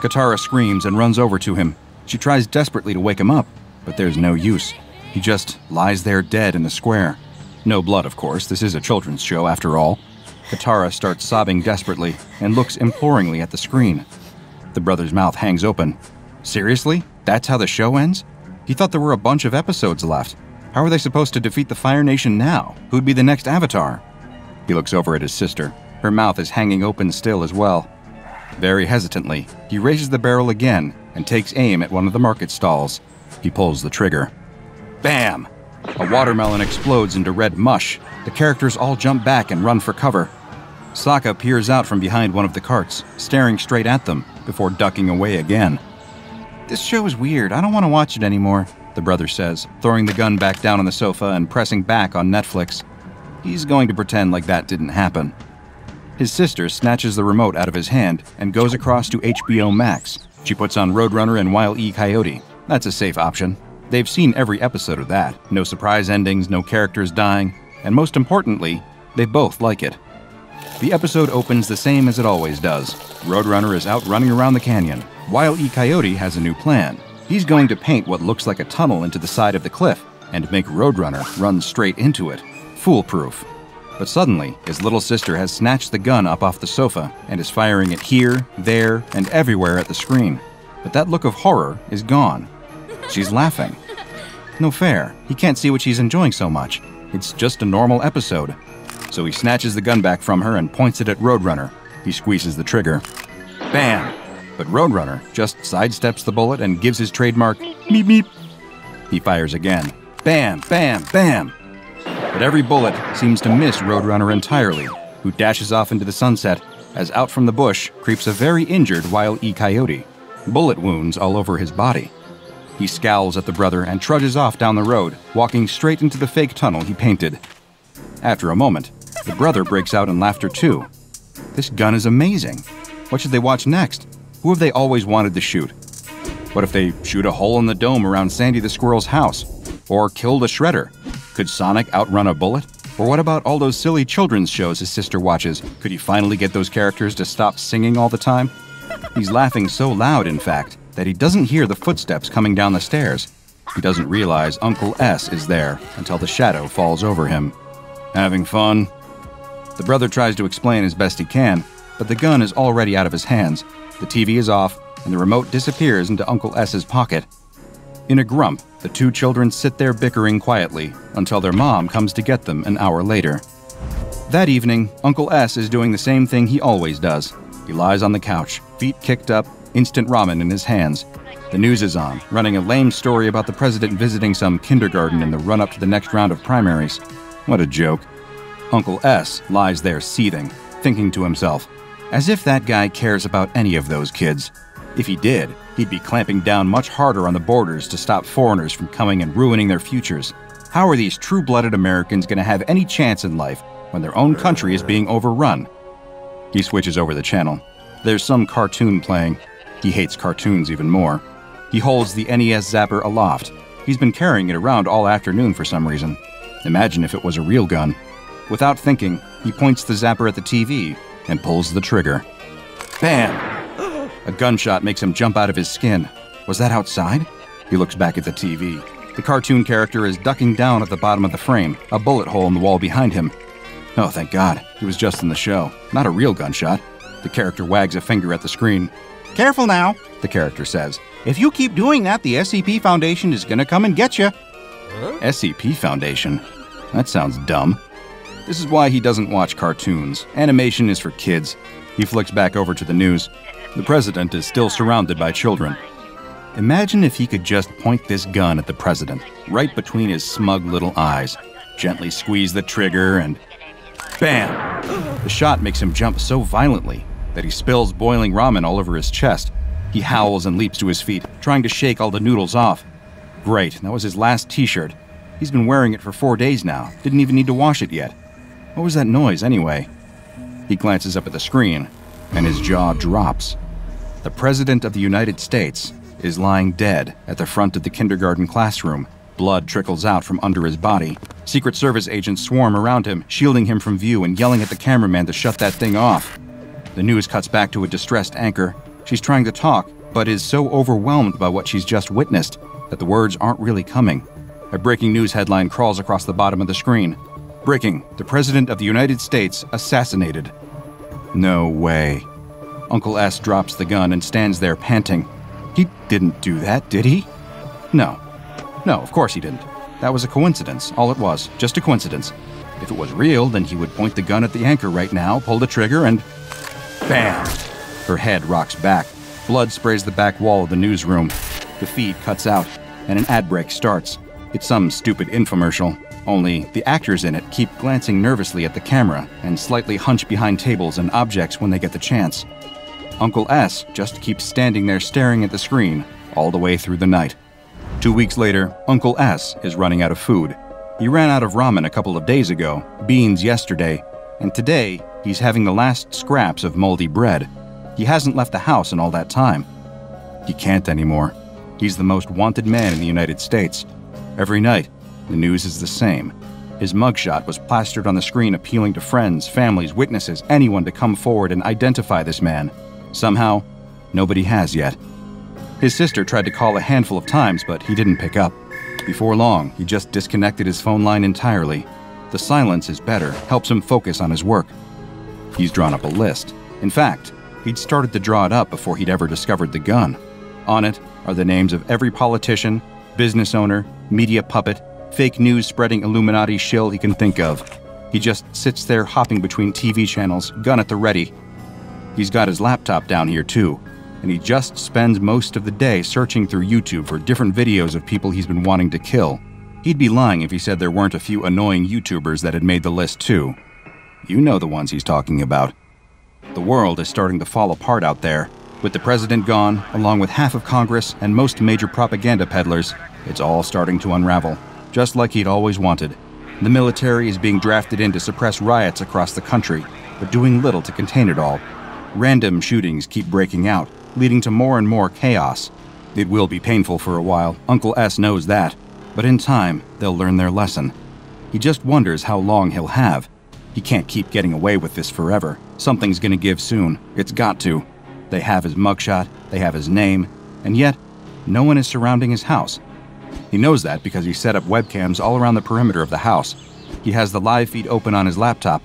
Katara screams and runs over to him. She tries desperately to wake him up, but there's no use. He just lies there dead in the square. No blood, of course. This is a children's show, after all. Katara starts sobbing desperately and looks imploringly at the screen. The brother's mouth hangs open. Seriously? That's how the show ends? He thought there were a bunch of episodes left. How are they supposed to defeat the Fire Nation now? Who'd be the next Avatar? He looks over at his sister. Her mouth is hanging open still as well. Very hesitantly, he raises the barrel again and takes aim at one of the market stalls. He pulls the trigger. Bam! A watermelon explodes into red mush. The characters all jump back and run for cover. Sokka peers out from behind one of the carts, staring straight at them, before ducking away again. This show is weird. I don't want to watch it anymore, the brother says, throwing the gun back down on the sofa and pressing back on Netflix. He's going to pretend like that didn't happen. His sister snatches the remote out of his hand and goes across to H B O Max. She puts on Roadrunner and Wile E. Coyote. That's a safe option. They've seen every episode of that. No surprise endings, no characters dying, and most importantly, they both like it. The episode opens the same as it always does. Roadrunner is out running around the canyon. Wile E. Coyote has a new plan. He's going to paint what looks like a tunnel into the side of the cliff and make Roadrunner run straight into it. Foolproof. But suddenly, his little sister has snatched the gun up off the sofa and is firing it here, there, and everywhere at the screen. But that look of horror is gone. She's laughing. No fair. He can't see what she's enjoying so much. It's just a normal episode. So he snatches the gun back from her and points it at Roadrunner. He squeezes the trigger. Bam! But Roadrunner just sidesteps the bullet and gives his trademark meep meep. He fires again. Bam! Bam! Bam! But every bullet seems to miss Roadrunner entirely, who dashes off into the sunset as out from the bush creeps a very injured Wile E. Coyote, bullet wounds all over his body. He scowls at the brother and trudges off down the road, walking straight into the fake tunnel he painted. After a moment, the brother breaks out in laughter too. This gun is amazing. What should they watch next? Who have they always wanted to shoot? What if they shoot a hole in the dome around Sandy the Squirrel's house? Or kill the Shredder? Could Sonic outrun a bullet? Or what about all those silly children's shows his sister watches? Could he finally get those characters to stop singing all the time? He's laughing so loud, in fact, that he doesn't hear the footsteps coming down the stairs. He doesn't realize Uncle S is there until the shadow falls over him. Having fun? The brother tries to explain as best he can, but the gun is already out of his hands. The T V is off, and the remote disappears into Uncle S's pocket. In a grump, the two children sit there bickering quietly until their mom comes to get them an hour later. That evening, Uncle S is doing the same thing he always does. He lies on the couch, feet kicked up, instant ramen in his hands. The news is on, running a lame story about the president visiting some kindergarten in the run-up to the next round of primaries. What a joke. Uncle S lies there seething, thinking to himself, as if that guy cares about any of those kids. If he did, he'd be clamping down much harder on the borders to stop foreigners from coming and ruining their futures. How are these true-blooded Americans going to have any chance in life when their own country is being overrun? He switches over the channel. There's some cartoon playing. He hates cartoons even more. He holds the N E S Zapper aloft. He's been carrying it around all afternoon for some reason. Imagine if it was a real gun. Without thinking, he points the zapper at the T V and pulls the trigger. Bam! A gunshot makes him jump out of his skin. Was that outside? He looks back at the T V. The cartoon character is ducking down at the bottom of the frame, a bullet hole in the wall behind him. Oh, thank God. He was just in the show. Not a real gunshot. The character wags a finger at the screen. Careful now, the character says. If you keep doing that, the S C P Foundation is gonna come and get you. Huh? S C P Foundation? That sounds dumb. This is why he doesn't watch cartoons. Animation is for kids. He flicks back over to the news. The president is still surrounded by children. Imagine if he could just point this gun at the president, right between his smug little eyes, gently squeeze the trigger and bam! The shot makes him jump so violently that he spills boiling ramen all over his chest. He howls and leaps to his feet, trying to shake all the noodles off. Great, that was his last t-shirt. He's been wearing it for four days now, didn't even need to wash it yet. What was that noise anyway? He glances up at the screen, and his jaw drops. The President of the United States is lying dead at the front of the kindergarten classroom. Blood trickles out from under his body. Secret Service agents swarm around him, shielding him from view and yelling at the cameraman to shut that thing off. The news cuts back to a distressed anchor. She's trying to talk, but is so overwhelmed by what she's just witnessed that the words aren't really coming. A breaking news headline crawls across the bottom of the screen. Breaking, the President of the United States assassinated. No way. Uncle S drops the gun and stands there panting. He didn't do that, did he? No. No, of course he didn't. That was a coincidence, all it was, just a coincidence. If it was real, then he would point the gun at the anchor right now, pull the trigger, and bam! Her head rocks back. Blood sprays the back wall of the newsroom. The feed cuts out, and an ad break starts. It's some stupid infomercial, only the actors in it keep glancing nervously at the camera and slightly hunch behind tables and objects when they get the chance. Uncle S just keeps standing there staring at the screen all the way through the night. Two weeks later, Uncle S is running out of food. He ran out of ramen a couple of days ago, beans yesterday, and today he's having the last scraps of moldy bread. He hasn't left the house in all that time. He can't anymore. He's the most wanted man in the United States. Every night, the news is the same. His mugshot was plastered on the screen, appealing to friends, families, witnesses, anyone to come forward and identify this man. Somehow, nobody has yet. His sister tried to call a handful of times, but he didn't pick up. Before long, he just disconnected his phone line entirely. The silence is better, helps him focus on his work. He's drawn up a list. In fact, he'd started to draw it up before he'd ever discovered the gun. On it are the names of every politician, business owner, media puppet, fake news spreading Illuminati shill he can think of. He just sits there hopping between T V channels, gun at the ready. He's got his laptop down here too, and he just spends most of the day searching through YouTube for different videos of people he's been wanting to kill. He'd be lying if he said there weren't a few annoying YouTubers that had made the list too. You know the ones he's talking about. The world is starting to fall apart out there. With the president gone, along with half of Congress and most major propaganda peddlers, it's all starting to unravel, just like he'd always wanted. The military is being drafted in to suppress riots across the country, but doing little to contain it all. Random shootings keep breaking out, leading to more and more chaos. It will be painful for a while, Uncle S knows that, but in time, they'll learn their lesson. He just wonders how long he'll have. He can't keep getting away with this forever. Something's gonna give soon, it's got to. They have his mugshot, they have his name, and yet, no one is surrounding his house. He knows that because he set up webcams all around the perimeter of the house. He has the live feed open on his laptop.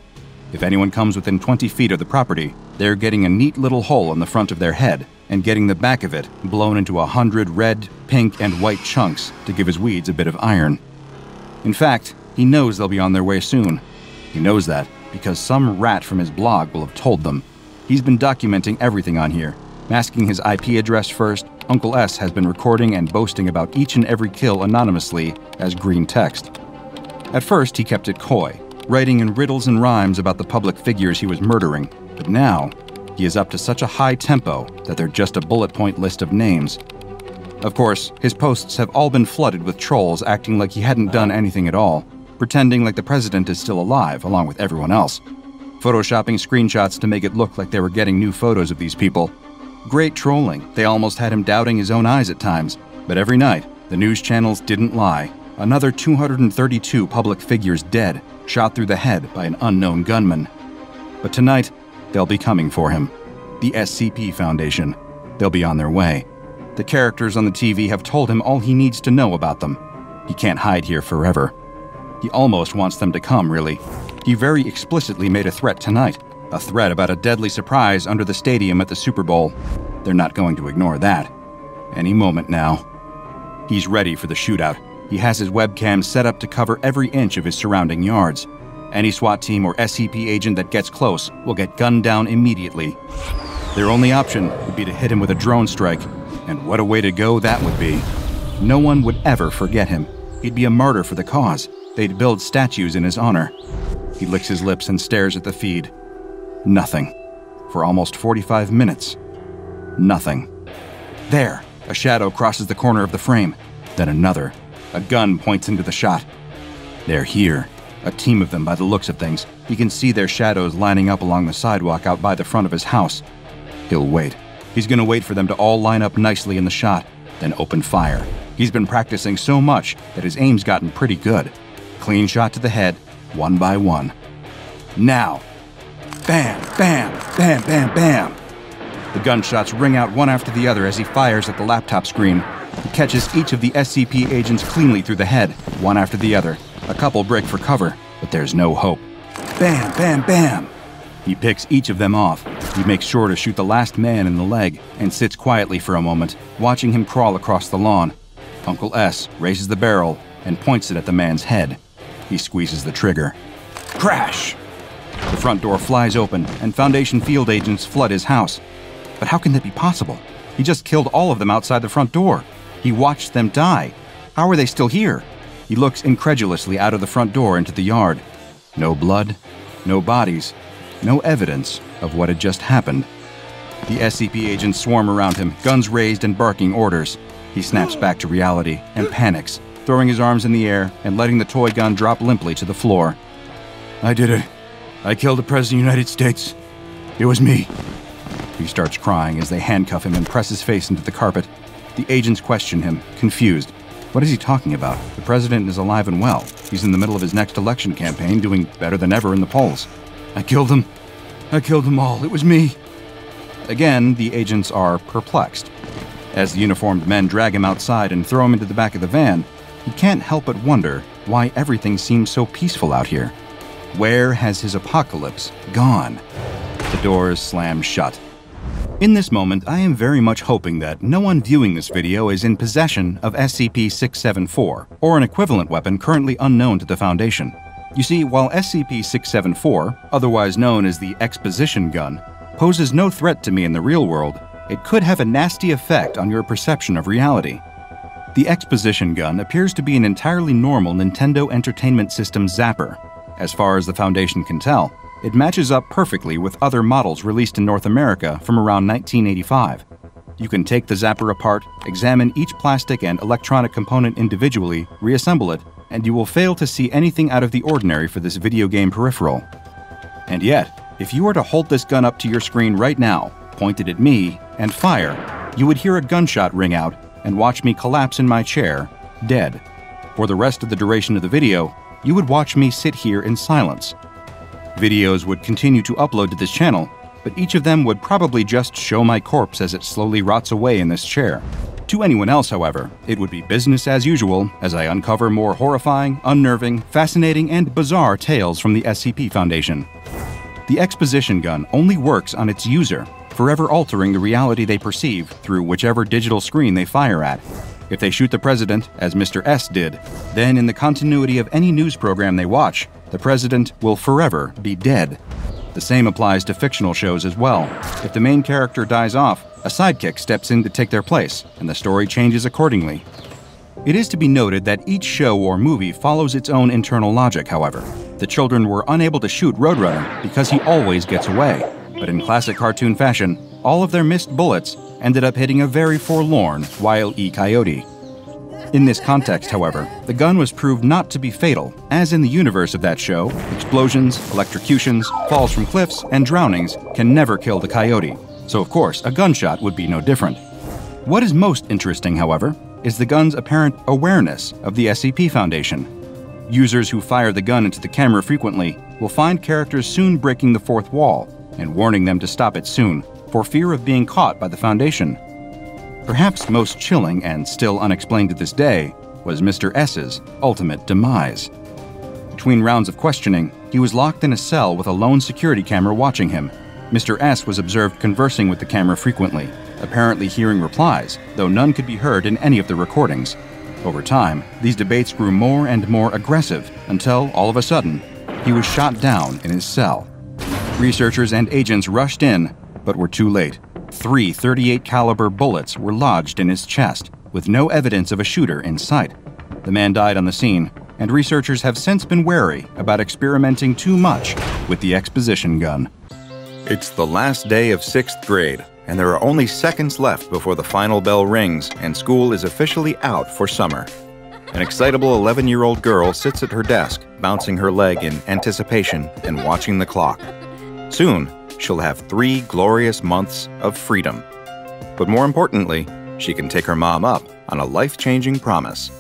If anyone comes within twenty feet of the property, they're getting a neat little hole in the front of their head and getting the back of it blown into a hundred red, pink, and white chunks to give his weeds a bit of iron. In fact, he knows they'll be on their way soon. He knows that because some rat from his blog will have told them. He's been documenting everything on here, masking his I P address first. Uncle S has been recording and boasting about each and every kill anonymously as green text. At first, he kept it coy, writing in riddles and rhymes about the public figures he was murdering, but now he is up to such a high tempo that they're just a bullet point list of names. Of course, his posts have all been flooded with trolls acting like he hadn't done anything at all, pretending like the president is still alive along with everyone else, photoshopping screenshots to make it look like they were getting new photos of these people. Great trolling. They almost had him doubting his own eyes at times. But every night, the news channels didn't lie. Another two hundred thirty-two public figures dead, shot through the head by an unknown gunman. But tonight, they'll be coming for him. The S C P Foundation. They'll be on their way. The characters on the T V have told him all he needs to know about them. He can't hide here forever. He almost wants them to come, really. He very explicitly made a threat tonight. A threat about a deadly surprise under the stadium at the Super Bowl. They're not going to ignore that. Any moment now. He's ready for the shootout. He has his webcam set up to cover every inch of his surrounding yards. Any SWAT team or S C P agent that gets close will get gunned down immediately. Their only option would be to hit him with a drone strike, and what a way to go that would be. No one would ever forget him. He'd be a martyr for the cause. They'd build statues in his honor. He licks his lips and stares at the feed. Nothing. For almost forty-five minutes. Nothing. There! A shadow crosses the corner of the frame. Then another. A gun points into the shot. They're here. A team of them by the looks of things. He can see their shadows lining up along the sidewalk out by the front of his house. He'll wait. He's gonna wait for them to all line up nicely in the shot, then open fire. He's been practicing so much that his aim's gotten pretty good. Clean shot to the head, one by one. Now! Bam! Bam! Bam! Bam! Bam! The gunshots ring out one after the other as he fires at the laptop screen. He catches each of the S C P agents cleanly through the head, one after the other. A couple break for cover, but there's no hope. Bam! Bam! Bam! He picks each of them off. He makes sure to shoot the last man in the leg and sits quietly for a moment, watching him crawl across the lawn. Uncle S raises the barrel and points it at the man's head. He squeezes the trigger. Crash! The front door flies open and Foundation field agents flood his house. But how can that be possible? He just killed all of them outside the front door. He watched them die. How are they still here? He looks incredulously out of the front door into the yard. No blood, no bodies. No evidence of what had just happened. The S C P agents swarm around him, guns raised and barking orders. He snaps back to reality and panics, throwing his arms in the air and letting the toy gun drop limply to the floor. I did it. I killed the President of the United States. It was me. He starts crying as they handcuff him and press his face into the carpet. The agents question him, confused. What is he talking about? The president is alive and well. He's in the middle of his next election campaign, doing better than ever in the polls. I killed them. I killed them all. It was me. Again, the agents are perplexed. As the uniformed men drag him outside and throw him into the back of the van, he can't help but wonder why everything seems so peaceful out here. Where has his apocalypse gone? The doors slam shut. In this moment, I am very much hoping that no one viewing this video is in possession of S C P six seven four, or an equivalent weapon currently unknown to the Foundation. You see, while S C P six seven four, otherwise known as the exposition gun, poses no threat to me in the real world, it could have a nasty effect on your perception of reality. The exposition gun appears to be an entirely normal Nintendo Entertainment System zapper. As far as the Foundation can tell, it matches up perfectly with other models released in North America from around nineteen eighty-five. You can take the zapper apart, examine each plastic and electronic component individually, reassemble it, and you will fail to see anything out of the ordinary for this video game peripheral. And yet, if you were to hold this gun up to your screen right now, point it at me, and fire, you would hear a gunshot ring out and watch me collapse in my chair, dead. For the rest of the duration of the video, you would watch me sit here in silence. Videos would continue to upload to this channel, but each of them would probably just show my corpse as it slowly rots away in this chair. To anyone else, however, it would be business as usual as I uncover more horrifying, unnerving, fascinating, and bizarre tales from the S C P Foundation. The exposition gun only works on its user, forever altering the reality they perceive through whichever digital screen they fire at. If they shoot the president, as Mister S did, then in the continuity of any news program they watch, the president will forever be dead. The same applies to fictional shows as well. If the main character dies off, a sidekick steps in to take their place, and the story changes accordingly. It is to be noted that each show or movie follows its own internal logic, however. The children were unable to shoot Roadrunner because he always gets away, but in classic cartoon fashion, all of their missed bullets ended up hitting a very forlorn Wile E. Coyote. In this context, however, the gun was proved not to be fatal, as in the universe of that show, explosions, electrocutions, falls from cliffs, and drownings can never kill the coyote. so of course a gunshot would be no different. What is most interesting, however, is the gun's apparent awareness of the S C P Foundation. Users who fire the gun into the camera frequently will find characters soon breaking the fourth wall and warning them to stop it soon for fear of being caught by the Foundation. Perhaps most chilling and still unexplained to this day was Mister S's ultimate demise. Between rounds of questioning, he was locked in a cell with a lone security camera watching him. Mister S was observed conversing with the camera frequently, apparently hearing replies, though none could be heard in any of the recordings. Over time, these debates grew more and more aggressive until, all of a sudden, he was shot down in his cell. Researchers and agents rushed in, but were too late. Three thirty-eight caliber bullets were lodged in his chest, with no evidence of a shooter in sight. The man died on the scene, and researchers have since been wary about experimenting too much with the exposition gun. It's the last day of sixth grade, and there are only seconds left before the final bell rings and school is officially out for summer. An excitable eleven-year-old girl sits at her desk, bouncing her leg in anticipation and watching the clock. Soon, she'll have three glorious months of freedom. But more importantly, she can take her mom up on a life-changing promise.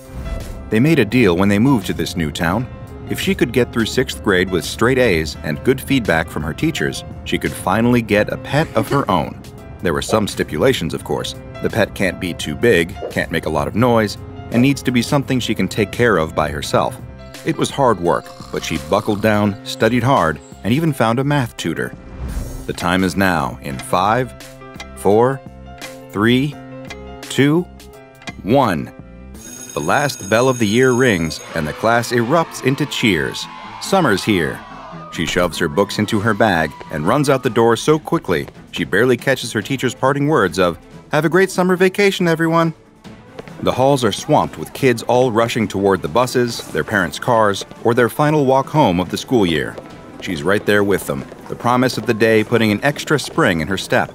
They made a deal when they moved to this new town. If she could get through sixth grade with straight A's and good feedback from her teachers, she could finally get a pet of her own. There were some stipulations, of course. The pet can't be too big, can't make a lot of noise, and needs to be something she can take care of by herself. It was hard work, but she buckled down, studied hard, and even found a math tutor. The time is now in five, four, three, two, one. The last bell of the year rings, and the class erupts into cheers. Summer's here. She shoves her books into her bag and runs out the door so quickly she barely catches her teacher's parting words of, "Have a great summer vacation, everyone." The halls are swamped with kids all rushing toward the buses, their parents' cars, or their final walk home of the school year. She's right there with them, the promise of the day putting an extra spring in her step.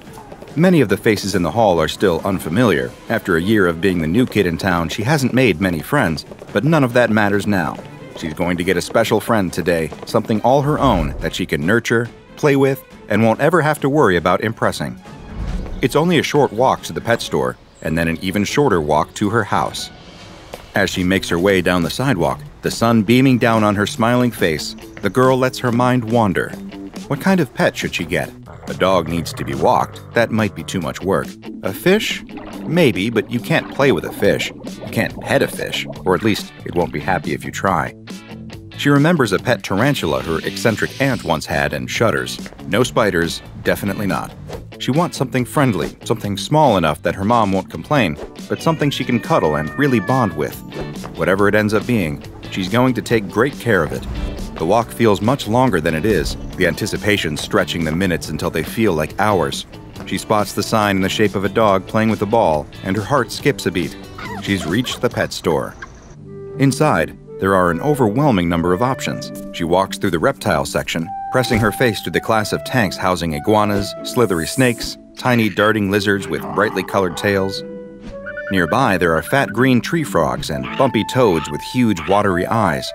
Many of the faces in the hall are still unfamiliar. After a year of being the new kid in town, she hasn't made many friends, but none of that matters now. She's going to get a special friend today, something all her own that she can nurture, play with, and won't ever have to worry about impressing. It's only a short walk to the pet store, and then an even shorter walk to her house. As she makes her way down the sidewalk, the sun beaming down on her smiling face, the girl lets her mind wander. What kind of pet should she get? A dog needs to be walked. That might be too much work. A fish? Maybe, but you can't play with a fish. You can't pet a fish, or at least it won't be happy if you try. She remembers a pet tarantula her eccentric aunt once had and shudders. No spiders, definitely not. She wants something friendly, something small enough that her mom won't complain, but something she can cuddle and really bond with. Whatever it ends up being, she's going to take great care of it. The walk feels much longer than it is, the anticipation stretching the minutes until they feel like hours. She spots the sign in the shape of a dog playing with a ball, and her heart skips a beat. She's reached the pet store. Inside, there are an overwhelming number of options. She walks through the reptile section, pressing her face to the class of tanks housing iguanas, slithery snakes, tiny darting lizards with brightly colored tails. Nearby, there are fat green tree frogs and bumpy toads with huge watery eyes.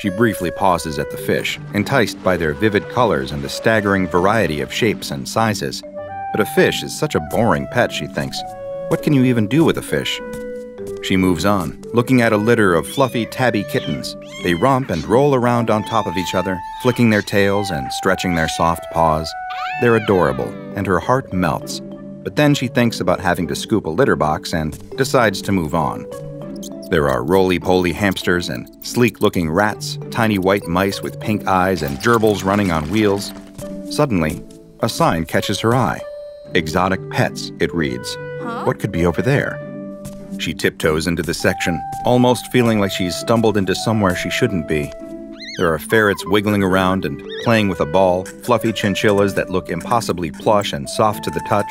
She briefly pauses at the fish, enticed by their vivid colors and the staggering variety of shapes and sizes. But a fish is such a boring pet, she thinks. What can you even do with a fish? She moves on, looking at a litter of fluffy tabby kittens. They romp and roll around on top of each other, flicking their tails and stretching their soft paws. They're adorable, and her heart melts. But then she thinks about having to scoop a litter box and decides to move on. There are roly-poly hamsters and sleek-looking rats, tiny white mice with pink eyes and gerbils running on wheels. Suddenly, a sign catches her eye. Exotic pets, it reads. Huh? What could be over there? She tiptoes into the section, almost feeling like she's stumbled into somewhere she shouldn't be. There are ferrets wiggling around and playing with a ball, fluffy chinchillas that look impossibly plush and soft to the touch,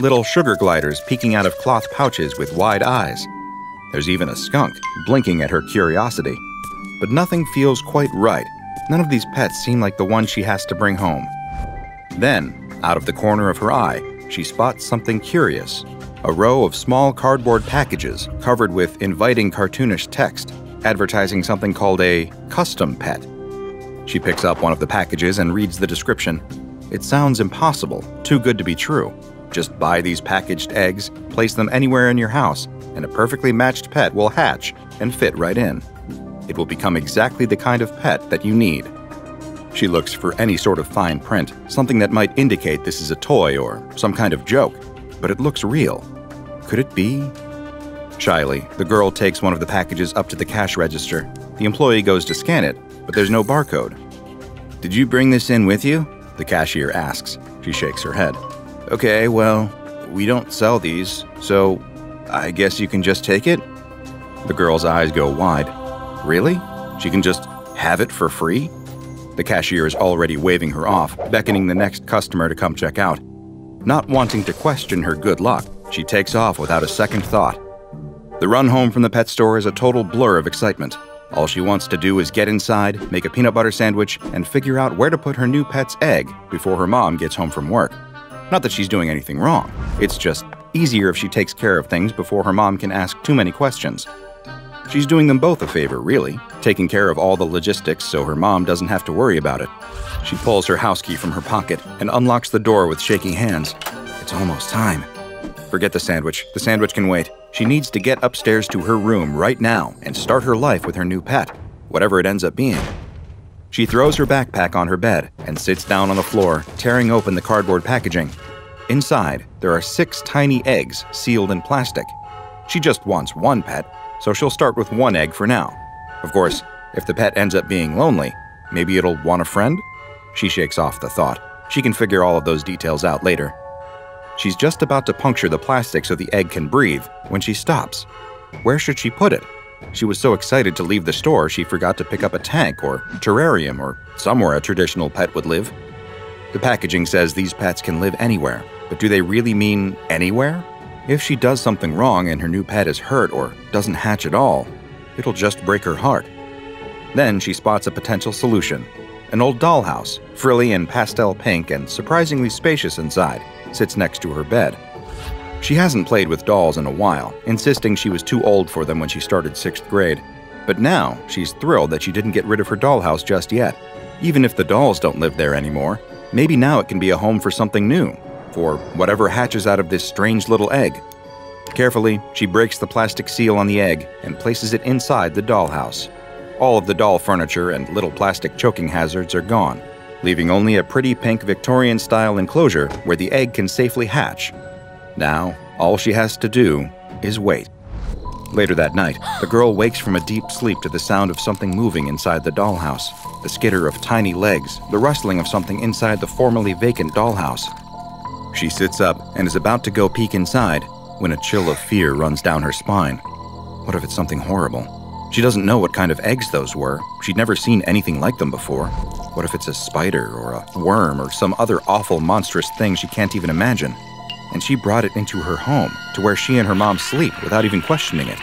little sugar gliders peeking out of cloth pouches with wide eyes. There's even a skunk blinking at her curiosity. But nothing feels quite right. None of these pets seem like the one she has to bring home. Then, out of the corner of her eye, she spots something curious. A row of small cardboard packages covered with inviting cartoonish text, advertising something called a custom pet. She picks up one of the packages and reads the description. It sounds impossible, too good to be true. Just buy these packaged eggs, place them anywhere in your house, and a perfectly matched pet will hatch and fit right in. It will become exactly the kind of pet that you need. She looks for any sort of fine print, something that might indicate this is a toy or some kind of joke, but it looks real. Could it be? Shyly, the girl takes one of the packages up to the cash register. The employee goes to scan it, but there's no barcode. "Did you bring this in with you?" the cashier asks. She shakes her head. "Okay, well, we don't sell these, so I guess you can just take it?" The girl's eyes go wide. Really? She can just have it for free? The cashier is already waving her off, beckoning the next customer to come check out. Not wanting to question her good luck, she takes off without a second thought. The run home from the pet store is a total blur of excitement. All she wants to do is get inside, make a peanut butter sandwich, and figure out where to put her new pet's egg before her mom gets home from work. Not that she's doing anything wrong. It's just easier if she takes care of things before her mom can ask too many questions. She's doing them both a favor, really, taking care of all the logistics so her mom doesn't have to worry about it. She pulls her house key from her pocket and unlocks the door with shaking hands. It's almost time. Forget the sandwich. The sandwich can wait. She needs to get upstairs to her room right now and start her life with her new pet, whatever it ends up being. She throws her backpack on her bed and sits down on the floor, tearing open the cardboard packaging. Inside, there are six tiny eggs sealed in plastic. She just wants one pet, so she'll start with one egg for now. Of course, if the pet ends up being lonely, maybe it'll want a friend? She shakes off the thought. She can figure all of those details out later. She's just about to puncture the plastic so the egg can breathe when she stops. Where should she put it? She was so excited to leave the store she forgot to pick up a tank or terrarium or somewhere a traditional pet would live. The packaging says these pets can live anywhere, but do they really mean anywhere? If she does something wrong and her new pet is hurt or doesn't hatch at all, it'll just break her heart. Then she spots a potential solution. An old dollhouse, frilly and pastel pink and surprisingly spacious inside, sits next to her bed. She hasn't played with dolls in a while, insisting she was too old for them when she started sixth grade. But now, she's thrilled that she didn't get rid of her dollhouse just yet. Even if the dolls don't live there anymore, maybe now it can be a home for something new, for whatever hatches out of this strange little egg. Carefully, she breaks the plastic seal on the egg and places it inside the dollhouse. All of the doll furniture and little plastic choking hazards are gone, leaving only a pretty pink Victorian-style enclosure where the egg can safely hatch. Now, all she has to do is wait. Later that night, the girl wakes from a deep sleep to the sound of something moving inside the dollhouse, the skitter of tiny legs, the rustling of something inside the formerly vacant dollhouse. She sits up and is about to go peek inside when a chill of fear runs down her spine. What if it's something horrible? She doesn't know what kind of eggs those were. She'd never seen anything like them before. What if it's a spider or a worm or some other awful, monstrous thing she can't even imagine? And she brought it into her home, to where she and her mom sleep without even questioning it.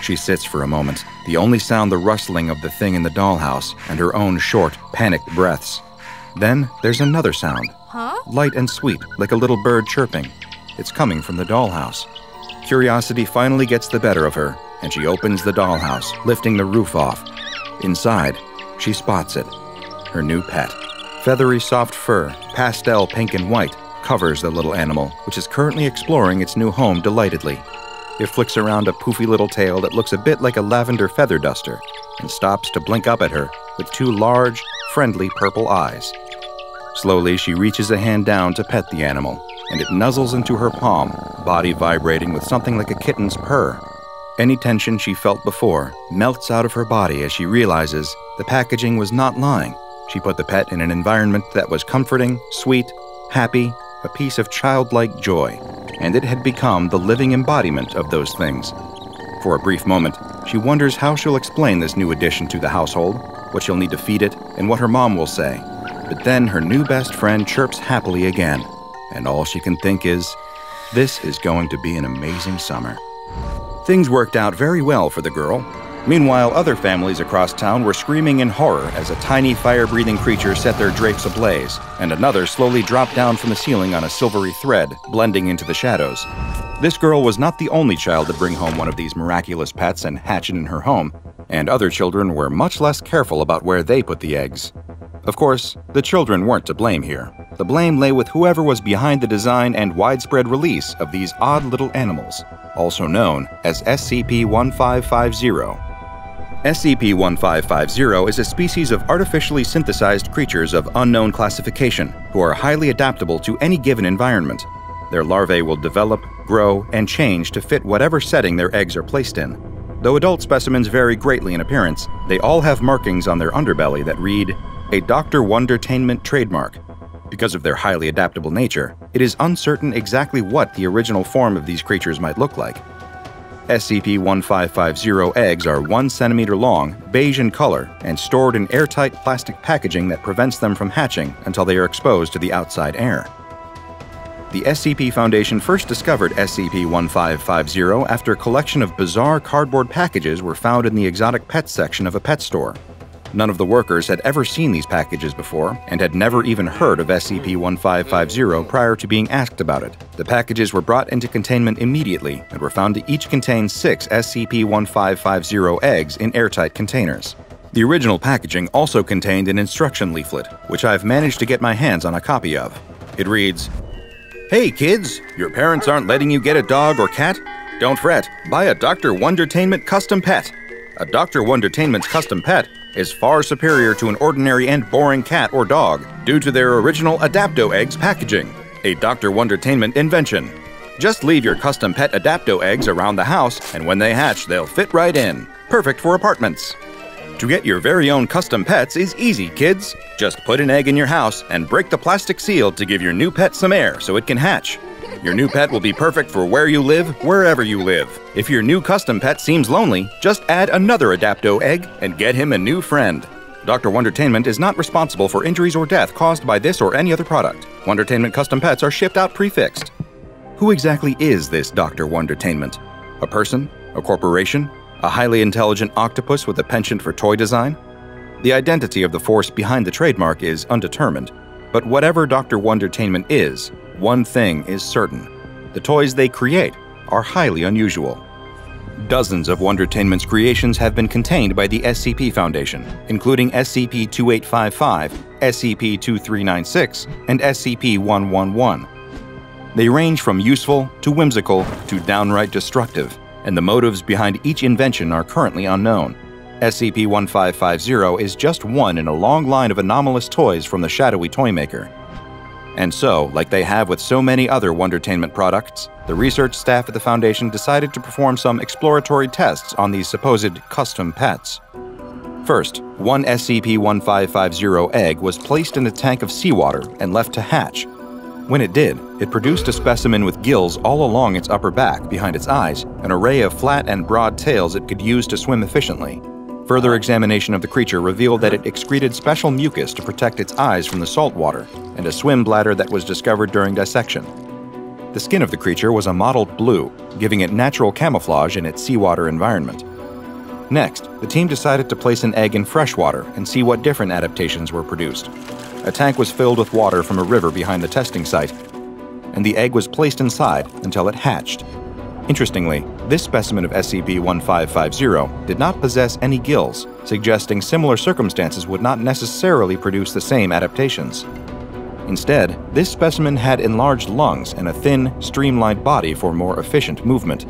She sits for a moment, the only sound the rustling of the thing in the dollhouse and her own short, panicked breaths. Then there's another sound, huh? Light and sweet, like a little bird chirping. It's coming from the dollhouse. Curiosity finally gets the better of her, and she opens the dollhouse, lifting the roof off. Inside, she spots it, her new pet. Feathery soft fur, pastel pink and white, covers the little animal, which is currently exploring its new home delightedly. It flicks around a poofy little tail that looks a bit like a lavender feather duster and stops to blink up at her with two large, friendly purple eyes. Slowly, she reaches a hand down to pet the animal, and it nuzzles into her palm, body vibrating with something like a kitten's purr. Any tension she felt before melts out of her body as she realizes the packaging was not lying. She put the pet in an environment that was comforting, sweet, happy, a piece of childlike joy, and it had become the living embodiment of those things. For a brief moment, she wonders how she'll explain this new addition to the household, what she'll need to feed it, and what her mom will say. But then her new best friend chirps happily again, and all she can think is, this is going to be an amazing summer. Things worked out very well for the girl. Meanwhile, other families across town were screaming in horror as a tiny fire-breathing creature set their drapes ablaze, and another slowly dropped down from the ceiling on a silvery thread, blending into the shadows. This girl was not the only child to bring home one of these miraculous pets and hatch it in her home, and other children were much less careful about where they put the eggs. Of course, the children weren't to blame here. The blame lay with whoever was behind the design and widespread release of these odd little animals, also known as S C P fifteen fifty. S C P fifteen fifty is a species of artificially synthesized creatures of unknown classification who are highly adaptable to any given environment. Their larvae will develop, grow, and change to fit whatever setting their eggs are placed in. Though adult specimens vary greatly in appearance, they all have markings on their underbelly that read, a Doctor Wondertainment trademark. Because of their highly adaptable nature, it is uncertain exactly what the original form of these creatures might look like. S C P fifteen fifty eggs are one centimeter long, beige in color, and stored in airtight plastic packaging that prevents them from hatching until they are exposed to the outside air. The S C P Foundation first discovered S C P fifteen fifty after a collection of bizarre cardboard packages were found in the exotic pets section of a pet store. None of the workers had ever seen these packages before and had never even heard of S C P fifteen fifty prior to being asked about it. The packages were brought into containment immediately and were found to each contain six S C P fifteen fifty eggs in airtight containers. The original packaging also contained an instruction leaflet, which I've managed to get my hands on a copy of. It reads, "Hey kids, your parents aren't letting you get a dog or cat? Don't fret, buy a Doctor Wondertainment custom pet. A Doctor Wondertainment's custom pet is far superior to an ordinary and boring cat or dog due to their original Adapto Eggs packaging, a Doctor Wondertainment invention. Just leave your custom pet Adapto Eggs around the house, and when they hatch, they'll fit right in. Perfect for apartments. To get your very own custom pets is easy, kids. Just put an egg in your house and break the plastic seal to give your new pet some air so it can hatch. Your new pet will be perfect for where you live, wherever you live. If your new custom pet seems lonely, just add another Adapto egg and get him a new friend. Doctor Wondertainment is not responsible for injuries or death caused by this or any other product. Wondertainment custom pets are shipped out prefixed." Who exactly is this Doctor Wondertainment? A person? A corporation? A highly intelligent octopus with a penchant for toy design? The identity of the force behind the trademark is undetermined. But whatever Doctor Wondertainment is, one thing is certain. The toys they create are highly unusual. Dozens of Wondertainment's creations have been contained by the S C P Foundation, including S C P twenty-eight fifty-five, S C P twenty-three ninety-six, and S C P one eleven. They range from useful to whimsical to downright destructive, and the motives behind each invention are currently unknown. S C P fifteen fifty is just one in a long line of anomalous toys from the shadowy toy maker. And so, like they have with so many other Wondertainment products, the research staff at the Foundation decided to perform some exploratory tests on these supposed custom pets. First, one S C P fifteen fifty egg was placed in a tank of seawater and left to hatch. When it did, it produced a specimen with gills all along its upper back behind its eyes, an array of flat and broad tails it could use to swim efficiently. Further examination of the creature revealed that it excreted special mucus to protect its eyes from the salt water, and a swim bladder that was discovered during dissection. The skin of the creature was a mottled blue, giving it natural camouflage in its seawater environment. Next, the team decided to place an egg in fresh water and see what different adaptations were produced. A tank was filled with water from a river behind the testing site, and the egg was placed inside until it hatched. Interestingly, this specimen of S C P fifteen fifty did not possess any gills, suggesting similar circumstances would not necessarily produce the same adaptations. Instead, this specimen had enlarged lungs and a thin, streamlined body for more efficient movement.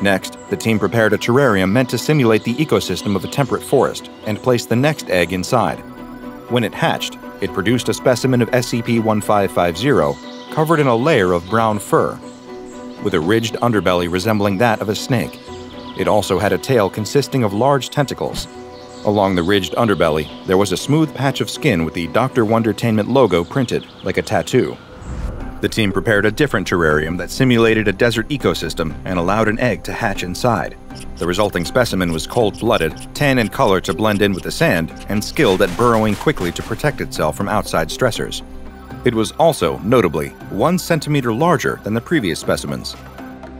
Next, the team prepared a terrarium meant to simulate the ecosystem of a temperate forest and placed the next egg inside. When it hatched, it produced a specimen of S C P fifteen fifty covered in a layer of brown fur, with a ridged underbelly resembling that of a snake. It also had a tail consisting of large tentacles. Along the ridged underbelly, there was a smooth patch of skin with the Doctor Wondertainment logo printed, like a tattoo. The team prepared a different terrarium that simulated a desert ecosystem and allowed an egg to hatch inside. The resulting specimen was cold-blooded, tan in color to blend in with the sand, and skilled at burrowing quickly to protect itself from outside stressors. It was also, notably, one centimeter larger than the previous specimens.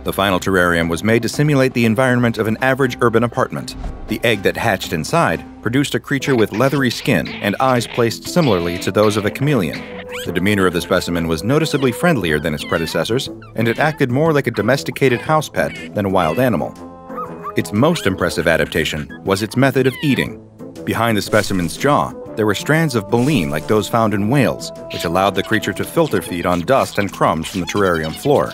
The final terrarium was made to simulate the environment of an average urban apartment. The egg that hatched inside produced a creature with leathery skin and eyes placed similarly to those of a chameleon. The demeanor of the specimen was noticeably friendlier than its predecessors, and it acted more like a domesticated house pet than a wild animal. Its most impressive adaptation was its method of eating. Behind the specimen's jaw, There were strands of baleen like those found in whales, which allowed the creature to filter feed on dust and crumbs from the terrarium floor.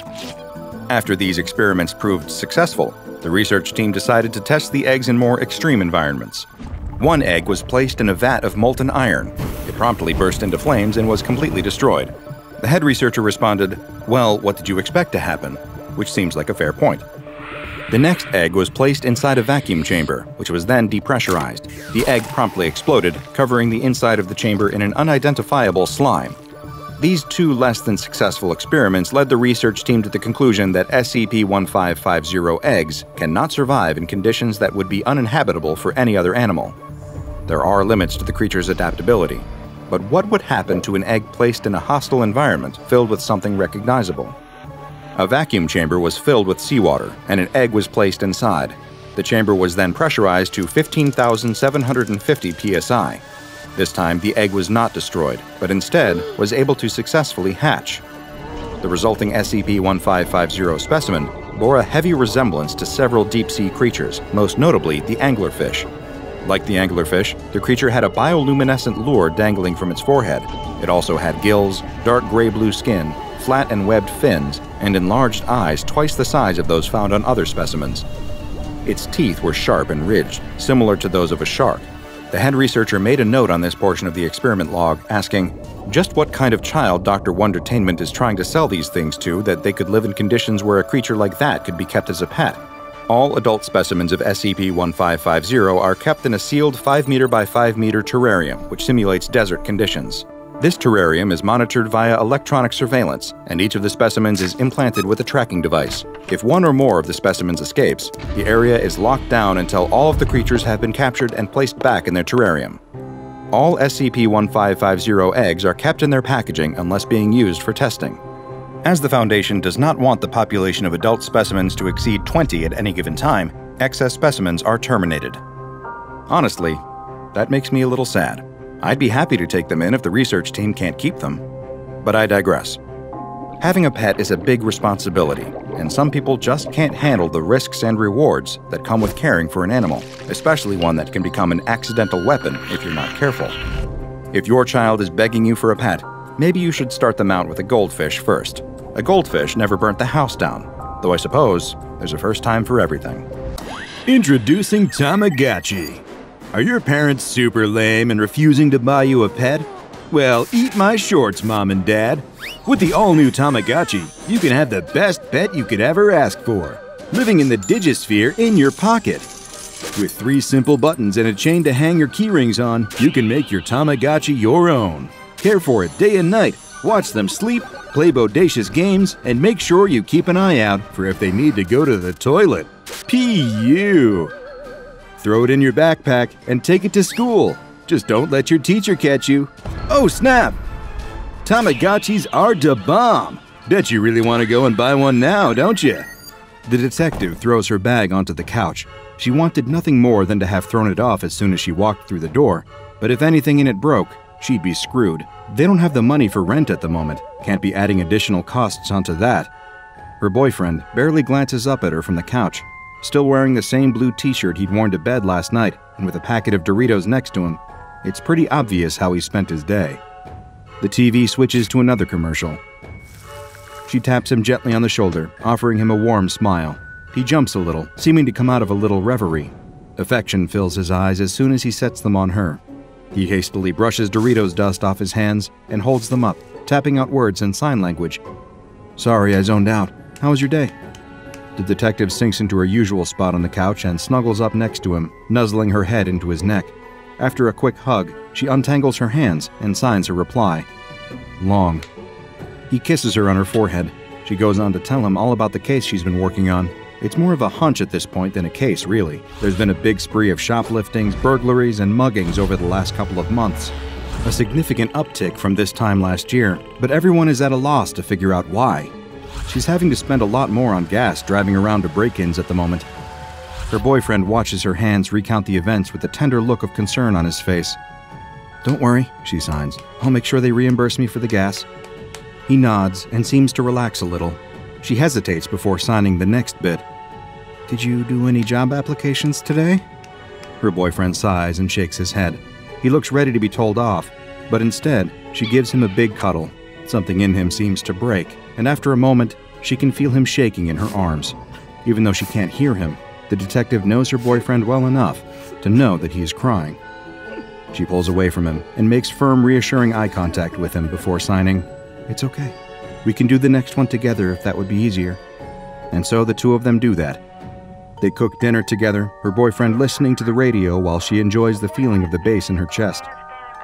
After these experiments proved successful, the research team decided to test the eggs in more extreme environments. One egg was placed in a vat of molten iron. It promptly burst into flames and was completely destroyed. The head researcher responded, "Well, what did you expect to happen?" Which seems like a fair point. The next egg was placed inside a vacuum chamber, which was then depressurized. The egg promptly exploded, covering the inside of the chamber in an unidentifiable slime. These two less than successful experiments led the research team to the conclusion that S C P fifteen fifty eggs cannot survive in conditions that would be uninhabitable for any other animal. There are limits to the creature's adaptability, but what would happen to an egg placed in a hostile environment filled with something recognizable? A vacuum chamber was filled with seawater, and an egg was placed inside. The chamber was then pressurized to fifteen thousand seven hundred fifty P S I. This time, the egg was not destroyed, but instead was able to successfully hatch. The resulting S C P fifteen fifty specimen bore a heavy resemblance to several deep-sea creatures, most notably the anglerfish. Like the anglerfish, the creature had a bioluminescent lure dangling from its forehead. It also had gills, dark gray-blue skin, flat and webbed fins, and enlarged eyes twice the size of those found on other specimens. Its teeth were sharp and ridged, similar to those of a shark. The head researcher made a note on this portion of the experiment log, asking, "Just what kind of child Doctor Wondertainment is trying to sell these things to that they could live in conditions where a creature like that could be kept as a pet?" All adult specimens of S C P fifteen fifty are kept in a sealed five meter by five meter terrarium, which simulates desert conditions. This terrarium is monitored via electronic surveillance, and each of the specimens is implanted with a tracking device. If one or more of the specimens escapes, the area is locked down until all of the creatures have been captured and placed back in their terrarium. All S C P fifteen fifty eggs are kept in their packaging unless being used for testing. As the Foundation does not want the population of adult specimens to exceed twenty at any given time, excess specimens are terminated. Honestly, that makes me a little sad. I'd be happy to take them in if the research team can't keep them. But I digress. Having a pet is a big responsibility, and some people just can't handle the risks and rewards that come with caring for an animal, especially one that can become an accidental weapon if you're not careful. If your child is begging you for a pet, maybe you should start them out with a goldfish first. A goldfish never burnt the house down, though I suppose there's a first time for everything. Introducing Tamagotchi. Are your parents super lame and refusing to buy you a pet? Well, eat my shorts, Mom and Dad. With the all-new Tamagotchi, you can have the best pet you could ever ask for, living in the Digisphere in your pocket. With three simple buttons and a chain to hang your keyrings on, you can make your Tamagotchi your own. Care for it day and night, watch them sleep, play bodacious games, and make sure you keep an eye out for if they need to go to the toilet. P U Throw it in your backpack and take it to school. Just don't let your teacher catch you. Oh, snap! Tamagotchis are da bomb. Bet you really want to go and buy one now, don't you? The detective throws her bag onto the couch. She wanted nothing more than to have thrown it off as soon as she walked through the door. But if anything in it broke, she'd be screwed. They don't have the money for rent at the moment. Can't be adding additional costs onto that. Her boyfriend barely glances up at her from the couch. Still wearing the same blue t-shirt he'd worn to bed last night and with a packet of Doritos next to him, it's pretty obvious how he spent his day. The T V switches to another commercial. She taps him gently on the shoulder, offering him a warm smile. He jumps a little, seeming to come out of a little reverie. Affection fills his eyes as soon as he sets them on her. He hastily brushes Doritos dust off his hands and holds them up, tapping out words in sign language. "Sorry, I zoned out. How was your day?" The detective sinks into her usual spot on the couch and snuggles up next to him, nuzzling her head into his neck. After a quick hug, she untangles her hands and signs her reply. Long. He kisses her on her forehead. She goes on to tell him all about the case she's been working on. It's more of a hunch at this point than a case, really. There's been a big spree of shopliftings, burglaries, and muggings over the last couple of months. A significant uptick from this time last year, but everyone is at a loss to figure out why. She's having to spend a lot more on gas driving around to break-ins at the moment. Her boyfriend watches her hands recount the events with a tender look of concern on his face. "Don't worry," she signs. "I'll make sure they reimburse me for the gas." He nods and seems to relax a little. She hesitates before signing the next bit. "Did you do any job applications today?" Her boyfriend sighs and shakes his head. He looks ready to be told off, but instead, she gives him a big cuddle. Something in him seems to break, and after a moment, she can feel him shaking in her arms. Even though she can't hear him, the detective knows her boyfriend well enough to know that he is crying. She pulls away from him and makes firm, reassuring eye contact with him before signing, "It's okay. We can do the next one together if that would be easier." And so the two of them do that. They cook dinner together, her boyfriend listening to the radio while she enjoys the feeling of the bass in her chest.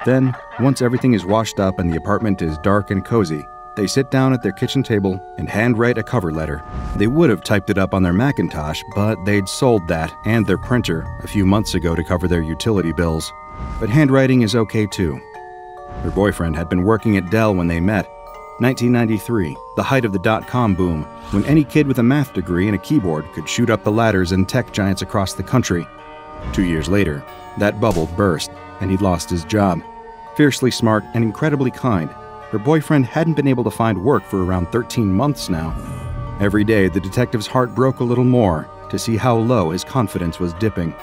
Then, once everything is washed up and the apartment is dark and cozy, they sit down at their kitchen table and handwrite a cover letter. They would have typed it up on their Macintosh, but they'd sold that and their printer a few months ago to cover their utility bills. But handwriting is okay too. Her boyfriend had been working at Dell when they met. nineteen ninety-three, the height of the dot-com boom, when any kid with a math degree and a keyboard could shoot up the ladders and tech giants across the country. Two years later, that bubble burst, and he'd lost his job. Fiercely smart and incredibly kind, her boyfriend hadn't been able to find work for around thirteen months now. Every day, the detective's heart broke a little more to see how low his confidence was dipping.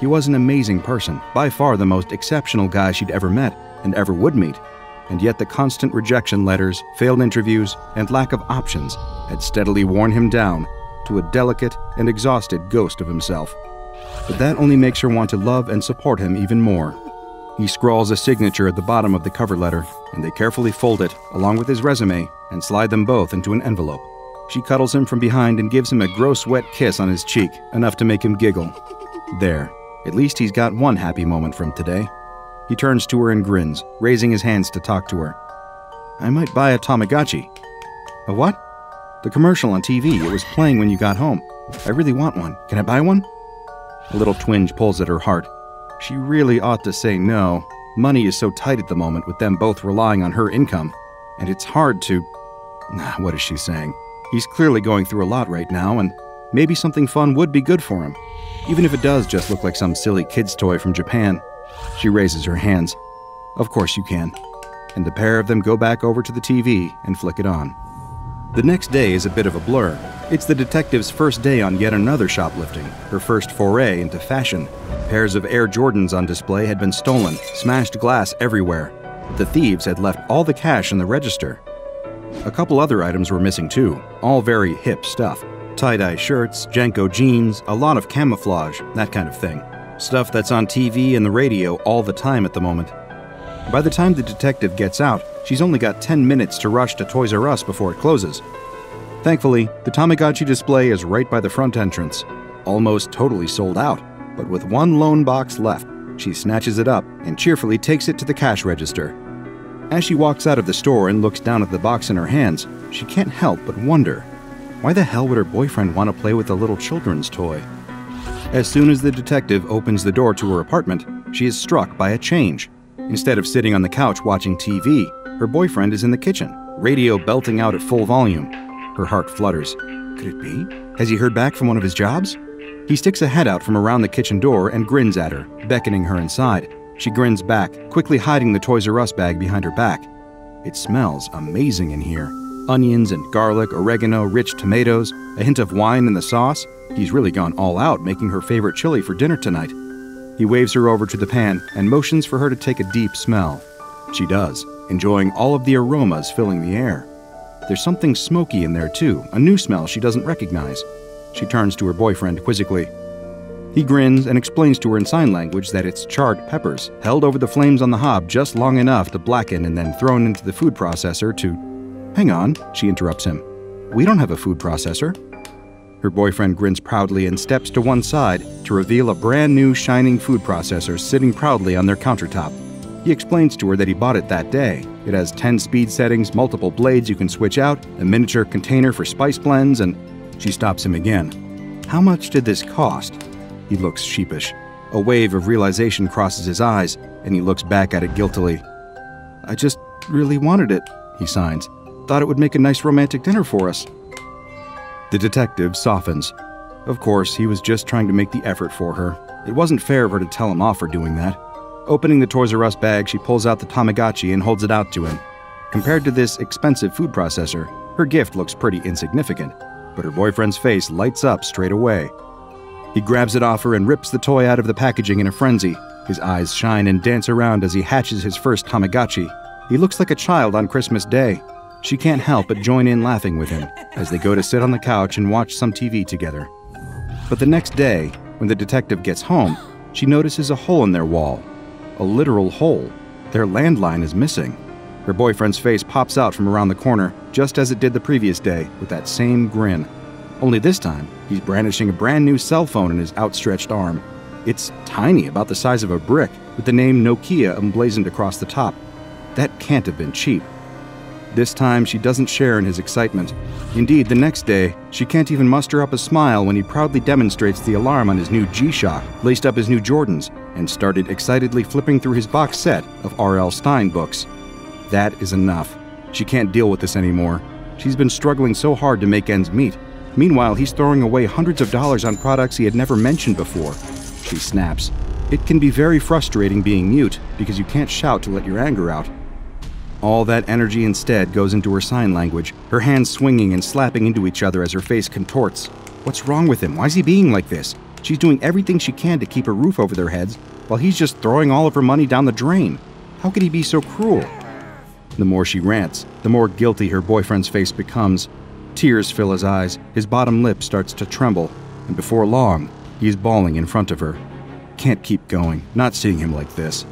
He was an amazing person, by far the most exceptional guy she'd ever met and ever would meet. And yet the constant rejection letters, failed interviews, and lack of options had steadily worn him down to a delicate and exhausted ghost of himself. But that only makes her want to love and support him even more. He scrawls a signature at the bottom of the cover letter, and they carefully fold it, along with his resume, and slide them both into an envelope. She cuddles him from behind and gives him a gross wet kiss on his cheek, enough to make him giggle. There, at least he's got one happy moment from today. He turns to her and grins, raising his hands to talk to her. "I might buy a Tamagotchi." "A what?" "The commercial on T V, it was playing when you got home. I really want one. Can I buy one?" A little twinge pulls at her heart. She really ought to say no. Money is so tight at the moment with them both relying on her income, and it's hard to... What is she saying? He's clearly going through a lot right now, and maybe something fun would be good for him, even if it does just look like some silly kid's toy from Japan. She raises her hands. "Of course you can." And the pair of them go back over to the T V and flick it on. The next day is a bit of a blur. It's the detective's first day on yet another shoplifting, her first foray into fashion. Pairs of Air Jordans on display had been stolen, smashed glass everywhere. The thieves had left all the cash in the register. A couple other items were missing too, all very hip stuff. Tie-dye shirts, Janko jeans, a lot of camouflage, that kind of thing. Stuff that's on T V and the radio all the time at the moment. By the time the detective gets out, she's only got ten minutes to rush to Toys R Us before it closes. Thankfully, the Tamagotchi display is right by the front entrance, almost totally sold out, but with one lone box left, she snatches it up and cheerfully takes it to the cash register. As she walks out of the store and looks down at the box in her hands, she can't help but wonder, why the hell would her boyfriend want to play with a little children's toy? As soon as the detective opens the door to her apartment, she is struck by a change. Instead of sitting on the couch watching T V, her boyfriend is in the kitchen, radio belting out at full volume. Her heart flutters. Could it be? Has he heard back from one of his jobs? He sticks a head out from around the kitchen door and grins at her, beckoning her inside. She grins back, quickly hiding the Toys R Us bag behind her back. It smells amazing in here. Onions and garlic, oregano, rich tomatoes, a hint of wine in the sauce. He's really gone all out making her favorite chili for dinner tonight. He waves her over to the pan and motions for her to take a deep smell. She does, enjoying all of the aromas filling the air. There's something smoky in there too, a new smell she doesn't recognize. She turns to her boyfriend quizzically. He grins and explains to her in sign language that it's charred peppers, held over the flames on the hob just long enough to blacken and then thrown into the food processor to... Hang on, she interrupts him. We don't have a food processor. Her boyfriend grins proudly and steps to one side to reveal a brand new shining food processor sitting proudly on their countertop. He explains to her that he bought it that day. It has ten speed settings, multiple blades you can switch out, a miniature container for spice blends, and... She stops him again. How much did this cost? He looks sheepish. A wave of realization crosses his eyes, and he looks back at it guiltily. I just really wanted it, he signs. Thought it would make a nice romantic dinner for us. The detective softens. Of course, he was just trying to make the effort for her. It wasn't fair of her to tell him off for doing that. Opening the Toys R Us bag, she pulls out the Tamagotchi and holds it out to him. Compared to this expensive food processor, her gift looks pretty insignificant, but her boyfriend's face lights up straight away. He grabs it off her and rips the toy out of the packaging in a frenzy. His eyes shine and dance around as he hatches his first Tamagotchi. He looks like a child on Christmas Day. She can't help but join in laughing with him as they go to sit on the couch and watch some T V together. But the next day, when the detective gets home, she notices a hole in their wall. A literal hole. Their landline is missing. Her boyfriend's face pops out from around the corner, just as it did the previous day, with that same grin. Only this time, he's brandishing a brand new cell phone in his outstretched arm. It's tiny, about the size of a brick, with the name Nokia emblazoned across the top. That can't have been cheap. This time, she doesn't share in his excitement. Indeed, the next day, she can't even muster up a smile when he proudly demonstrates the alarm on his new G-Shock, laced up his new Jordans, and started excitedly flipping through his box set of R L Stine books. That is enough. She can't deal with this anymore. She's been struggling so hard to make ends meet. Meanwhile, he's throwing away hundreds of dollars on products he had never mentioned before. She snaps. It can be very frustrating being mute, because you can't shout to let your anger out. All that energy instead goes into her sign language, her hands swinging and slapping into each other as her face contorts. What's wrong with him? Why is he being like this? She's doing everything she can to keep a roof over their heads, while he's just throwing all of her money down the drain. How could he be so cruel? The more she rants, the more guilty her boyfriend's face becomes. Tears fill his eyes, his bottom lip starts to tremble, and before long, he is bawling in front of her. Can't keep going, not seeing him like this.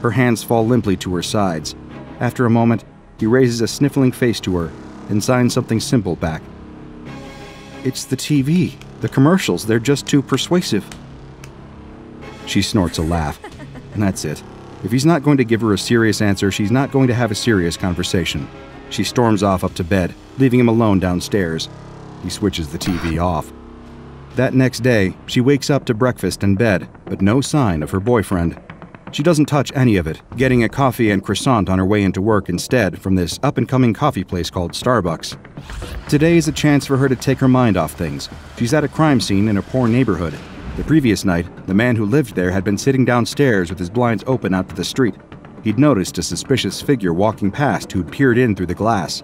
Her hands fall limply to her sides. After a moment, he raises a sniffling face to her and signs something simple back. It's the T V. The commercials, they're just too persuasive. She snorts a laugh, and that's it. If he's not going to give her a serious answer, she's not going to have a serious conversation. She storms off up to bed, leaving him alone downstairs. He switches the T V off. That next day, she wakes up to breakfast in bed, but no sign of her boyfriend. She doesn't touch any of it, getting a coffee and croissant on her way into work instead from this up-and-coming coffee place called Starbucks. Today is a chance for her to take her mind off things. She's at a crime scene in a poor neighborhood. The previous night, the man who lived there had been sitting downstairs with his blinds open out to the street. He'd noticed a suspicious figure walking past who'd peered in through the glass.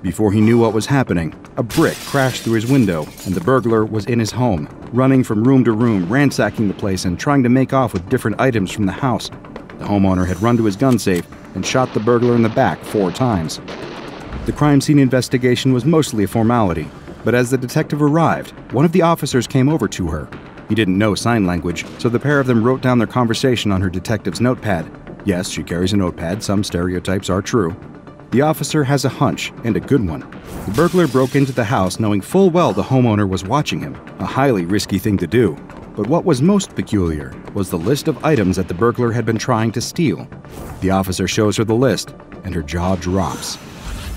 Before he knew what was happening, a brick crashed through his window, and the burglar was in his home, running from room to room, ransacking the place and trying to make off with different items from the house. The homeowner had run to his gun safe and shot the burglar in the back four times. The crime scene investigation was mostly a formality, but as the detective arrived, one of the officers came over to her. He didn't know sign language, so the pair of them wrote down their conversation on her detective's notepad. Yes, she carries a notepad, some stereotypes are true. The officer has a hunch, and a good one. The burglar broke into the house knowing full well the homeowner was watching him, a highly risky thing to do. But what was most peculiar was the list of items that the burglar had been trying to steal. The officer shows her the list, and her jaw drops.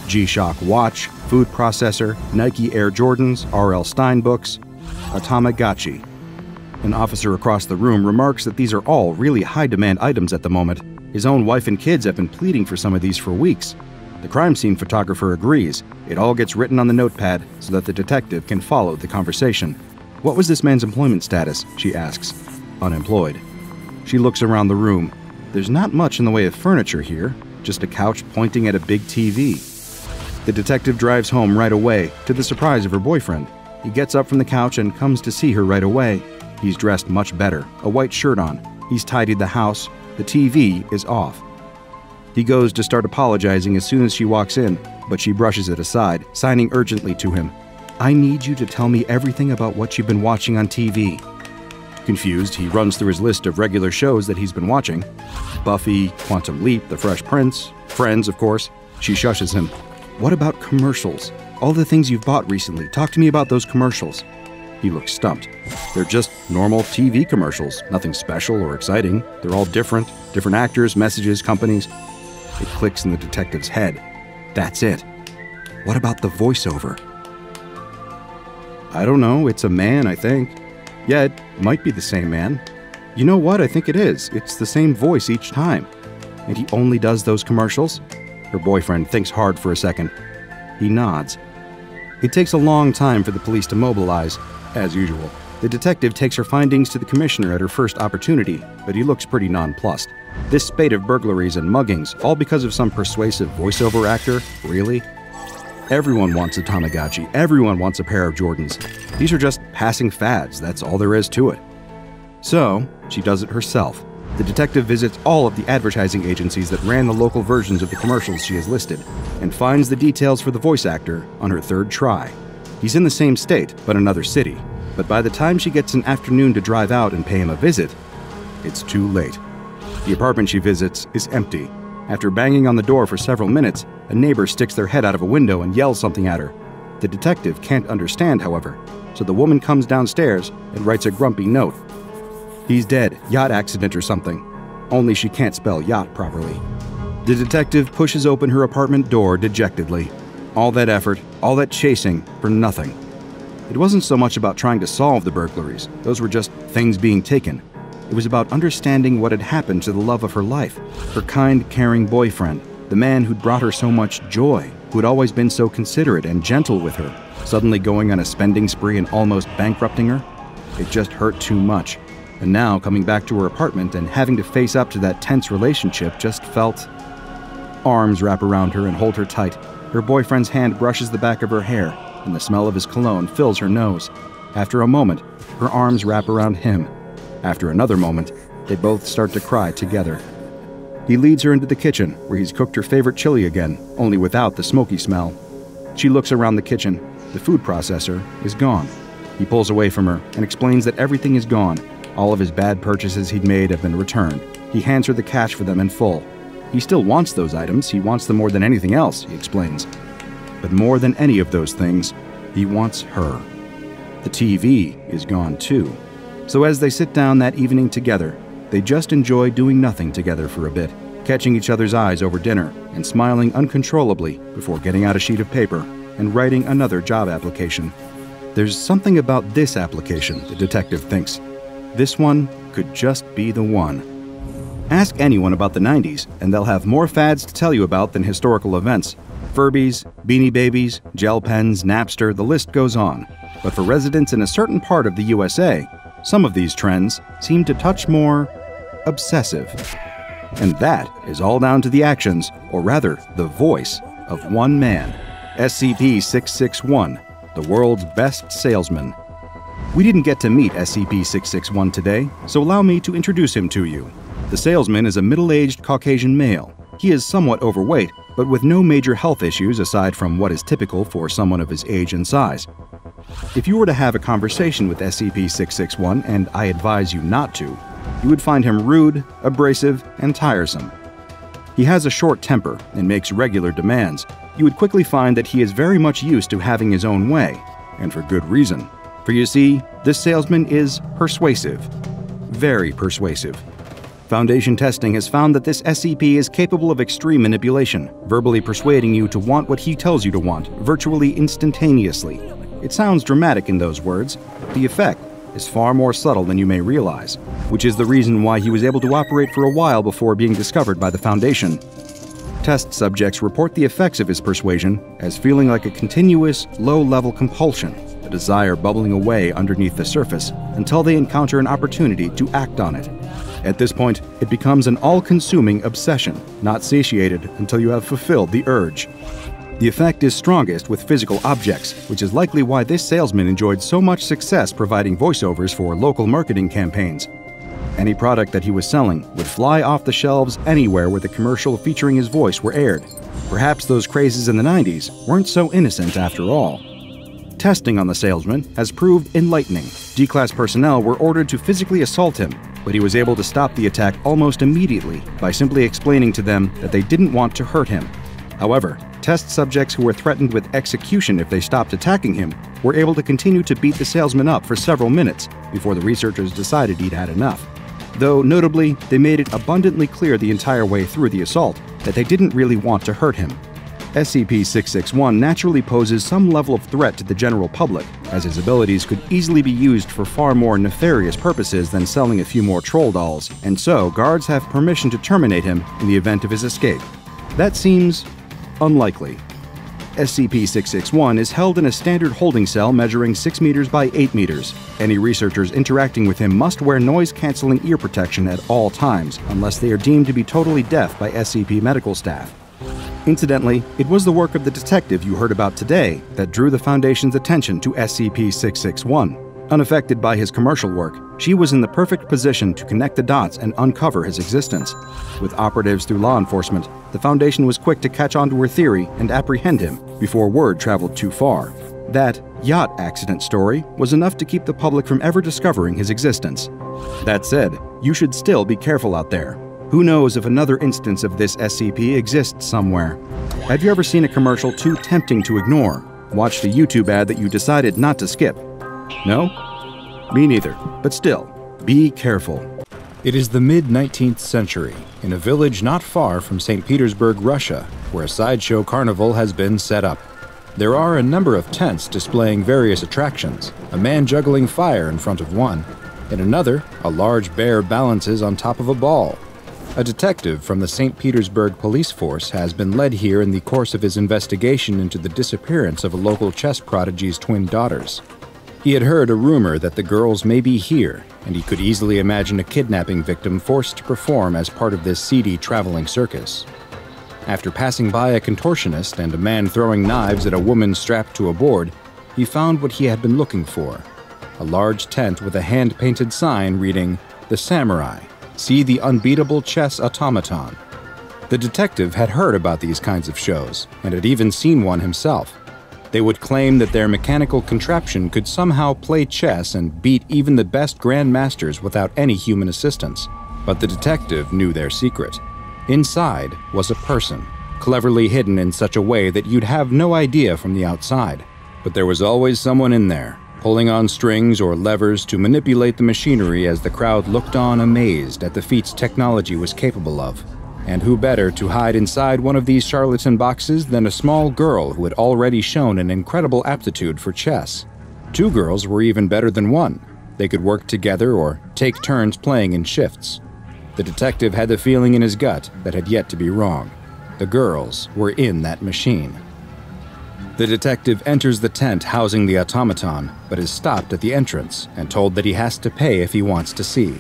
G-Shock watch, food processor, Nike Air Jordans, R L Stine books, a Tamagotchi. An officer across the room remarks that these are all really high-demand items at the moment. His own wife and kids have been pleading for some of these for weeks. The crime scene photographer agrees. It all gets written on the notepad so that the detective can follow the conversation. What was this man's employment status? She asks. Unemployed. She looks around the room. There's not much in the way of furniture here, just a couch pointing at a big T V. The detective drives home right away, to the surprise of her boyfriend. He gets up from the couch and comes to see her right away. He's dressed much better, a white shirt on. He's tidied the house. The T V is off. He goes to start apologizing as soon as she walks in, but she brushes it aside, signing urgently to him. I need you to tell me everything about what you've been watching on T V. Confused, he runs through his list of regular shows that he's been watching. Buffy, Quantum Leap, The Fresh Prince, Friends, of course. She shushes him. What about commercials? All the things you've bought recently. Talk to me about those commercials. He looks stumped. They're just normal T V commercials, nothing special or exciting. They're all different, different actors, messages, companies. It clicks in the detective's head. That's it. What about the voiceover? I don't know. It's a man, I think. Yeah, it might be the same man. You know what? I think it is. It's the same voice each time. And he only does those commercials? Her boyfriend thinks hard for a second. He nods. It takes a long time for the police to mobilize, as usual. The detective takes her findings to the commissioner at her first opportunity, but he looks pretty nonplussed. This spate of burglaries and muggings, all because of some persuasive voiceover actor? Really? Everyone wants a Tamagotchi. Everyone wants a pair of Jordans. These are just passing fads. That's all there is to it. So, she does it herself. The detective visits all of the advertising agencies that ran the local versions of the commercials she has listed, and finds the details for the voice actor on her third try. He's in the same state, but another city, but by the time she gets an afternoon to drive out and pay him a visit, it's too late. The apartment she visits is empty. After banging on the door for several minutes, a neighbor sticks their head out of a window and yells something at her. The detective can't understand, however, so the woman comes downstairs and writes a grumpy note. He's dead, yacht accident or something, only she can't spell yacht properly. The detective pushes open her apartment door dejectedly. All that effort, all that chasing, for nothing. It wasn't so much about trying to solve the burglaries, those were just things being taken. It was about understanding what had happened to the love of her life, her kind, caring boyfriend, the man who'd brought her so much joy, who'd always been so considerate and gentle with her, suddenly going on a spending spree and almost bankrupting her. It just hurt too much. And now, coming back to her apartment and having to face up to that tense relationship just felt… Arms wrap around her and hold her tight. Her boyfriend's hand brushes the back of her hair, and the smell of his cologne fills her nose. After a moment, her arms wrap around him. After another moment, they both start to cry together. He leads her into the kitchen, where he's cooked her favorite chili again, only without the smoky smell. She looks around the kitchen. The food processor is gone. He pulls away from her and explains that everything is gone. All of his bad purchases he'd made have been returned. He hands her the cash for them in full. He still wants those items, he wants them more than anything else, he explains. But more than any of those things, he wants her. The T V is gone too. So as they sit down that evening together, they just enjoy doing nothing together for a bit, catching each other's eyes over dinner and smiling uncontrollably before getting out a sheet of paper and writing another job application. There's something about this application, the detective thinks. This one could just be the one. Ask anyone about the nineties, and they'll have more fads to tell you about than historical events. Furbies, Beanie Babies, gel pens, Napster, the list goes on. But for residents in a certain part of the U S A, some of these trends seem to touch more obsessive. And that is all down to the actions, or rather, the voice of one man, S C P six six one, the world's best salesman. We didn't get to meet S C P six six one today, so allow me to introduce him to you. The salesman is a middle-aged Caucasian male. He is somewhat overweight, but with no major health issues aside from what is typical for someone of his age and size. If you were to have a conversation with S C P six six one, and I advise you not to, you would find him rude, abrasive, and tiresome. He has a short temper and makes regular demands. You would quickly find that he is very much used to having his own way, and for good reason. For you see, this salesman is persuasive. Very persuasive. Foundation testing has found that this S C P is capable of extreme manipulation, verbally persuading you to want what he tells you to want, virtually instantaneously. It sounds dramatic in those words, but the effect is far more subtle than you may realize, which is the reason why he was able to operate for a while before being discovered by the Foundation. Test subjects report the effects of his persuasion as feeling like a continuous, low-level compulsion, a desire bubbling away underneath the surface until they encounter an opportunity to act on it. At this point, it becomes an all-consuming obsession, not satiated until you have fulfilled the urge. The effect is strongest with physical objects, which is likely why this salesman enjoyed so much success providing voiceovers for local marketing campaigns. Any product that he was selling would fly off the shelves anywhere where the commercial featuring his voice were aired. Perhaps those crazes in the nineties weren't so innocent after all. Testing on the salesman has proved enlightening. D-Class personnel were ordered to physically assault him, but he was able to stop the attack almost immediately by simply explaining to them that they didn't want to hurt him. However, test subjects who were threatened with execution if they stopped attacking him were able to continue to beat the salesman up for several minutes before the researchers decided he'd had enough. Though, notably, they made it abundantly clear the entire way through the assault that they didn't really want to hurt him. S C P six six one naturally poses some level of threat to the general public, as his abilities could easily be used for far more nefarious purposes than selling a few more troll dolls, and so guards have permission to terminate him in the event of his escape. That seems unlikely. S C P six six one is held in a standard holding cell measuring six meters by eight meters. Any researchers interacting with him must wear noise-canceling ear protection at all times, unless they are deemed to be totally deaf by S C P medical staff. Incidentally, it was the work of the detective you heard about today that drew the Foundation's attention to S C P six six one. Unaffected by his commercial work, she was in the perfect position to connect the dots and uncover his existence. With operatives through law enforcement, the Foundation was quick to catch on to her theory and apprehend him before word traveled too far. That yacht accident story was enough to keep the public from ever discovering his existence. That said, you should still be careful out there. Who knows if another instance of this S C P exists somewhere? Have you ever seen a commercial too tempting to ignore? Watched a YouTube ad that you decided not to skip? No? Me neither, but still, be careful. It is the mid nineteenth century, in a village not far from Saint Petersburg, Russia, where a sideshow carnival has been set up. There are a number of tents displaying various attractions, a man juggling fire in front of one. In another, a large bear balances on top of a ball. A detective from the Saint Petersburg police force has been led here in the course of his investigation into the disappearance of a local chess prodigy's twin daughters. He had heard a rumor that the girls may be here, and he could easily imagine a kidnapping victim forced to perform as part of this seedy traveling circus. After passing by a contortionist and a man throwing knives at a woman strapped to a board, he found what he had been looking for, a large tent with a hand-painted sign reading, "The Samurai, see the unbeatable chess automaton." The detective had heard about these kinds of shows, and had even seen one himself. They would claim that their mechanical contraption could somehow play chess and beat even the best grandmasters without any human assistance. But the detective knew their secret. Inside was a person, cleverly hidden in such a way that you'd have no idea from the outside. But there was always someone in there, pulling on strings or levers to manipulate the machinery as the crowd looked on amazed at the feats technology was capable of. And who better to hide inside one of these charlatan boxes than a small girl who had already shown an incredible aptitude for chess? Two girls were even better than one. They could work together or take turns playing in shifts. The detective had the feeling in his gut that had yet to be wrong. The girls were in that machine. The detective enters the tent housing the automaton, but is stopped at the entrance and told that he has to pay if he wants to see.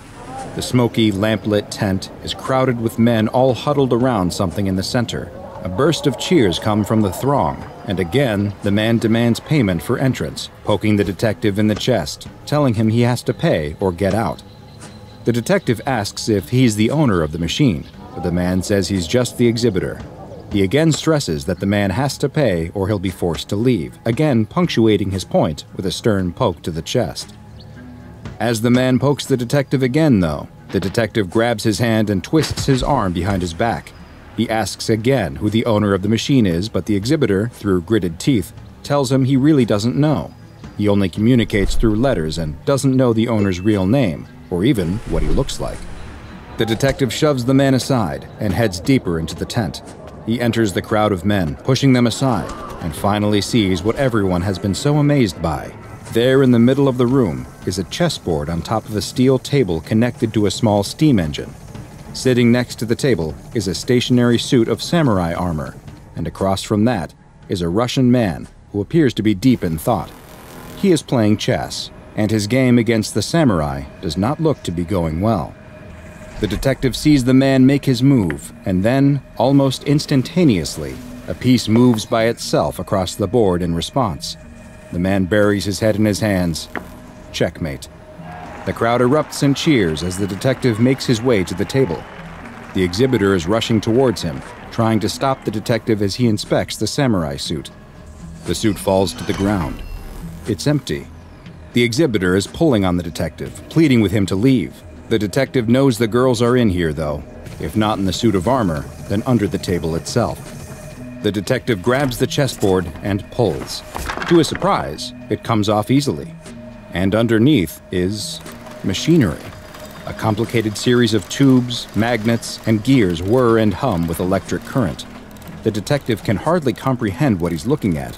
The smoky, lamplit tent is crowded with men all huddled around something in the center. A burst of cheers come from the throng, and again, the man demands payment for entrance, poking the detective in the chest, telling him he has to pay or get out. The detective asks if he's the owner of the machine, but the man says he's just the exhibitor. He again stresses that the man has to pay or he'll be forced to leave, again punctuating his point with a stern poke to the chest. As the man pokes the detective again, though, the detective grabs his hand and twists his arm behind his back. He asks again who the owner of the machine is, but the exhibitor, through gritted teeth, tells him he really doesn't know. He only communicates through letters and doesn't know the owner's real name, or even what he looks like. The detective shoves the man aside and heads deeper into the tent. He enters the crowd of men, pushing them aside, and finally sees what everyone has been so amazed by. There in the middle of the room is a chessboard on top of a steel table connected to a small steam engine. Sitting next to the table is a stationary suit of samurai armor, and across from that is a Russian man who appears to be deep in thought. He is playing chess, and his game against the samurai does not look to be going well. The detective sees the man make his move, and then, almost instantaneously, a piece moves by itself across the board in response. The man buries his head in his hands. Checkmate. The crowd erupts in cheers as the detective makes his way to the table. The exhibitor is rushing towards him, trying to stop the detective as he inspects the samurai suit. The suit falls to the ground. It's empty. The exhibitor is pulling on the detective, pleading with him to leave. The detective knows the girls are in here, though. If not in the suit of armor, then under the table itself. The detective grabs the chessboard and pulls. To his surprise, it comes off easily. And underneath is machinery. A complicated series of tubes, magnets, and gears whir and hum with electric current. The detective can hardly comprehend what he's looking at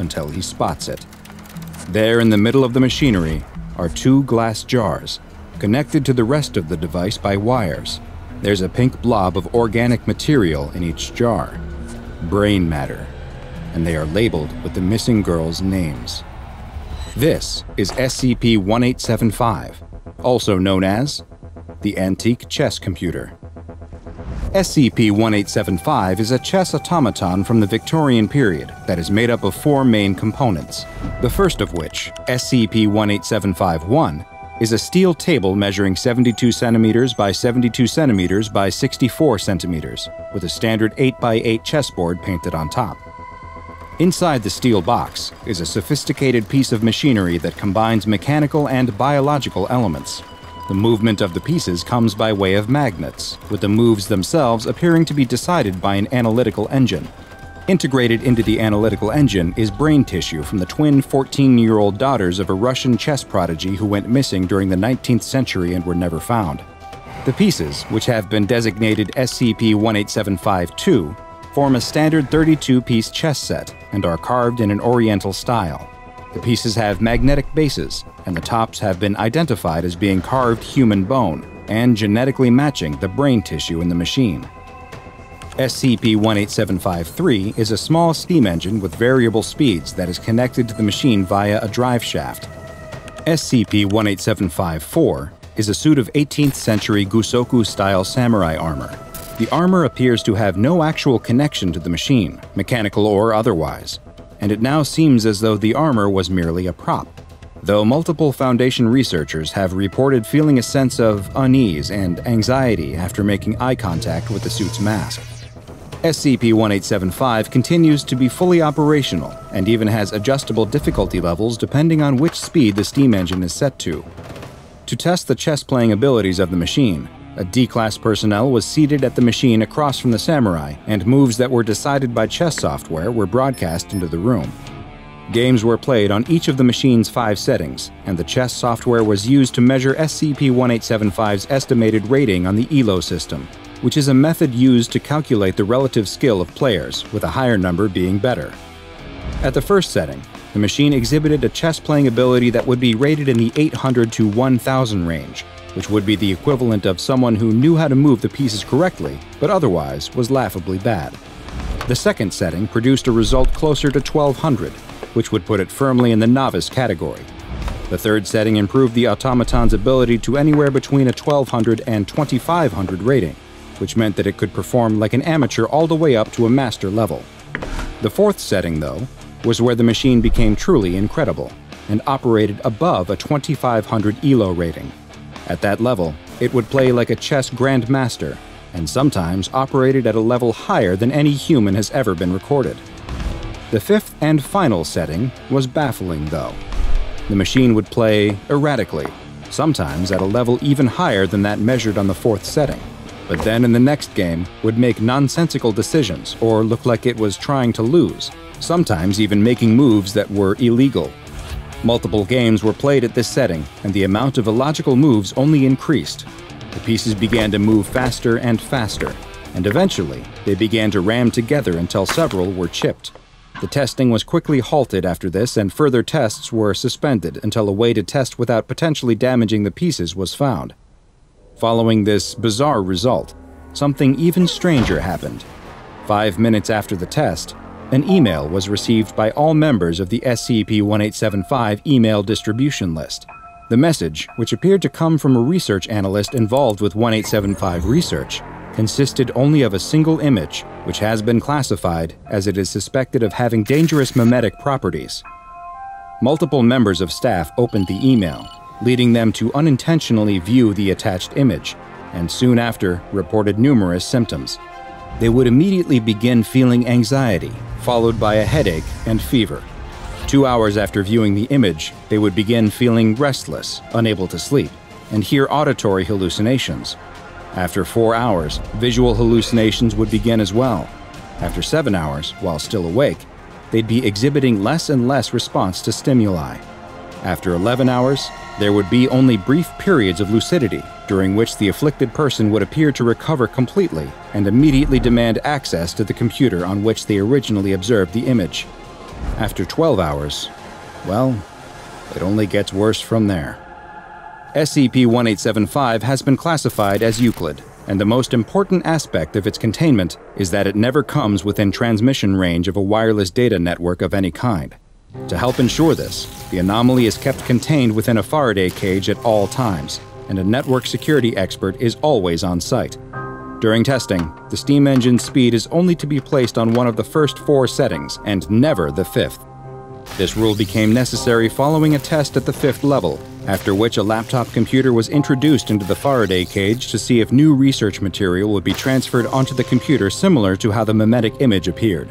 until he spots it. There in the middle of the machinery are two glass jars, connected to the rest of the device by wires. There's a pink blob of organic material in each jar. Brain matter. And they are labeled with the missing girls' names. This is S C P eighteen seventy-five, also known as the Antique Chess Computer. S C P eighteen seventy-five is a chess automaton from the Victorian period that is made up of four main components, the first of which, S C P eighteen seventy-five dash one, is a steel table measuring seventy-two centimeters by seventy-two centimeters by sixty-four centimeters, with a standard eight by eight chessboard painted on top. Inside the steel box is a sophisticated piece of machinery that combines mechanical and biological elements. The movement of the pieces comes by way of magnets, with the moves themselves appearing to be decided by an analytical engine. Integrated into the analytical engine is brain tissue from the twin fourteen-year-old daughters of a Russian chess prodigy who went missing during the nineteenth century and were never found. The pieces, which have been designated S C P eighteen seventy-five dash two, form a standard thirty-two-piece chess set and are carved in an oriental style. The pieces have magnetic bases, and the tops have been identified as being carved human bone and genetically matching the brain tissue in the machine. S C P eighteen seventy-five dash three is a small steam engine with variable speeds that is connected to the machine via a drive shaft. S C P eighteen seventy-five dash four is a suit of eighteenth century Gusoku-style samurai armor. The armor appears to have no actual connection to the machine, mechanical or otherwise, and it now seems as though the armor was merely a prop, though multiple Foundation researchers have reported feeling a sense of unease and anxiety after making eye contact with the suit's mask. S C P eighteen seventy-five continues to be fully operational and even has adjustable difficulty levels depending on which speed the steam engine is set to. To test the chess-playing abilities of the machine, a D-class personnel was seated at the machine across from the samurai, and moves that were decided by chess software were broadcast into the room. Games were played on each of the machine's five settings, and the chess software was used to measure S C P eighteen seventy-five's estimated rating on the E L O system, which is a method used to calculate the relative skill of players, with a higher number being better. At the first setting, the machine exhibited a chess-playing ability that would be rated in the eight hundred to one thousand range, which would be the equivalent of someone who knew how to move the pieces correctly, but otherwise was laughably bad. The second setting produced a result closer to twelve hundred, which would put it firmly in the novice category. The third setting improved the automaton's ability to anywhere between a twelve hundred and twenty-five hundred rating, which meant that it could perform like an amateur all the way up to a master level. The fourth setting, though, was where the machine became truly incredible, and operated above a twenty-five hundred E L O rating. At that level, it would play like a chess grandmaster, and sometimes operated at a level higher than any human has ever been recorded. The fifth and final setting was baffling, though. The machine would play erratically, sometimes at a level even higher than that measured on the fourth setting, but then in the next game would make nonsensical decisions or look like it was trying to lose, sometimes even making moves that were illegal. Multiple games were played at this setting, and the amount of illogical moves only increased. The pieces began to move faster and faster, and eventually, they began to ram together until several were chipped. The testing was quickly halted after this, and further tests were suspended until a way to test without potentially damaging the pieces was found. Following this bizarre result, something even stranger happened. Five minutes after the test, an email was received by all members of the S C P eighteen seventy-five email distribution list. The message, which appeared to come from a research analyst involved with eighteen seventy-five research, consisted only of a single image, which has been classified as it is suspected of having dangerous mimetic properties. Multiple members of staff opened the email, leading them to unintentionally view the attached image, and soon after reported numerous symptoms. They would immediately begin feeling anxiety, followed by a headache and fever. Two hours after viewing the image, they would begin feeling restless, unable to sleep, and hear auditory hallucinations. After four hours, visual hallucinations would begin as well. After seven hours, while still awake, they'd be exhibiting less and less response to stimuli. After eleven hours, there would be only brief periods of lucidity, during which the afflicted person would appear to recover completely and immediately demand access to the computer on which they originally observed the image. After twelve hours, well, it only gets worse from there. S C P eighteen seventy-five has been classified as Euclid, and the most important aspect of its containment is that it never comes within transmission range of a wireless data network of any kind. To help ensure this, the anomaly is kept contained within a Faraday cage at all times, and a network security expert is always on site. During testing, the steam engine's speed is only to be placed on one of the first four settings and never the fifth. This rule became necessary following a test at the fifth level, after which a laptop computer was introduced into the Faraday cage to see if new research material would be transferred onto the computer similar to how the mimetic image appeared.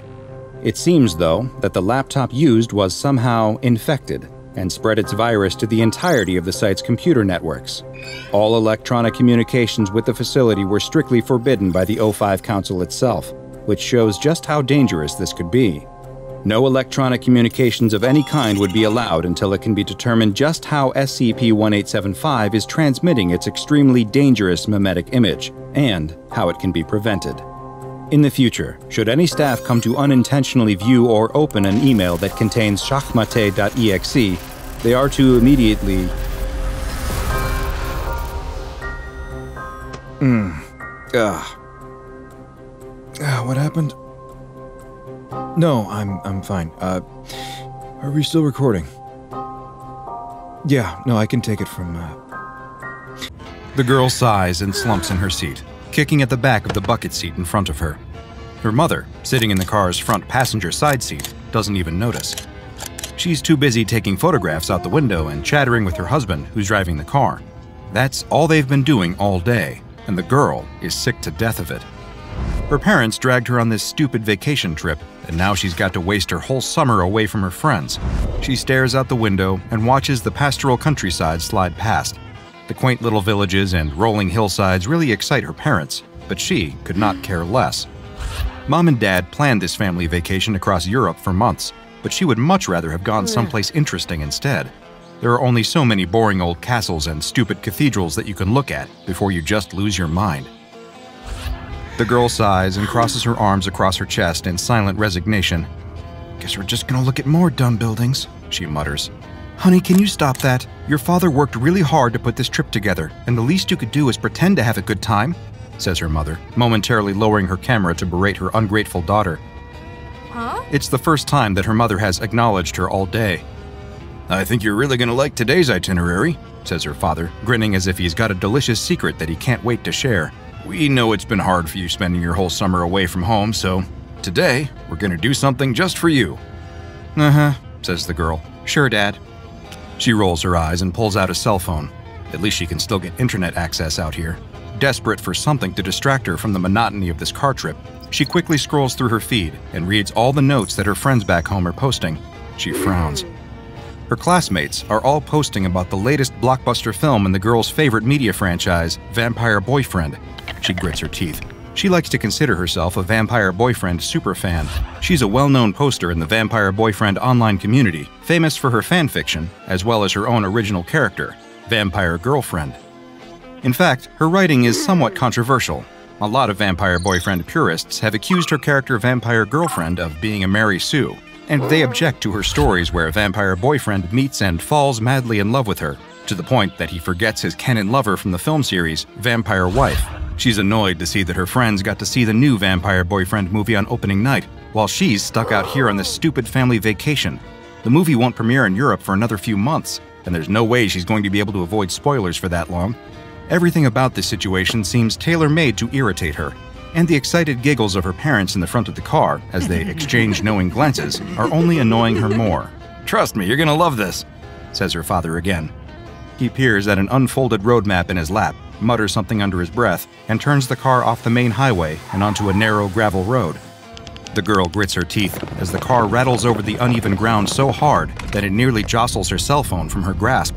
It seems, though, that the laptop used was somehow infected and spread its virus to the entirety of the site's computer networks. All electronic communications with the facility were strictly forbidden by the O five Council itself, which shows just how dangerous this could be. No electronic communications of any kind would be allowed until it can be determined just how S C P eighteen seventy-five is transmitting its extremely dangerous mimetic image, and how it can be prevented. In the future, should any staff come to unintentionally view or open an email that contains shachmate dot E X E, they are to immediately... Mmm. Ugh. Uh, what happened? No, I'm, I'm fine. Uh, are we still recording? Yeah, no, I can take it from, uh... The girl sighs and slumps in her seat, kicking at the back of the bucket seat in front of her. Her mother, sitting in the car's front passenger side seat, doesn't even notice. She's too busy taking photographs out the window and chattering with her husband, who's driving the car. That's all they've been doing all day, and the girl is sick to death of it. Her parents dragged her on this stupid vacation trip, and now she's got to waste her whole summer away from her friends. She stares out the window and watches the pastoral countryside slide past. The quaint little villages and rolling hillsides really excite her parents, but she could not care less. Mom and Dad planned this family vacation across Europe for months, but she would much rather have gone someplace interesting instead. There are only so many boring old castles and stupid cathedrals that you can look at before you just lose your mind. The girl sighs and crosses her arms across her chest in silent resignation. "Guess we're just gonna look at more dumb buildings," she mutters. "Honey, can you stop that? Your father worked really hard to put this trip together, and the least you could do is pretend to have a good time," says her mother, momentarily lowering her camera to berate her ungrateful daughter. Huh? It's the first time that her mother has acknowledged her all day. "I think you're really gonna like today's itinerary," says her father, grinning as if he's got a delicious secret that he can't wait to share. "We know it's been hard for you spending your whole summer away from home, so today we're gonna do something just for you." "Uh-huh," says the girl. "Sure, Dad." She rolls her eyes and pulls out a cell phone. At least she can still get internet access out here. Desperate for something to distract her from the monotony of this car trip, she quickly scrolls through her feed and reads all the notes that her friends back home are posting. She frowns. Her classmates are all posting about the latest blockbuster film in the girl's favorite media franchise, Vampire Boyfriend. She grits her teeth. She likes to consider herself a Vampire Boyfriend superfan. She's a well-known poster in the Vampire Boyfriend online community, famous for her fanfiction, as well as her own original character, Vampire Girlfriend. In fact, her writing is somewhat controversial. A lot of Vampire Boyfriend purists have accused her character Vampire Girlfriend of being a Mary Sue, and they object to her stories where Vampire Boyfriend meets and falls madly in love with her, to the point that he forgets his canon lover from the film series, Vampire Wife. She's annoyed to see that her friends got to see the new Vampire Boyfriend movie on opening night, while she's stuck out here on this stupid family vacation. The movie won't premiere in Europe for another few months, and there's no way she's going to be able to avoid spoilers for that long. Everything about this situation seems tailor-made to irritate her, and the excited giggles of her parents in the front of the car, as they exchange knowing glances, are only annoying her more. "Trust me, you're gonna love this," says her father again. He peers at an unfolded roadmap in his lap, mutters something under his breath, and turns the car off the main highway and onto a narrow gravel road. The girl grits her teeth as the car rattles over the uneven ground so hard that it nearly jostles her cell phone from her grasp.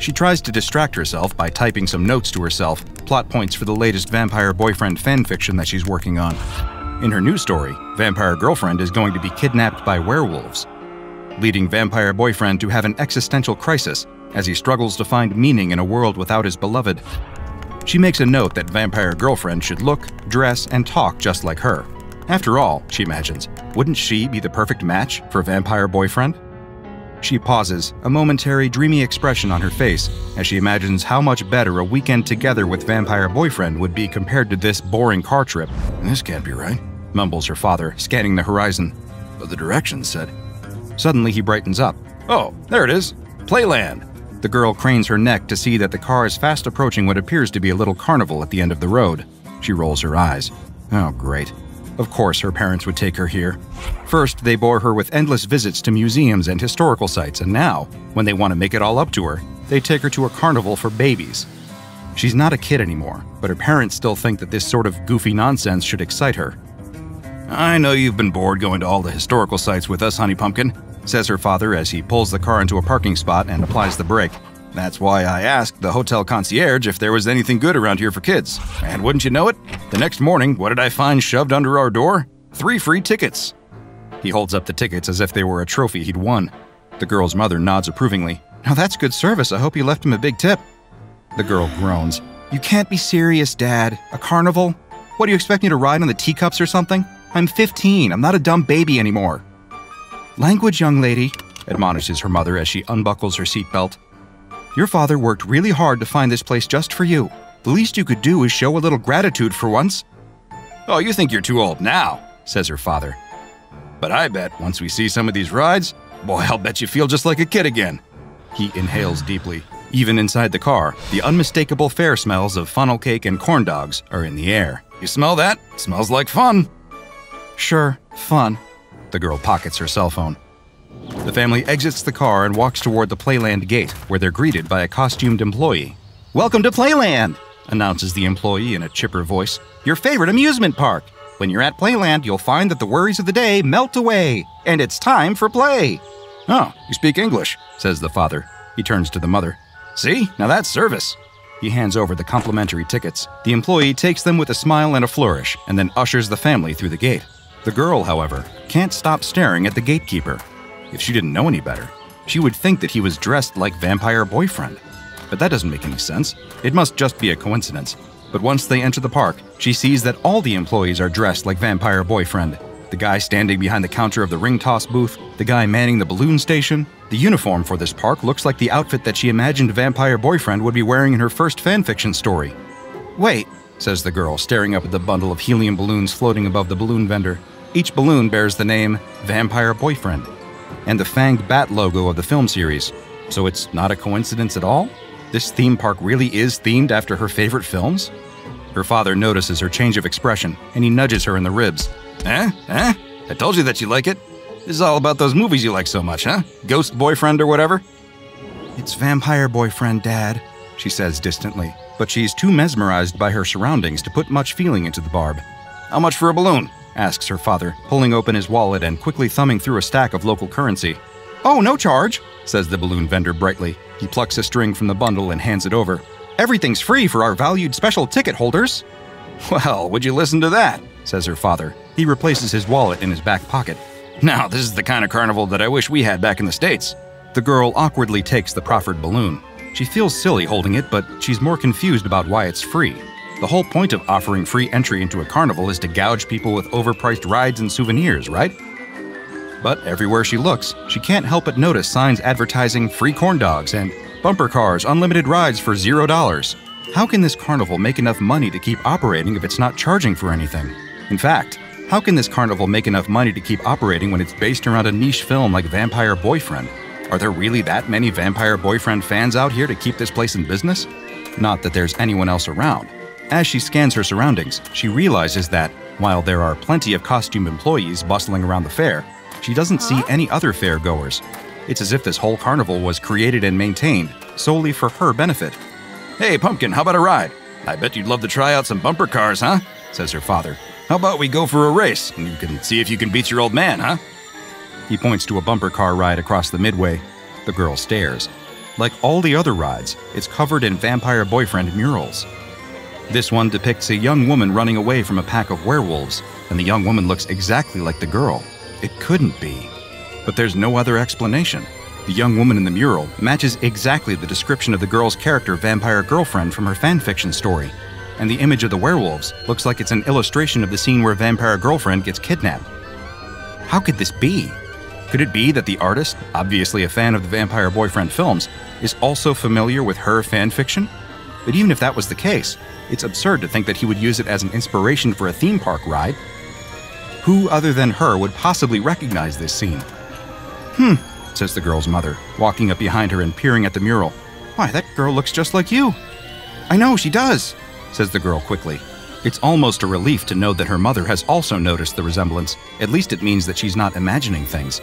She tries to distract herself by typing some notes to herself, plot points for the latest Vampire Boyfriend fanfiction that she's working on. In her new story, Vampire Girlfriend is going to be kidnapped by werewolves, leading Vampire Boyfriend to have an existential crisis as he struggles to find meaning in a world without his beloved. She makes a note that Vampire Girlfriend should look, dress, and talk just like her. After all, she imagines, wouldn't she be the perfect match for Vampire Boyfriend? She pauses, a momentary dreamy expression on her face, as she imagines how much better a weekend together with Vampire Boyfriend would be compared to this boring car trip. "This can't be right," mumbles her father, scanning the horizon. "But the directions said..." Suddenly he brightens up. "Oh, there it is! Playland!" The girl cranes her neck to see that the car is fast approaching what appears to be a little carnival at the end of the road. She rolls her eyes. Oh, great. Of course her parents would take her here. First, they bore her with endless visits to museums and historical sites, and now, when they want to make it all up to her, they take her to a carnival for babies. She's not a kid anymore, but her parents still think that this sort of goofy nonsense should excite her. "I know you've been bored going to all the historical sites with us, Honey Pumpkin," says her father as he pulls the car into a parking spot and applies the brake. "That's why I asked the hotel concierge if there was anything good around here for kids. And wouldn't you know it, the next morning, what did I find shoved under our door? Three free tickets." He holds up the tickets as if they were a trophy he'd won. The girl's mother nods approvingly. "Now that's good service. I hope you left him a big tip." The girl groans. "You can't be serious, Dad. A carnival? What, do you expect me to ride on the teacups or something? I'm fifteen. I'm not a dumb baby anymore." "Language, young lady," admonishes her mother as she unbuckles her seatbelt. "Your father worked really hard to find this place just for you. The least you could do is show a little gratitude for once." "Oh, you think you're too old now," says her father. "But I bet once we see some of these rides, boy, I'll bet you feel just like a kid again." He inhales deeply. Even inside the car, the unmistakable fair smells of funnel cake and corn dogs are in the air. "You smell that? It smells like fun." "Sure, fun." The girl pockets her cell phone. The family exits the car and walks toward the Playland gate, where they're greeted by a costumed employee. "Welcome to Playland," announces the employee in a chipper voice. "Your favorite amusement park. When you're at Playland, you'll find that the worries of the day melt away, and it's time for play." "Oh, you speak English," says the father. He turns to the mother. "See, now that's service." He hands over the complimentary tickets. The employee takes them with a smile and a flourish, and then ushers the family through the gate. The girl, however, can't stop staring at the gatekeeper. If she didn't know any better, she would think that he was dressed like Vampire Boyfriend. But that doesn't make any sense. It must just be a coincidence. But once they enter the park, she sees that all the employees are dressed like Vampire Boyfriend. The guy standing behind the counter of the ring toss booth, the guy manning the balloon station. The uniform for this park looks like the outfit that she imagined Vampire Boyfriend would be wearing in her first fanfiction story. "Wait," says the girl, staring up at the bundle of helium balloons floating above the balloon vendor. Each balloon bears the name Vampire Boyfriend and the fanged bat logo of the film series. So it's not a coincidence at all? This theme park really is themed after her favorite films? Her father notices her change of expression, and he nudges her in the ribs. "Eh? Eh? I told you that you like it. This is all about those movies you like so much, huh? Ghost Boyfriend or whatever?" "It's Vampire Boyfriend, Dad," she says distantly, but she's too mesmerized by her surroundings to put much feeling into the barb. "How much for a balloon?" asks her father, pulling open his wallet and quickly thumbing through a stack of local currency. "Oh, no charge," says the balloon vendor brightly. He plucks a string from the bundle and hands it over. "Everything's free for our valued special ticket holders." "Well, would you listen to that," says her father. He replaces his wallet in his back pocket. "Now, this is the kind of carnival that I wish we had back in the States." The girl awkwardly takes the proffered balloon. She feels silly holding it, but she's more confused about why it's free. The whole point of offering free entry into a carnival is to gouge people with overpriced rides and souvenirs, right? But everywhere she looks, she can't help but notice signs advertising free corn dogs and bumper cars, unlimited rides for zero dollars. How can this carnival make enough money to keep operating if it's not charging for anything? In fact, how can this carnival make enough money to keep operating when it's based around a niche film like Vampire Boyfriend? Are there really that many Vampire Boyfriend fans out here to keep this place in business? Not that there's anyone else around. As she scans her surroundings, she realizes that, while there are plenty of costume employees bustling around the fair, she doesn't see any other fairgoers. It's as if this whole carnival was created and maintained solely for her benefit. "Hey, Pumpkin, how about a ride? I bet you'd love to try out some bumper cars, huh?" says her father. "How about we go for a race, and you can see if you can beat your old man, huh?" He points to a bumper car ride across the midway. The girl stares. Like all the other rides, it's covered in Vampire Boyfriend murals. This one depicts a young woman running away from a pack of werewolves, and the young woman looks exactly like the girl. It couldn't be. But there's no other explanation. The young woman in the mural matches exactly the description of the girl's character Vampire Girlfriend from her fanfiction story, and the image of the werewolves looks like it's an illustration of the scene where Vampire Girlfriend gets kidnapped. How could this be? Could it be that the artist, obviously a fan of the Vampire Boyfriend films, is also familiar with her fanfiction? But even if that was the case, it's absurd to think that he would use it as an inspiration for a theme park ride. Who other than her would possibly recognize this scene? "Hmm," says the girl's mother, walking up behind her and peering at the mural. "Why, that girl looks just like you." "I know, she does," says the girl quickly. It's almost a relief to know that her mother has also noticed the resemblance. At least it means that she's not imagining things.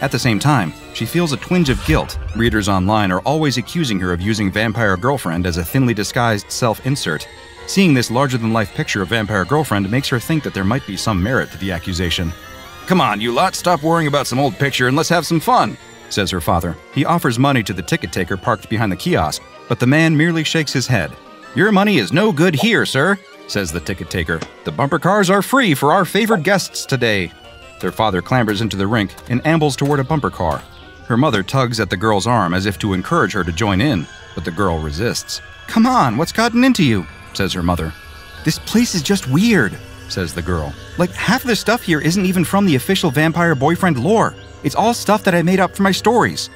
At the same time, she feels a twinge of guilt. Readers online are always accusing her of using Vampire Girlfriend as a thinly disguised self-insert. Seeing this larger-than-life picture of Vampire Girlfriend makes her think that there might be some merit to the accusation. "Come on, you lot, stop worrying about some old picture and let's have some fun," says her father. He offers money to the ticket taker parked behind the kiosk, but the man merely shakes his head. "Your money is no good here, sir," says the ticket taker. "The bumper cars are free for our favored guests today." Their father clambers into the rink and ambles toward a bumper car. Her mother tugs at the girl's arm as if to encourage her to join in, but the girl resists. "Come on, what's gotten into you?" says her mother. "This place is just weird," says the girl. "Like, half the stuff here isn't even from the official Vampire Boyfriend lore. It's all stuff that I made up for my stories."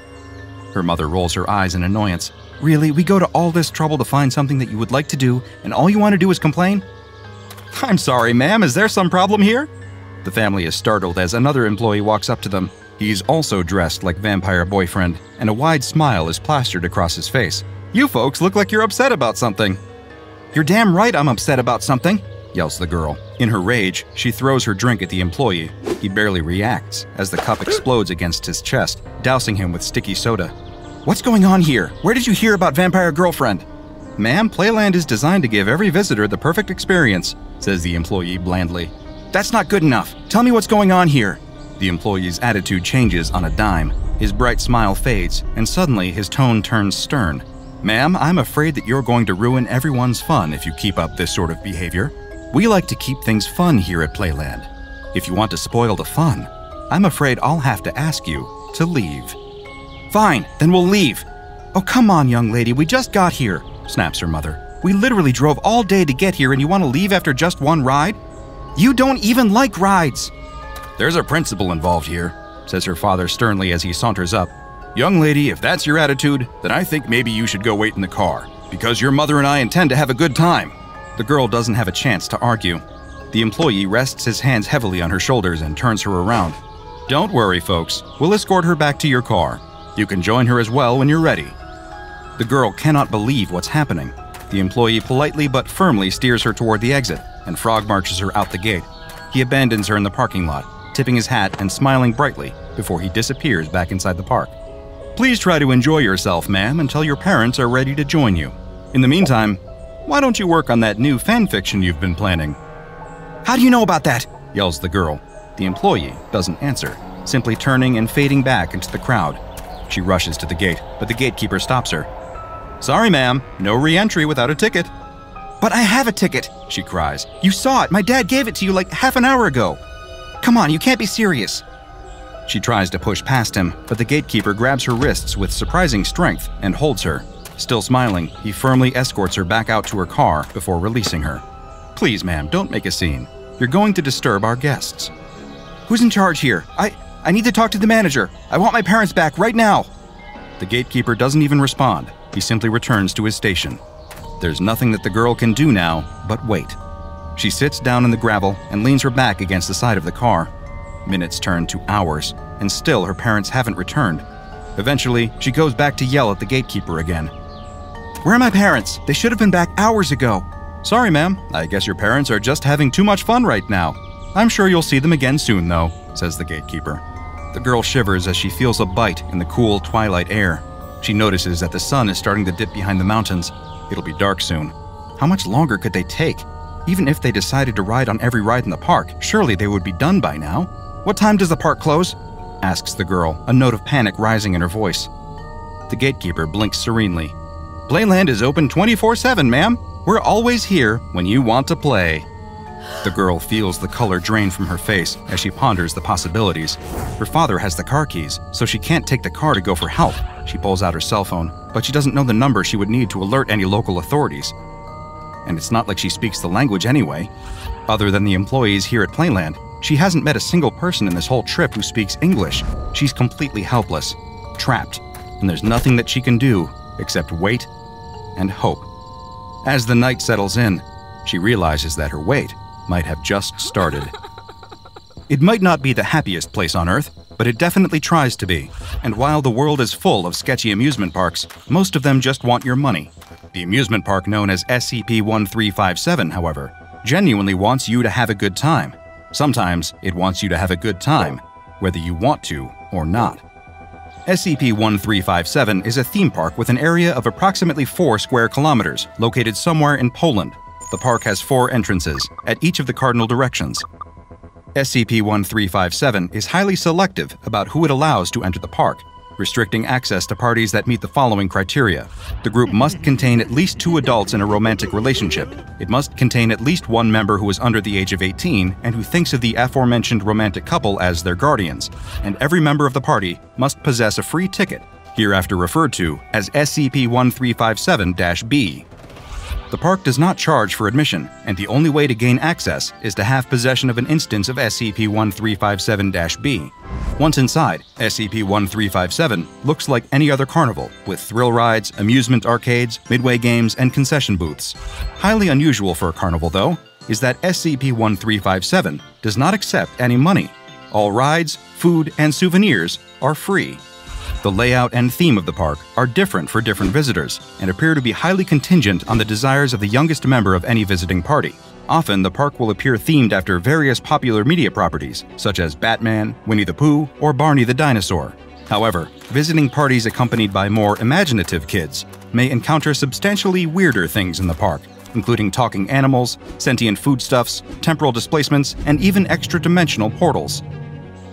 Her mother rolls her eyes in annoyance. "Really, we go to all this trouble to find something that you would like to do, and all you want to do is complain?" "I'm sorry, ma'am, is there some problem here?" The family is startled as another employee walks up to them. He's also dressed like Vampire Boyfriend, and a wide smile is plastered across his face. "You folks look like you're upset about something." "You're damn right I'm upset about something," yells the girl. In her rage, she throws her drink at the employee. He barely reacts as the cup explodes against his chest, dousing him with sticky soda. "What's going on here? Where did you hear about Vampire Girlfriend?" "Ma'am, Playland is designed to give every visitor the perfect experience," says the employee blandly. "That's not good enough. Tell me what's going on here." The employee's attitude changes on a dime. His bright smile fades, and suddenly his tone turns stern. "Ma'am, I'm afraid that you're going to ruin everyone's fun if you keep up this sort of behavior. We like to keep things fun here at Playland. If you want to spoil the fun, I'm afraid I'll have to ask you to leave." "Fine, then we'll leave." "Oh, come on, young lady, we just got here," snaps her mother. "We literally drove all day to get here and you want to leave after just one ride? You don't even like rides." "There's a principal involved here," says her father sternly as he saunters up. "Young lady, if that's your attitude, then I think maybe you should go wait in the car, because your mother and I intend to have a good time." The girl doesn't have a chance to argue. The employee rests his hands heavily on her shoulders and turns her around. "Don't worry, folks. We'll escort her back to your car. You can join her as well when you're ready." The girl cannot believe what's happening. The employee politely but firmly steers her toward the exit, and frog marches her out the gate. He abandons her in the parking lot, tipping his hat and smiling brightly before he disappears back inside the park. "Please try to enjoy yourself, ma'am, until your parents are ready to join you. In the meantime, why don't you work on that new fan fiction you've been planning?" "How do you know about that?" yells the girl. The employee doesn't answer, simply turning and fading back into the crowd. She rushes to the gate, but the gatekeeper stops her. "Sorry, ma'am, no re-entry without a ticket." "But I have a ticket," she cries. "You saw it, my dad gave it to you like half an hour ago. Come on, you can't be serious." She tries to push past him, but the gatekeeper grabs her wrists with surprising strength and holds her. Still smiling, he firmly escorts her back out to her car before releasing her. "Please, ma'am, don't make a scene. You're going to disturb our guests." "Who's in charge here? I, I need to talk to the manager. I want my parents back right now." The gatekeeper doesn't even respond. He simply returns to his station. There's nothing that the girl can do now but wait. She sits down in the gravel and leans her back against the side of the car. Minutes turn to hours, and still her parents haven't returned. Eventually, she goes back to yell at the gatekeeper again. "Where are my parents? They should have been back hours ago." "Sorry, ma'am. I guess your parents are just having too much fun right now. I'm sure you'll see them again soon, though," says the gatekeeper. The girl shivers as she feels a bite in the cool twilight air. She notices that the sun is starting to dip behind the mountains. It'll be dark soon. How much longer could they take? Even if they decided to ride on every ride in the park, surely they would be done by now. "What time does the park close?" asks the girl, a note of panic rising in her voice. The gatekeeper blinks serenely. "Playland is open twenty-four seven, ma'am. We're always here when you want to play." The girl feels the color drain from her face as she ponders the possibilities. Her father has the car keys, so she can't take the car to go for help. She pulls out her cell phone, but she doesn't know the number she would need to alert any local authorities. And it's not like she speaks the language anyway. Other than the employees here at Playland, she hasn't met a single person in this whole trip who speaks English. She's completely helpless, trapped, and there's nothing that she can do except wait and hope. As the night settles in, she realizes that her wait might have just started. It might not be the happiest place on Earth, but it definitely tries to be. And while the world is full of sketchy amusement parks, most of them just want your money. The amusement park known as S C P thirteen fifty-seven, however, genuinely wants you to have a good time. Sometimes it wants you to have a good time, whether you want to or not. S C P thirteen fifty-seven is a theme park with an area of approximately four square kilometers, located somewhere in Poland. The park has four entrances, at each of the cardinal directions. S C P thirteen fifty-seven is highly selective about who it allows to enter the park, restricting access to parties that meet the following criteria. The group must contain at least two adults in a romantic relationship. It must contain at least one member who is under the age of eighteen and who thinks of the aforementioned romantic couple as their guardians, and every member of the party must possess a free ticket, hereafter referred to as S C P thirteen fifty-seven B. The park does not charge for admission, and the only way to gain access is to have possession of an instance of S C P thirteen fifty-seven B. Once inside, S C P thirteen fifty-seven looks like any other carnival, with thrill rides, amusement arcades, midway games, and concession booths. Highly unusual for a carnival, though, is that S C P thirteen fifty-seven does not accept any money. All rides, food, and souvenirs are free. The layout and theme of the park are different for different visitors and appear to be highly contingent on the desires of the youngest member of any visiting party. Often, the park will appear themed after various popular media properties, such as Batman, Winnie the Pooh, or Barney the Dinosaur. However, visiting parties accompanied by more imaginative kids may encounter substantially weirder things in the park, including talking animals, sentient foodstuffs, temporal displacements, and even extra-dimensional portals.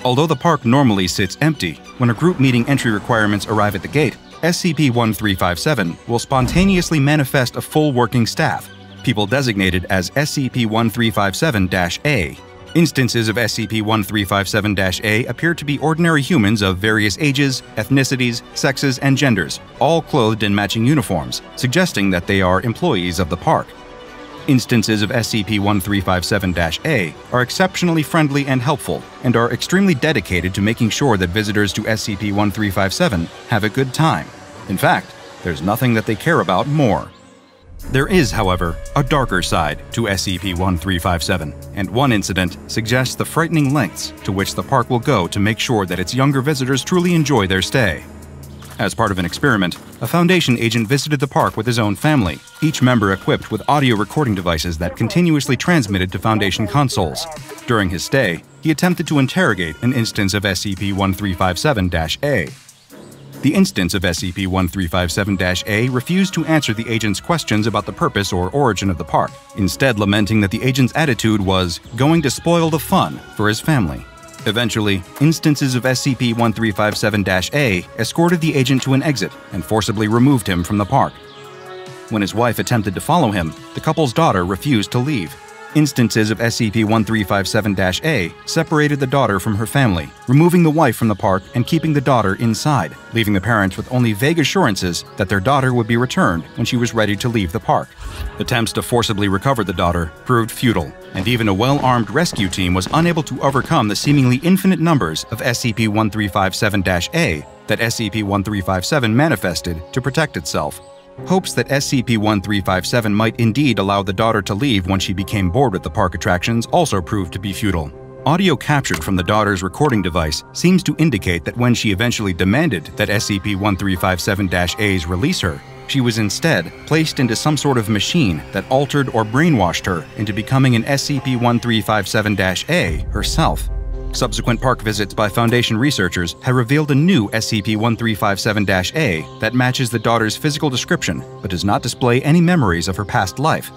Although the park normally sits empty, when a group meeting entry requirements arrive at the gate, S C P thirteen fifty-seven will spontaneously manifest a full working staff, people designated as S C P thirteen fifty-seven A. Instances of S C P thirteen fifty-seven A appear to be ordinary humans of various ages, ethnicities, sexes, and genders, all clothed in matching uniforms, suggesting that they are employees of the park. Instances of S C P thirteen fifty-seven A are exceptionally friendly and helpful, and are extremely dedicated to making sure that visitors to S C P thirteen fifty-seven have a good time. In fact, there's nothing that they care about more. There is, however, a darker side to S C P thirteen fifty-seven, and one incident suggests the frightening lengths to which the park will go to make sure that its younger visitors truly enjoy their stay. As part of an experiment, a Foundation agent visited the park with his own family, each member equipped with audio recording devices that continuously transmitted to Foundation consoles. During his stay, he attempted to interrogate an instance of S C P thirteen fifty-seven A. The instance of S C P thirteen fifty-seven A refused to answer the agent's questions about the purpose or origin of the park, instead lamenting that the agent's attitude was going to spoil the fun for his family. Eventually, instances of S C P thirteen fifty-seven A escorted the agent to an exit and forcibly removed him from the park. When his wife attempted to follow him, the couple's daughter refused to leave. Instances of S C P thirteen fifty-seven A separated the daughter from her family, removing the wife from the park and keeping the daughter inside, leaving the parents with only vague assurances that their daughter would be returned when she was ready to leave the park. Attempts to forcibly recover the daughter proved futile, and even a well-armed rescue team was unable to overcome the seemingly infinite numbers of S C P thirteen fifty-seven A that S C P thirteen fifty-seven manifested to protect itself. Hopes that S C P thirteen fifty-seven might indeed allow the daughter to leave when she became bored with the park attractions also proved to be futile. Audio captured from the daughter's recording device seems to indicate that when she eventually demanded that S C P thirteen fifty-seven A's release her, she was instead placed into some sort of machine that altered or brainwashed her into becoming an S C P thirteen fifty-seven A herself. Subsequent park visits by Foundation researchers have revealed a new S C P thirteen fifty-seven A that matches the daughter's physical description but does not display any memories of her past life.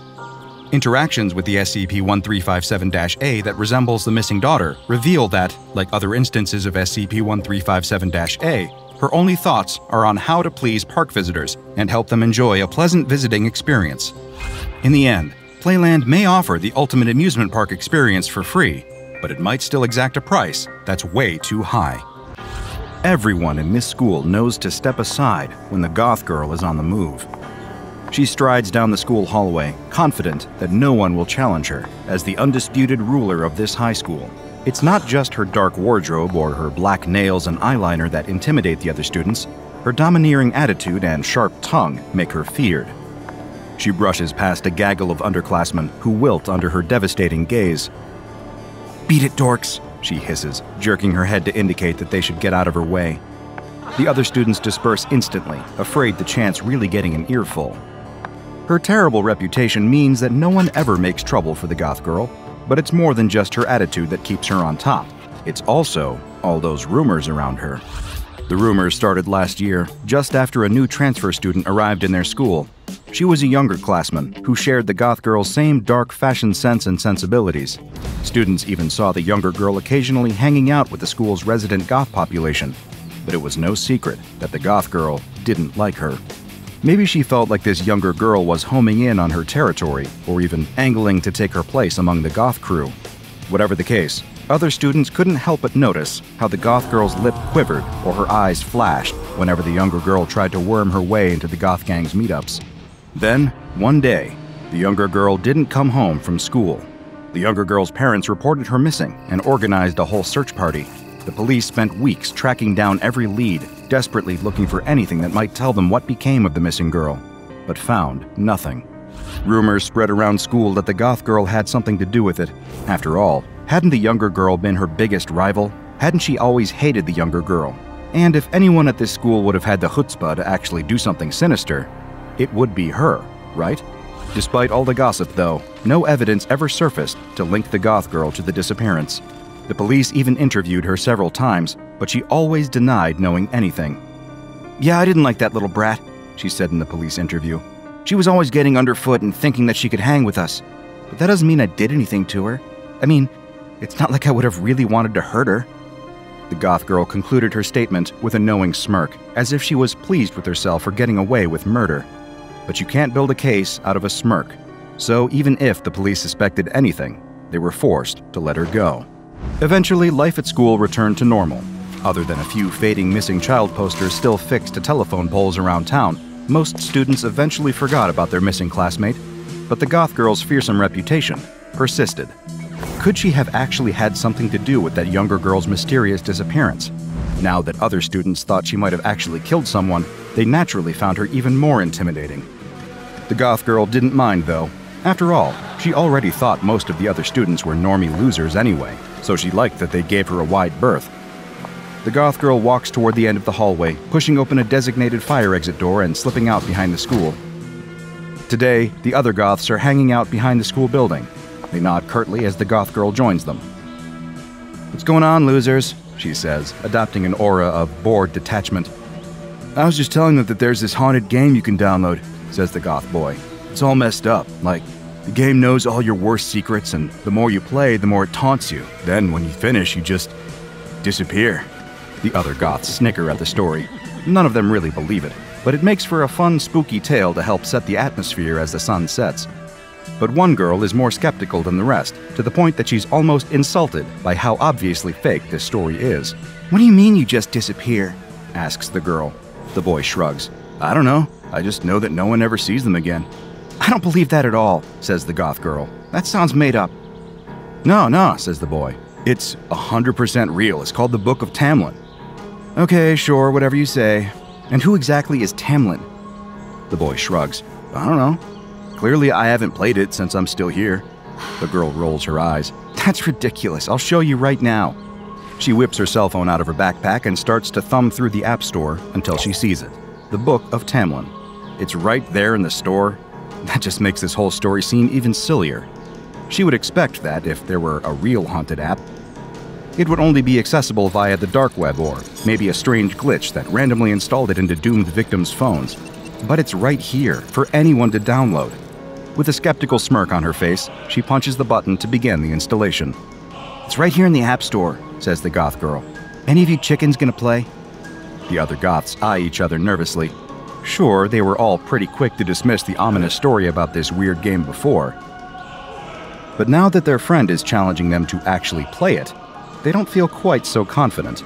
Interactions with the S C P thirteen fifty-seven A that resembles the missing daughter reveal that, like other instances of S C P thirteen fifty-seven A, her only thoughts are on how to please park visitors and help them enjoy a pleasant visiting experience. In the end, Playland may offer the ultimate amusement park experience for free, but it might still exact a price that's way too high. Everyone in this school knows to step aside when the goth girl is on the move. She strides down the school hallway, confident that no one will challenge her as the undisputed ruler of this high school. It's not just her dark wardrobe or her black nails and eyeliner that intimidate the other students. Her domineering attitude and sharp tongue make her feared. She brushes past a gaggle of underclassmen who wilt under her devastating gaze. "Beat it, dorks," she hisses, jerking her head to indicate that they should get out of her way. The other students disperse instantly, afraid the chance really getting an earful. Her terrible reputation means that no one ever makes trouble for the goth girl, but it's more than just her attitude that keeps her on top. It's also all those rumors around her. The rumors started last year, just after a new transfer student arrived in their school. She was a younger classman who shared the goth girl's same dark fashion sense and sensibilities. Students even saw the younger girl occasionally hanging out with the school's resident goth population, but it was no secret that the goth girl didn't like her. Maybe she felt like this younger girl was homing in on her territory, or even angling to take her place among the goth crew. Whatever the case, other students couldn't help but notice how the goth girl's lip quivered or her eyes flashed whenever the younger girl tried to worm her way into the goth gang's meetups. Then, one day, the younger girl didn't come home from school. The younger girl's parents reported her missing and organized a whole search party. The police spent weeks tracking down every lead, desperately looking for anything that might tell them what became of the missing girl, but found nothing. Rumors spread around school that the goth girl had something to do with it. After all, hadn't the younger girl been her biggest rival? Hadn't she always hated the younger girl? And if anyone at this school would have had the chutzpah to actually do something sinister, it would be her, right? Despite all the gossip, though, no evidence ever surfaced to link the goth girl to the disappearance. The police even interviewed her several times, but she always denied knowing anything. "Yeah, I didn't like that little brat," she said in the police interview. "She was always getting underfoot and thinking that she could hang with us. But that doesn't mean I did anything to her. I mean, it's not like I would have really wanted to hurt her." The goth girl concluded her statement with a knowing smirk, as if she was pleased with herself for getting away with murder. But you can't build a case out of a smirk. So even if the police suspected anything, they were forced to let her go. Eventually, life at school returned to normal. Other than a few fading missing child posters still fixed to telephone poles around town, most students eventually forgot about their missing classmate. But the goth girl's fearsome reputation persisted. Could she have actually had something to do with that younger girl's mysterious disappearance? Now that other students thought she might have actually killed someone, they naturally found her even more intimidating. The goth girl didn't mind, though. After all, she already thought most of the other students were normie losers anyway, so she liked that they gave her a wide berth. The goth girl walks toward the end of the hallway, pushing open a designated fire exit door and slipping out behind the school. Today, the other goths are hanging out behind the school building. They nod curtly as the goth girl joins them. "What's going on, losers?" she says, adopting an aura of bored detachment. "I was just telling them that there's this haunted game you can download," says the goth boy. "It's all messed up. Like, the game knows all your worst secrets, and the more you play, the more it taunts you. Then, when you finish, you just disappear." The other goths snicker at the story. None of them really believe it, but it makes for a fun, spooky tale to help set the atmosphere as the sun sets. But one girl is more skeptical than the rest, to the point that she's almost insulted by how obviously fake this story is. "What do you mean you just disappear?" asks the girl. The boy shrugs. "I don't know. I just know that no one ever sees them again." "I don't believe that at all," says the goth girl. "That sounds made up." "No, no," says the boy. "It's one hundred percent real. It's called the Book of Tamlin." "Okay, sure, whatever you say. And who exactly is Tamlin?" The boy shrugs. "I don't know. Clearly, I haven't played it since I'm still here." The girl rolls her eyes. "That's ridiculous. I'll show you right now." She whips her cell phone out of her backpack and starts to thumb through the app store until she sees it. The Book of Tamlin. It's right there in the store. That just makes this whole story seem even sillier. She would expect that if there were a real haunted app. It would only be accessible via the dark web or maybe a strange glitch that randomly installed it into doomed victims' phones. But it's right here for anyone to download. With a skeptical smirk on her face, she punches the button to begin the installation. "It's right here in the app store," says the goth girl. "Any of you chickens gonna play?" The other goths eye each other nervously. Sure, they were all pretty quick to dismiss the ominous story about this weird game before. But now that their friend is challenging them to actually play it, they don't feel quite so confident.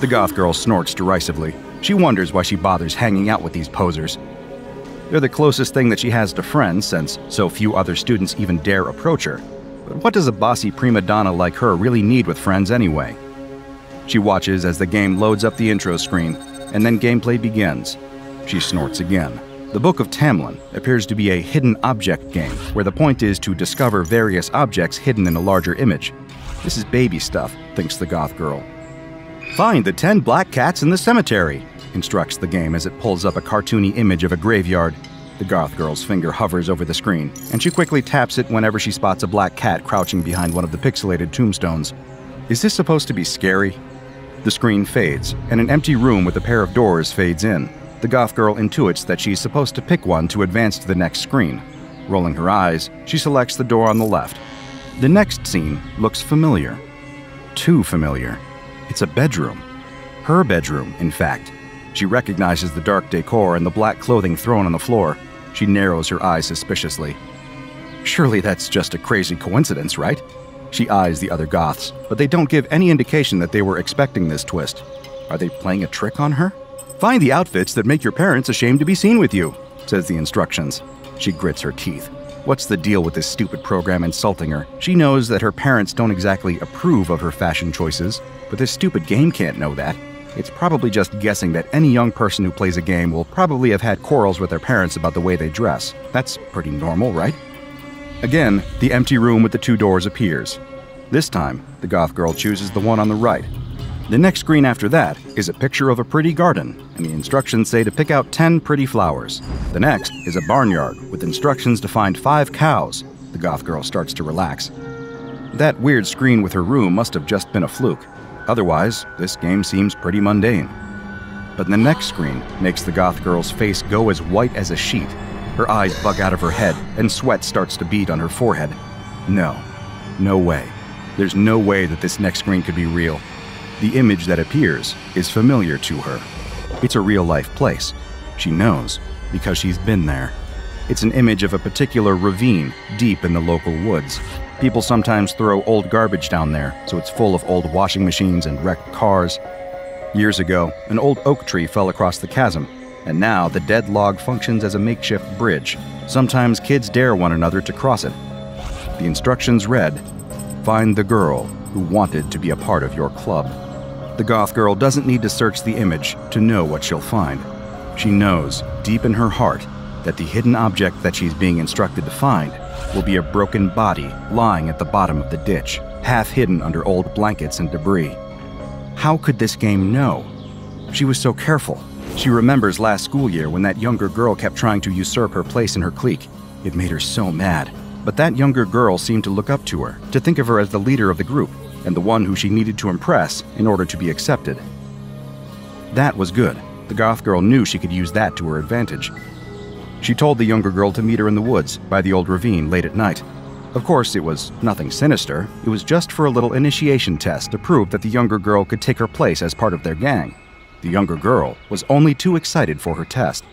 The goth girl snorts derisively. She wonders why she bothers hanging out with these posers. They're the closest thing that she has to friends, since so few other students even dare approach her. But what does a bossy prima donna like her really need with friends anyway? She watches as the game loads up the intro screen, and then gameplay begins. She snorts again. The Book of Tamlin appears to be a hidden object game, where the point is to discover various objects hidden in a larger image. This is baby stuff, thinks the goth girl. "Find the ten black cats in the cemetery," instructs the game as it pulls up a cartoony image of a graveyard. The goth girl's finger hovers over the screen, and she quickly taps it whenever she spots a black cat crouching behind one of the pixelated tombstones. Is this supposed to be scary? The screen fades, and an empty room with a pair of doors fades in. The goth girl intuits that she's supposed to pick one to advance to the next screen. Rolling her eyes, she selects the door on the left. The next scene looks familiar. Too familiar. It's a bedroom. Her bedroom, in fact. She recognizes the dark decor and the black clothing thrown on the floor. She narrows her eyes suspiciously. Surely that's just a crazy coincidence, right? She eyes the other goths, but they don't give any indication that they were expecting this twist. Are they playing a trick on her? Find the outfits that make your parents ashamed to be seen with you, says the instructions. She grits her teeth. What's the deal with this stupid program insulting her? She knows that her parents don't exactly approve of her fashion choices, but this stupid game can't know that. It's probably just guessing that any young person who plays a game will probably have had quarrels with their parents about the way they dress. That's pretty normal, right? Again, the empty room with the two doors appears. This time, the goth girl chooses the one on the right. The next screen after that is a picture of a pretty garden, and the instructions say to pick out ten pretty flowers. The next is a barnyard with instructions to find five cows. The goth girl starts to relax. That weird screen with her room must have just been a fluke. Otherwise, this game seems pretty mundane. But the next screen makes the goth girl's face go as white as a sheet. Her eyes bug out of her head, and sweat starts to bead on her forehead. No. No way. There's no way that this next screen could be real. The image that appears is familiar to her. It's a real-life place. She knows, because she's been there. It's an image of a particular ravine deep in the local woods. People sometimes throw old garbage down there, so it's full of old washing machines and wrecked cars. Years ago, an old oak tree fell across the chasm, and now the dead log functions as a makeshift bridge. Sometimes kids dare one another to cross it. The instructions read, "Find the girl who wanted to be a part of your club." The goth girl doesn't need to search the image to know what she'll find. She knows, deep in her heart, that the hidden object that she's being instructed to find will be a broken body lying at the bottom of the ditch, half hidden under old blankets and debris. How could this game know? She was so careful. She remembers last school year when that younger girl kept trying to usurp her place in her clique. It made her so mad. But that younger girl seemed to look up to her, to think of her as the leader of the group, and the one who she needed to impress in order to be accepted. That was good. The goth girl knew she could use that to her advantage. She told the younger girl to meet her in the woods by the old ravine late at night. Of course, it was nothing sinister. It was just for a little initiation test to prove that the younger girl could take her place as part of their gang. The younger girl was only too excited for her test.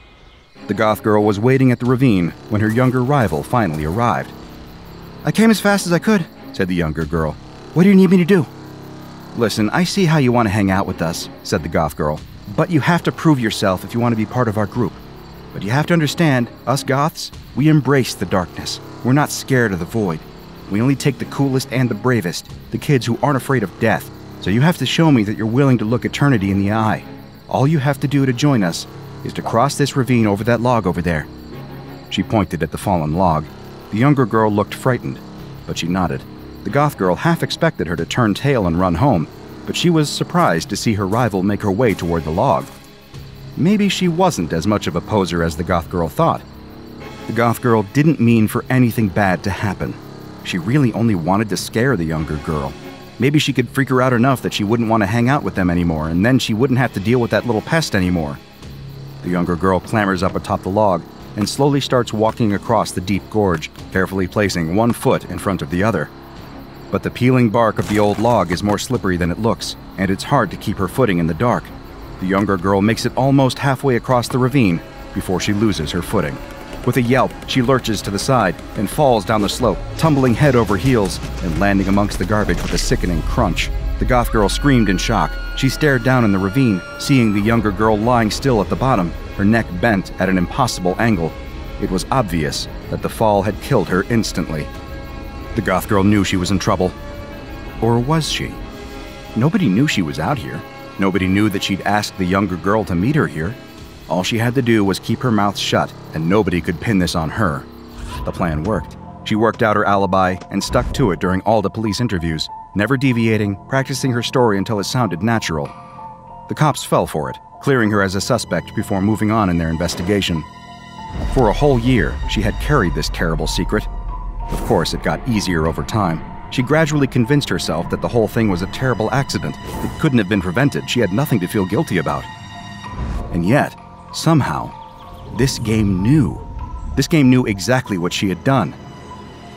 The goth girl was waiting at the ravine when her younger rival finally arrived. "I came as fast as I could," said the younger girl. "What do you need me to do?" "Listen, I see how you want to hang out with us," said the goth girl, "but you have to prove yourself if you want to be part of our group. But you have to understand, us goths, we embrace the darkness. We're not scared of the void. We only take the coolest and the bravest, the kids who aren't afraid of death. So you have to show me that you're willing to look eternity in the eye. All you have to do to join us is to cross this ravine over that log over there." She pointed at the fallen log. The younger girl looked frightened, but she nodded. The goth girl half expected her to turn tail and run home, but she was surprised to see her rival make her way toward the log. Maybe she wasn't as much of a poser as the goth girl thought. The goth girl didn't mean for anything bad to happen. She really only wanted to scare the younger girl. Maybe she could freak her out enough that she wouldn't want to hang out with them anymore, and then she wouldn't have to deal with that little pest anymore. The younger girl clambers up atop the log and slowly starts walking across the deep gorge, carefully placing one foot in front of the other. But the peeling bark of the old log is more slippery than it looks, and it's hard to keep her footing in the dark. The younger girl makes it almost halfway across the ravine before she loses her footing. With a yelp, she lurches to the side and falls down the slope, tumbling head over heels and landing amongst the garbage with a sickening crunch. The goth girl screamed in shock. She stared down in the ravine, seeing the younger girl lying still at the bottom, her neck bent at an impossible angle. It was obvious that the fall had killed her instantly. The goth girl knew she was in trouble. Or was she? Nobody knew she was out here. Nobody knew that she'd asked the younger girl to meet her here. All she had to do was keep her mouth shut, and nobody could pin this on her. The plan worked. She worked out her alibi and stuck to it during all the police interviews, never deviating, practicing her story until it sounded natural. The cops fell for it, clearing her as a suspect before moving on in their investigation. For a whole year, she had carried this terrible secret. Of course, it got easier over time. She gradually convinced herself that the whole thing was a terrible accident. It couldn't have been prevented. She had nothing to feel guilty about. And yet, somehow, this game knew. This game knew exactly what she had done.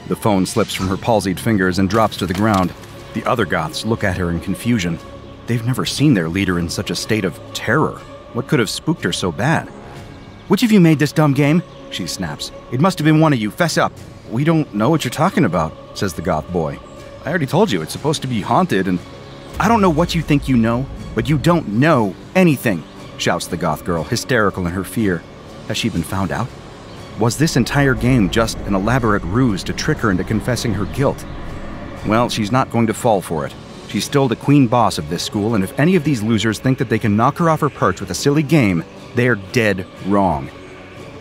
The phone slips from her palsied fingers and drops to the ground. The other Goths look at her in confusion. They've never seen their leader in such a state of terror. What could have spooked her so bad? "Which of you made this dumb game?" she snaps. "It must have been one of you. Fess up." "We don't know what you're talking about," says the Goth boy. "I already told you, it's supposed to be haunted and—" "I don't know what you think you know, but you don't know anything," shouts the Goth girl, hysterical in her fear. Has she been found out? Was this entire game just an elaborate ruse to trick her into confessing her guilt? Well, she's not going to fall for it. She's still the queen boss of this school, and if any of these losers think that they can knock her off her perch with a silly game, they're dead wrong.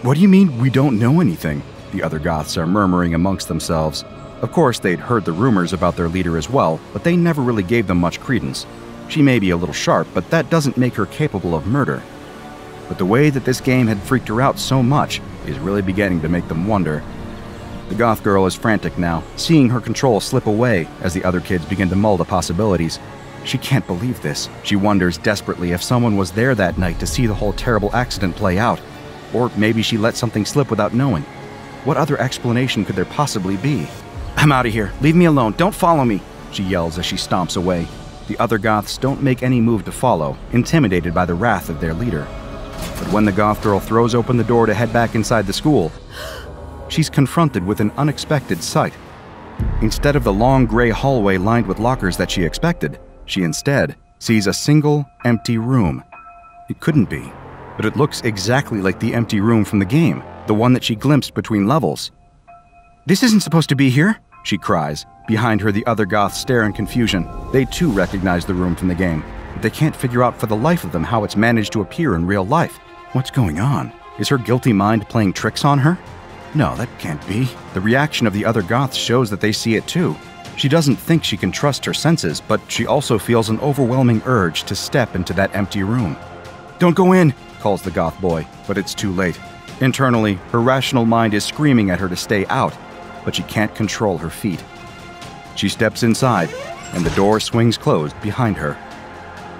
"What do you mean we don't know anything?" the other Goths are murmuring amongst themselves. Of course, they'd heard the rumors about their leader as well, but they never really gave them much credence. She may be a little sharp, but that doesn't make her capable of murder. But the way that this game had freaked her out so much is really beginning to make them wonder. The Goth girl is frantic now, seeing her control slip away as the other kids begin to mull the possibilities. She can't believe this. She wonders desperately if someone was there that night to see the whole terrible accident play out. Or maybe she let something slip without knowing. What other explanation could there possibly be? "I'm out of here. Leave me alone. Don't follow me," she yells as she stomps away. The other Goths don't make any move to follow, intimidated by the wrath of their leader. But when the Goth girl throws open the door to head back inside the school, she's confronted with an unexpected sight. Instead of the long gray hallway lined with lockers that she expected, she instead sees a single empty room. It couldn't be, but it looks exactly like the empty room from the game, the one that she glimpsed between levels. "This isn't supposed to be here," she cries. Behind her, the other Goths stare in confusion. They too recognize the room from the game, but they can't figure out for the life of them how it's managed to appear in real life. What's going on? Is her guilty mind playing tricks on her? No, that can't be. The reaction of the other Goths shows that they see it too. She doesn't think she can trust her senses, but she also feels an overwhelming urge to step into that empty room. "Don't go in," calls the Goth boy, but it's too late. Internally, her rational mind is screaming at her to stay out, but she can't control her feet. She steps inside, and the door swings closed behind her.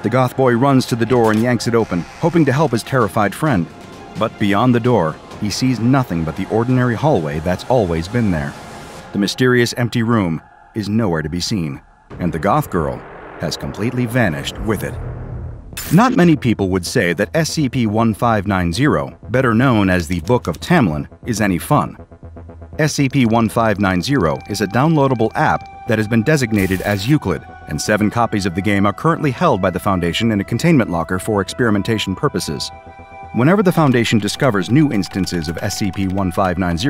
The Goth boy runs to the door and yanks it open, hoping to help his terrified friend. But beyond the door, he sees nothing but the ordinary hallway that's always been there. The mysterious empty room is nowhere to be seen, and the Goth girl has completely vanished with it. Not many people would say that S C P fifteen ninety, better known as the Book of Tamlin, is any fun. S C P fifteen ninety is a downloadable app that has been designated as Euclid, and seven copies of the game are currently held by the Foundation in a containment locker for experimentation purposes. Whenever the Foundation discovers new instances of S C P fifteen ninety,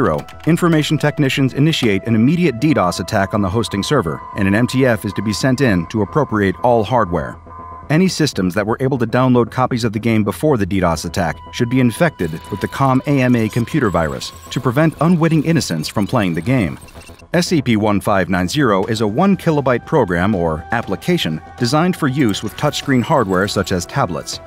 information technicians initiate an immediate DDoS attack on the hosting server, and an M T F is to be sent in to appropriate all hardware. Any systems that were able to download copies of the game before the DDoS attack should be infected with the COM A M A computer virus to prevent unwitting innocents from playing the game. S C P fifteen ninety is a one kilobyte program or application designed for use with touchscreen hardware such as tablets.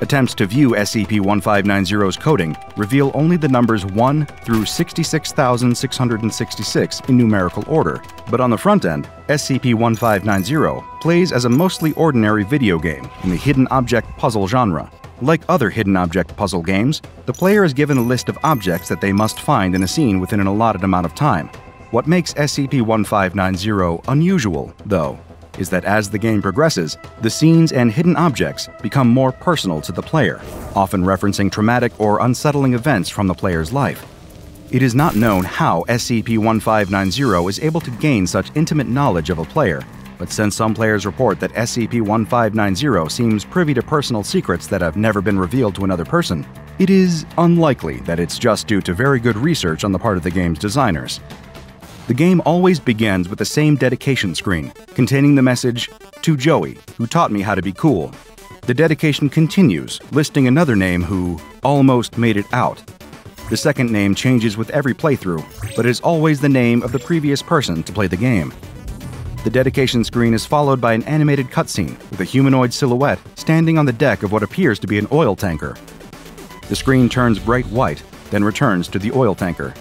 Attempts to view S C P fifteen ninety coding reveal only the numbers one through sixty-six thousand six hundred sixty-six in numerical order, but on the front end, S C P fifteen ninety plays as a mostly ordinary video game in the hidden object puzzle genre. Like other hidden object puzzle games, the player is given a list of objects that they must find in a scene within an allotted amount of time. What makes S C P fifteen ninety unusual, though, is that as the game progresses, the scenes and hidden objects become more personal to the player, often referencing traumatic or unsettling events from the player's life. It is not known how S C P fifteen ninety is able to gain such intimate knowledge of a player, but since some players report that S C P fifteen ninety seems privy to personal secrets that have never been revealed to another person, it is unlikely that it's just due to very good research on the part of the game's designers. The game always begins with the same dedication screen, containing the message, "To Joey, who taught me how to be cool." The dedication continues, listing another name who almost made it out. The second name changes with every playthrough, but is always the name of the previous person to play the game. The dedication screen is followed by an animated cutscene with a humanoid silhouette standing on the deck of what appears to be an oil tanker. The screen turns bright white, then returns to the oil tanker.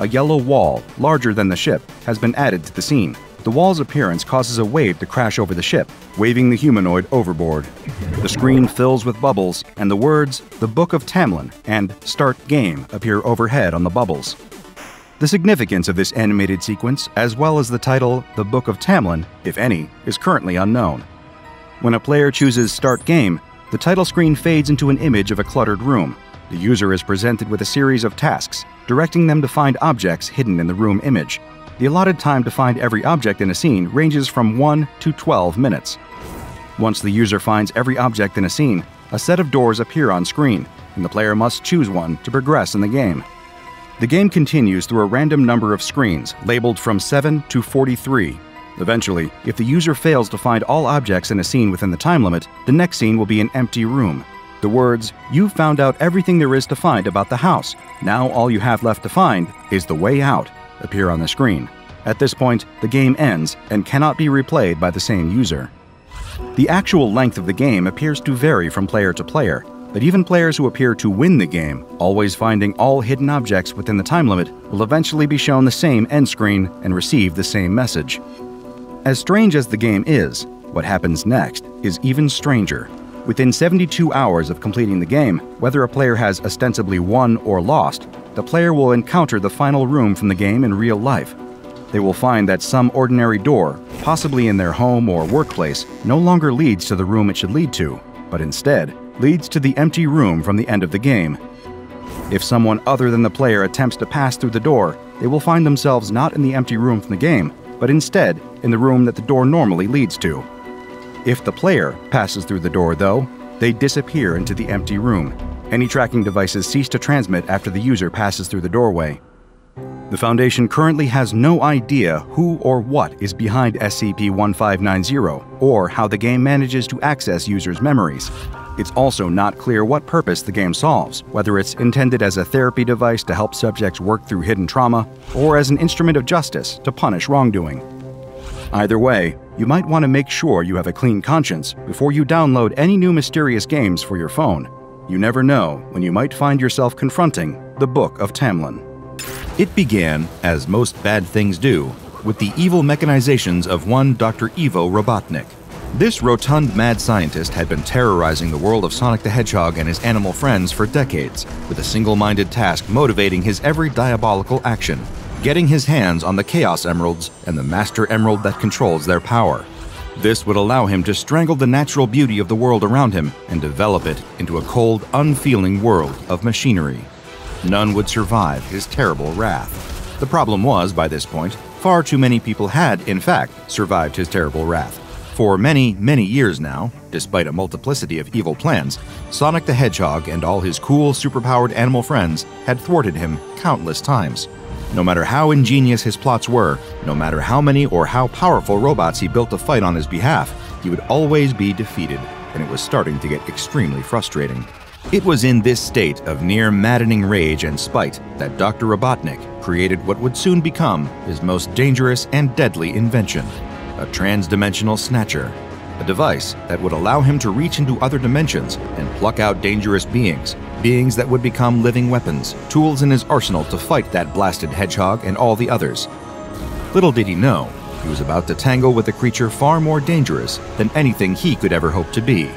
A yellow wall, larger than the ship, has been added to the scene. The wall's appearance causes a wave to crash over the ship, waving the humanoid overboard. The screen fills with bubbles, and the words, "The Book of Tamlin" and "Start Game" appear overhead on the bubbles. The significance of this animated sequence, as well as the title, "The Book of Tamlin," if any, is currently unknown. When a player chooses Start Game, the title screen fades into an image of a cluttered room. The user is presented with a series of tasks, directing them to find objects hidden in the room image. The allotted time to find every object in a scene ranges from one to twelve minutes. Once the user finds every object in a scene, a set of doors appear on screen, and the player must choose one to progress in the game. The game continues through a random number of screens, labeled from seven to forty-three. Eventually, if the user fails to find all objects in a scene within the time limit, the next scene will be an empty room. The words, "You've found out everything there is to find about the house. Now all you have left to find is the way out," appear on the screen. At this point, the game ends and cannot be replayed by the same user. The actual length of the game appears to vary from player to player, but even players who appear to win the game, always finding all hidden objects within the time limit, will eventually be shown the same end screen and receive the same message. As strange as the game is, what happens next is even stranger. Within seventy-two hours of completing the game, whether a player has ostensibly won or lost, the player will encounter the final room from the game in real life. They will find that some ordinary door, possibly in their home or workplace, no longer leads to the room it should lead to, but instead leads to the empty room from the end of the game. If someone other than the player attempts to pass through the door, they will find themselves not in the empty room from the game, but instead in the room that the door normally leads to. If the player passes through the door, though, they disappear into the empty room. Any tracking devices cease to transmit after the user passes through the doorway. The Foundation currently has no idea who or what is behind S C P fifteen ninety or how the game manages to access users' memories. It's also not clear what purpose the game solves, whether it's intended as a therapy device to help subjects work through hidden trauma or as an instrument of justice to punish wrongdoing. Either way, you might want to make sure you have a clean conscience before you download any new mysterious games for your phone. You never know when you might find yourself confronting the Book of Tamlin. It began, as most bad things do, with the evil mechanizations of one Doctor Ivo Robotnik. This rotund mad scientist had been terrorizing the world of Sonic the Hedgehog and his animal friends for decades, with a single-minded task motivating his every diabolical action: getting his hands on the Chaos Emeralds and the Master Emerald that controls their power. This would allow him to strangle the natural beauty of the world around him and develop it into a cold, unfeeling world of machinery. None would survive his terrible wrath. The problem was, by this point, far too many people had, in fact, survived his terrible wrath. For many, many years now, despite a multiplicity of evil plans, Sonic the Hedgehog and all his cool, superpowered animal friends had thwarted him countless times. No matter how ingenious his plots were, no matter how many or how powerful robots he built to fight on his behalf, he would always be defeated, and it was starting to get extremely frustrating. It was in this state of near maddening rage and spite that Doctor Robotnik created what would soon become his most dangerous and deadly invention, a trans-dimensional snatcher, a device that would allow him to reach into other dimensions and pluck out dangerous beings, beings that would become living weapons, tools in his arsenal to fight that blasted hedgehog and all the others. Little did he know, he was about to tangle with a creature far more dangerous than anything he could ever hope to be.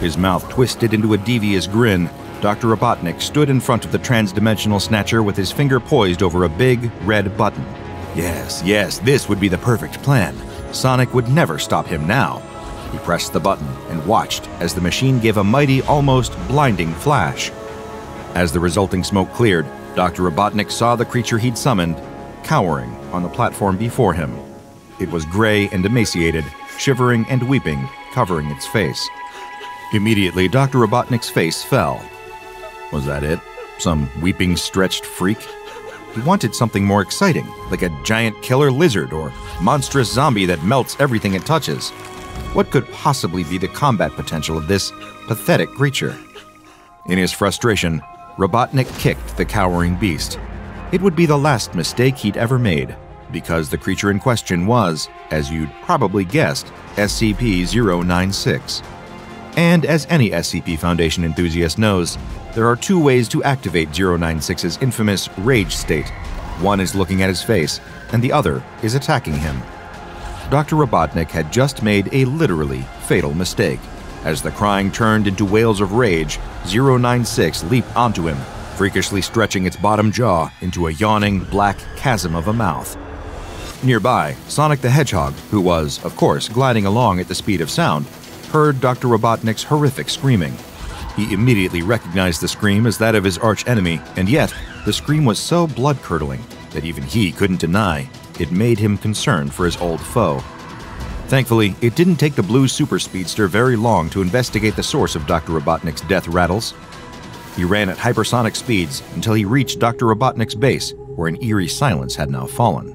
His mouth twisted into a devious grin, Doctor Robotnik stood in front of the transdimensional snatcher with his finger poised over a big, red button. Yes, yes, this would be the perfect plan. Sonic would never stop him now. He pressed the button and watched as the machine gave a mighty, almost blinding flash. As the resulting smoke cleared, Doctor Robotnik saw the creature he'd summoned cowering on the platform before him. It was gray and emaciated, shivering and weeping, covering its face. Immediately, Doctor Robotnik's face fell. Was that it? Some weeping, stretched freak? He wanted something more exciting, like a giant killer lizard or monstrous zombie that melts everything it touches. What could possibly be the combat potential of this pathetic creature? In his frustration, Robotnik kicked the cowering beast. It would be the last mistake he'd ever made, because the creature in question was, as you'd probably guessed, S C P zero ninety-six. And as any S C P Foundation enthusiast knows, there are two ways to activate zero nine six's infamous rage state. One is looking at his face, and the other is attacking him. Doctor Robotnik had just made a literally fatal mistake. As the crying turned into wails of rage, zero nine six leaped onto him, freakishly stretching its bottom jaw into a yawning black chasm of a mouth. Nearby, Sonic the Hedgehog, who was, of course, gliding along at the speed of sound, heard Doctor Robotnik's horrific screaming. He immediately recognized the scream as that of his arch-enemy, and yet, the scream was so blood-curdling that even he couldn't deny it made him concerned for his old foe. Thankfully, it didn't take the blue super speedster very long to investigate the source of Doctor Robotnik's death rattles. He ran at hypersonic speeds until he reached Doctor Robotnik's base, where an eerie silence had now fallen.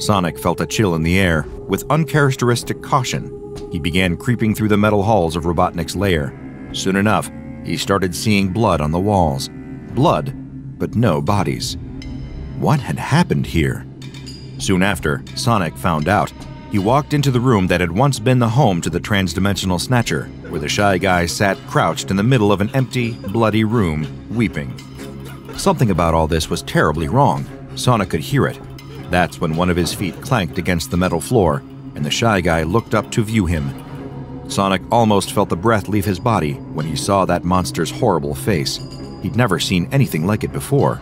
Sonic felt a chill in the air. With uncharacteristic caution, he began creeping through the metal halls of Robotnik's lair. Soon enough, he started seeing blood on the walls. Blood, but no bodies. What had happened here? Soon after, Sonic found out. He walked into the room that had once been the home to the transdimensional snatcher, where the shy guy sat crouched in the middle of an empty, bloody room, weeping. Something about all this was terribly wrong. Sonic could hear it. That's when one of his feet clanked against the metal floor, and the shy guy looked up to view him. Sonic almost felt the breath leave his body when he saw that monster's horrible face. He'd never seen anything like it before.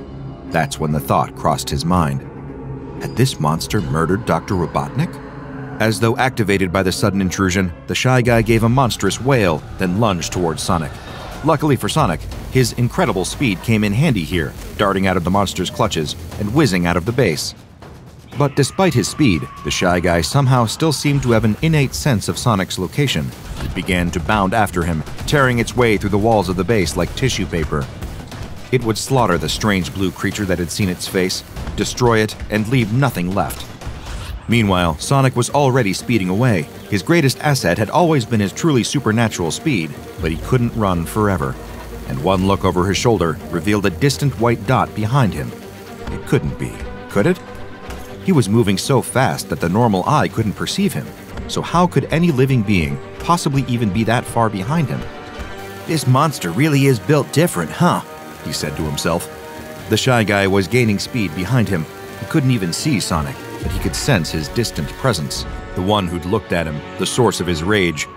That's when the thought crossed his mind. Had this monster murdered Doctor Robotnik? As though activated by the sudden intrusion, the shy guy gave a monstrous wail, then lunged towards Sonic. Luckily for Sonic, his incredible speed came in handy here, darting out of the monster's clutches and whizzing out of the base. But despite his speed, the shy guy somehow still seemed to have an innate sense of Sonic's location. It began to bound after him, tearing its way through the walls of the base like tissue paper. It would slaughter the strange blue creature that had seen its face, destroy it, and leave nothing left. Meanwhile, Sonic was already speeding away. His greatest asset had always been his truly supernatural speed, but he couldn't run forever. And one look over his shoulder revealed a distant white dot behind him. It couldn't be, could it? He was moving so fast that the normal eye couldn't perceive him, so how could any living being possibly even be that far behind him? "This monster really is built different, huh?" he said to himself. The shy guy was gaining speed behind him. He couldn't even see Sonic, but he could sense his distant presence, the one who'd looked at him, the source of his rage.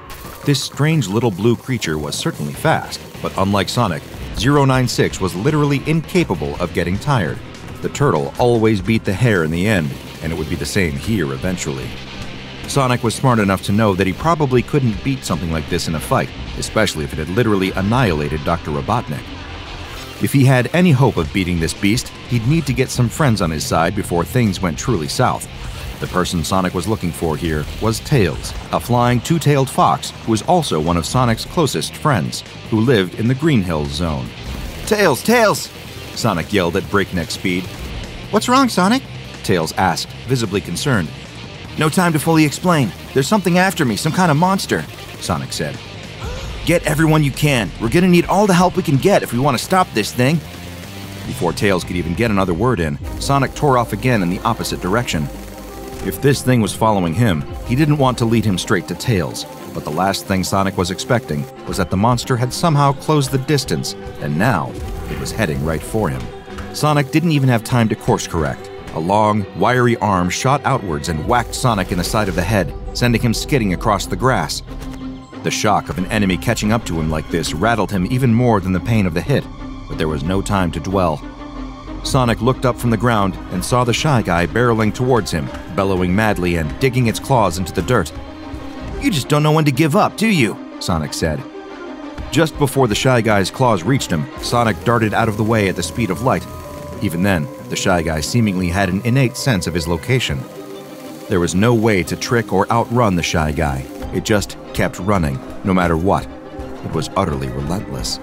This strange little blue creature was certainly fast, but unlike Sonic, zero nine six was literally incapable of getting tired. The turtle always beat the hare in the end, and it would be the same here eventually. Sonic was smart enough to know that he probably couldn't beat something like this in a fight, especially if it had literally annihilated Doctor Robotnik. If he had any hope of beating this beast, he'd need to get some friends on his side before things went truly south. The person Sonic was looking for here was Tails, a flying two-tailed fox who was also one of Sonic's closest friends, who lived in the Green Hills zone. "Tails, Tails!" Sonic yelled at breakneck speed. "What's wrong, Sonic?" Tails asked, visibly concerned. "No time to fully explain. There's something after me, some kind of monster," Sonic said. "Get everyone you can. We're gonna need all the help we can get if we want to stop this thing." Before Tails could even get another word in, Sonic tore off again in the opposite direction. If this thing was following him, he didn't want to lead him straight to Tails, but the last thing Sonic was expecting was that the monster had somehow closed the distance, and now it was heading right for him. Sonic didn't even have time to course correct. A long, wiry arm shot outwards and whacked Sonic in the side of the head, sending him skidding across the grass. The shock of an enemy catching up to him like this rattled him even more than the pain of the hit, but there was no time to dwell. Sonic looked up from the ground and saw the shy guy barreling towards him, bellowing madly and digging its claws into the dirt. "You just don't know when to give up, do you?" Sonic said. Just before the shy guy's claws reached him, Sonic darted out of the way at the speed of light. Even then, the shy guy seemingly had an innate sense of his location. There was no way to trick or outrun the shy guy. It just kept running, no matter what. It was utterly relentless.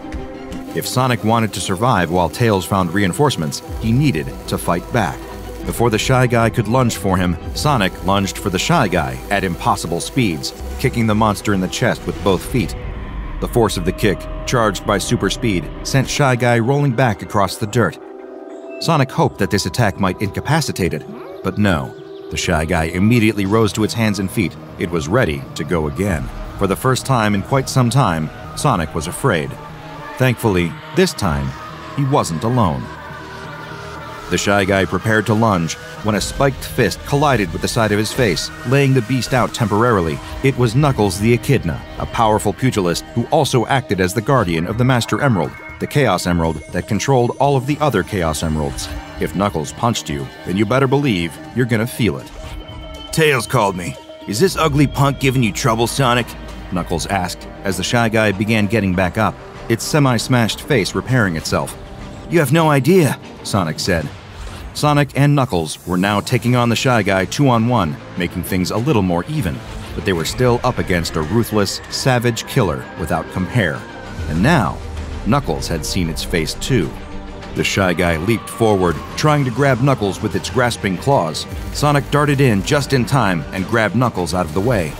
If Sonic wanted to survive while Tails found reinforcements, he needed to fight back. Before the shy guy could lunge for him, Sonic lunged for the shy guy at impossible speeds, kicking the monster in the chest with both feet. The force of the kick, charged by super speed, sent Shy Guy rolling back across the dirt. Sonic hoped that this attack might incapacitate it, but no. The Shy Guy immediately rose to its hands and feet. It was ready to go again. For the first time in quite some time, Sonic was afraid. Thankfully, this time, he wasn't alone. The shy guy prepared to lunge when a spiked fist collided with the side of his face, laying the beast out temporarily. It was Knuckles the Echidna, a powerful pugilist who also acted as the guardian of the Master Emerald, the Chaos Emerald that controlled all of the other Chaos Emeralds. If Knuckles punched you, then you better believe you're gonna feel it. Tails called me. Is this ugly punk giving you trouble, Sonic? Knuckles asked as the shy guy began getting back up, its semi-smashed face repairing itself. You have no idea, Sonic said. Sonic and Knuckles were now taking on the shy guy two-on-one, making things a little more even, but they were still up against a ruthless, savage killer without compare. And now, Knuckles had seen its face too. The shy guy leaped forward, trying to grab Knuckles with its grasping claws. Sonic darted in just in time and grabbed Knuckles out of the way.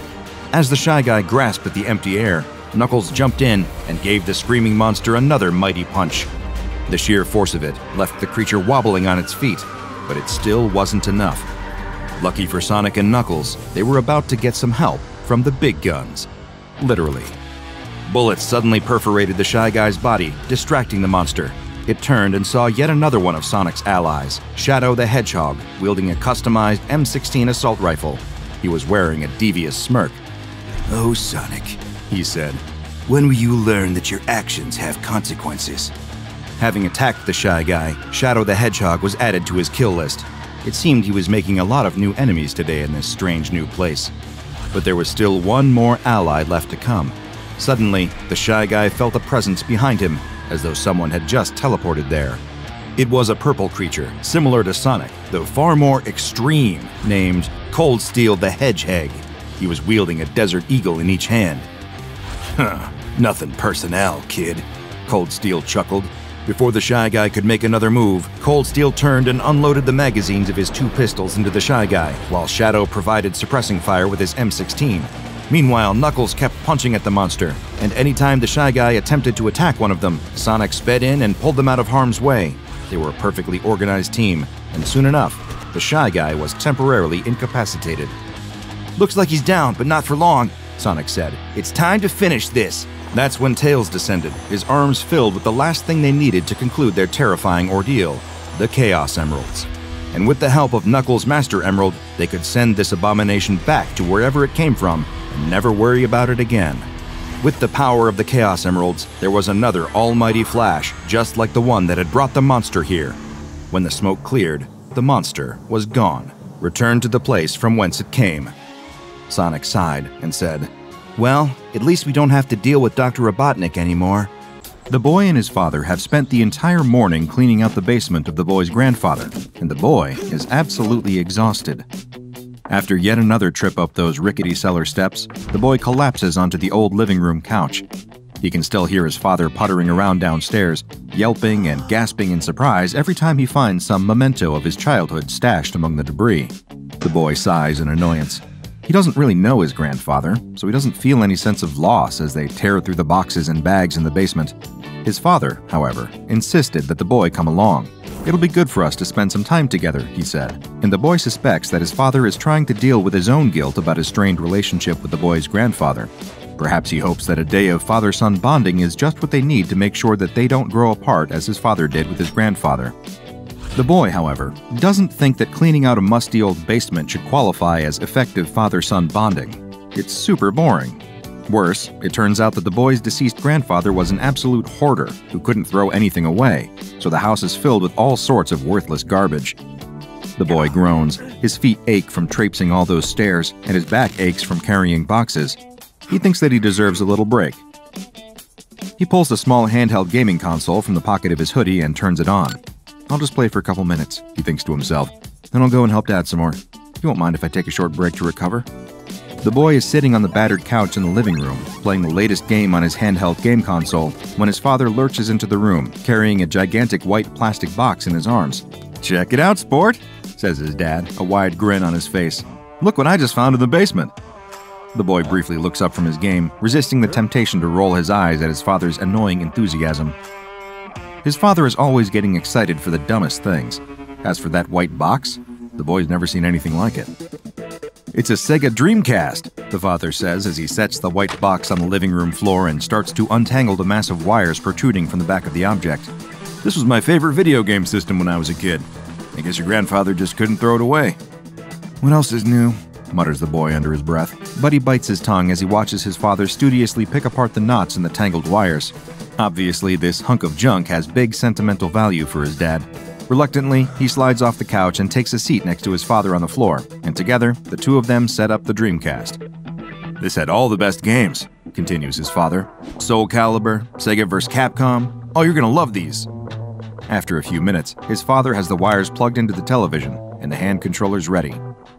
As the shy guy grasped at the empty air, Knuckles jumped in and gave the screaming monster another mighty punch. The sheer force of it left the creature wobbling on its feet, but it still wasn't enough. Lucky for Sonic and Knuckles, they were about to get some help from the big guns. Literally. Bullets suddenly perforated the shy guy's body, distracting the monster. It turned and saw yet another one of Sonic's allies, Shadow the Hedgehog, wielding a customized M sixteen assault rifle. He was wearing a devious smirk. Oh, Sonic, he said. When will you learn that your actions have consequences? Having attacked the shy guy, Shadow the Hedgehog was added to his kill list. It seemed he was making a lot of new enemies today in this strange new place. But there was still one more ally left to come. Suddenly, the shy guy felt a presence behind him, as though someone had just teleported there. It was a purple creature, similar to Sonic, though far more extreme, named Cold Steel the Hedgehog. He was wielding a Desert Eagle in each hand. Huh, nothing personnel, kid, Cold Steel chuckled. Before the shy guy could make another move, Cold Steel turned and unloaded the magazines of his two pistols into the shy guy, while Shadow provided suppressing fire with his M sixteen. Meanwhile, Knuckles kept punching at the monster, and anytime the shy guy attempted to attack one of them, Sonic sped in and pulled them out of harm's way. They were a perfectly organized team, and soon enough, the shy guy was temporarily incapacitated. Looks like he's down, but not for long, Sonic said. It's time to finish this. That's when Tails descended, his arms filled with the last thing they needed to conclude their terrifying ordeal, the Chaos Emeralds. And with the help of Knuckles' Master Emerald, they could send this abomination back to wherever it came from and never worry about it again. With the power of the Chaos Emeralds, there was another almighty flash, just like the one that had brought the monster here. When the smoke cleared, the monster was gone, returned to the place from whence it came. Sonic sighed and said, well, at least we don't have to deal with Doctor Robotnik anymore. The boy and his father have spent the entire morning cleaning out the basement of the boy's grandfather, and the boy is absolutely exhausted. After yet another trip up those rickety cellar steps, the boy collapses onto the old living room couch. He can still hear his father puttering around downstairs, yelping and gasping in surprise every time he finds some memento of his childhood stashed among the debris. The boy sighs in annoyance. He doesn't really know his grandfather, so he doesn't feel any sense of loss as they tear through the boxes and bags in the basement. His father, however, insisted that the boy come along. It'll be good for us to spend some time together, he said, and the boy suspects that his father is trying to deal with his own guilt about his strained relationship with the boy's grandfather. Perhaps he hopes that a day of father-son bonding is just what they need to make sure that they don't grow apart as his father did with his grandfather. The boy, however, doesn't think that cleaning out a musty old basement should qualify as effective father-son bonding. It's super boring. Worse, it turns out that the boy's deceased grandfather was an absolute hoarder who couldn't throw anything away, so the house is filled with all sorts of worthless garbage. The boy groans, his feet ache from traipsing all those stairs, and his back aches from carrying boxes. He thinks that he deserves a little break. He pulls a small handheld gaming console from the pocket of his hoodie and turns it on. I'll just play for a couple minutes, he thinks to himself. Then I'll go and help Dad some more. He won't mind if I take a short break to recover. The boy is sitting on the battered couch in the living room, playing the latest game on his handheld game console, when his father lurches into the room, carrying a gigantic white plastic box in his arms. Check it out, sport, says his dad, a wide grin on his face. Look what I just found in the basement. The boy briefly looks up from his game, resisting the temptation to roll his eyes at his father's annoying enthusiasm. His father is always getting excited for the dumbest things. As for that white box, the boy's never seen anything like it. "It's a Sega Dreamcast," the father says as he sets the white box on the living room floor and starts to untangle the massive wires protruding from the back of the object. "This was my favorite video game system when I was a kid. I guess your grandfather just couldn't throw it away." "What else is new?" mutters the boy under his breath, but he bites his tongue as he watches his father studiously pick apart the knots in the tangled wires. Obviously, this hunk of junk has big sentimental value for his dad. Reluctantly, he slides off the couch and takes a seat next to his father on the floor, and together, the two of them set up the Dreamcast. "This had all the best games," continues his father. "Soul Calibur, Sega versus. Capcom, oh, you're gonna love these." After a few minutes, his father has the wires plugged into the television, and the hand controllers ready.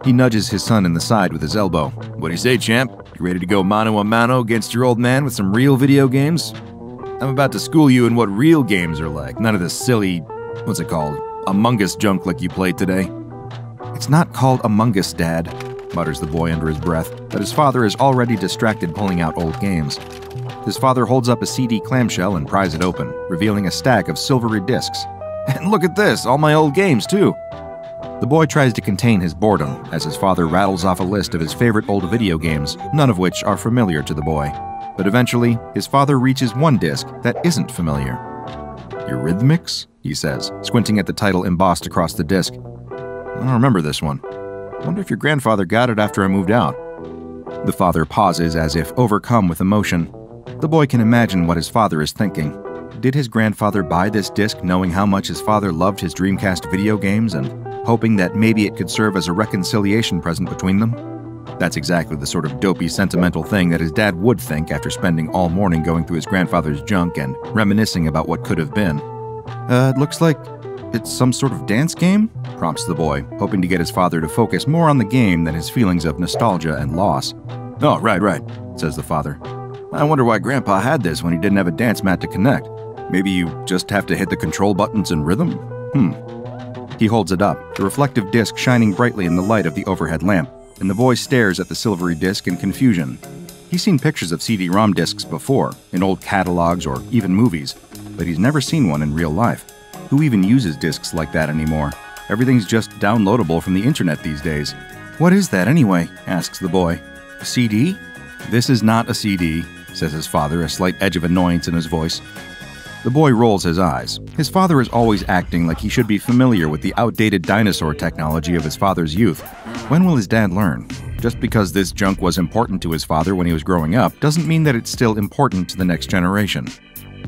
He nudges his son in the side with his elbow. "What do you say, champ? You ready to go mano a mano against your old man with some real video games? I'm about to school you in what real games are like, none of this silly... what's it called? Among Us junk like you played today." "It's not called Among Us, Dad," mutters the boy under his breath, but his father is already distracted pulling out old games. His father holds up a C D clamshell and pries it open, revealing a stack of silvery discs. "And look at this, all my old games, too." The boy tries to contain his boredom as his father rattles off a list of his favorite old video games, none of which are familiar to the boy. But eventually, his father reaches one disc that isn't familiar. "Eurythmics?" he says, squinting at the title embossed across the disc. "I don't remember this one. I wonder if your grandfather got it after I moved out." The father pauses as if overcome with emotion. The boy can imagine what his father is thinking. Did his grandfather buy this disc knowing how much his father loved his Dreamcast video games and hoping that maybe it could serve as a reconciliation present between them? That's exactly the sort of dopey, sentimental thing that his dad would think after spending all morning going through his grandfather's junk and reminiscing about what could have been. Uh, it looks like it's some sort of dance game?" prompts the boy, hoping to get his father to focus more on the game than his feelings of nostalgia and loss. "Oh, right, right," says the father. "I wonder why Grandpa had this when he didn't have a dance mat to connect. Maybe you just have to hit the control buttons in rhythm? Hmm." He holds it up, the reflective disc shining brightly in the light of the overhead lamp, and the boy stares at the silvery disc in confusion. He's seen pictures of C D ROM discs before, in old catalogs or even movies, but he's never seen one in real life. Who even uses discs like that anymore? Everything's just downloadable from the internet these days. "What is that anyway?" asks the boy. "A C D?" "This is not a C D," says his father, a slight edge of annoyance in his voice. The boy rolls his eyes. His father is always acting like he should be familiar with the outdated dinosaur technology of his father's youth. When will his dad learn? Just because this junk was important to his father when he was growing up doesn't mean that it's still important to the next generation.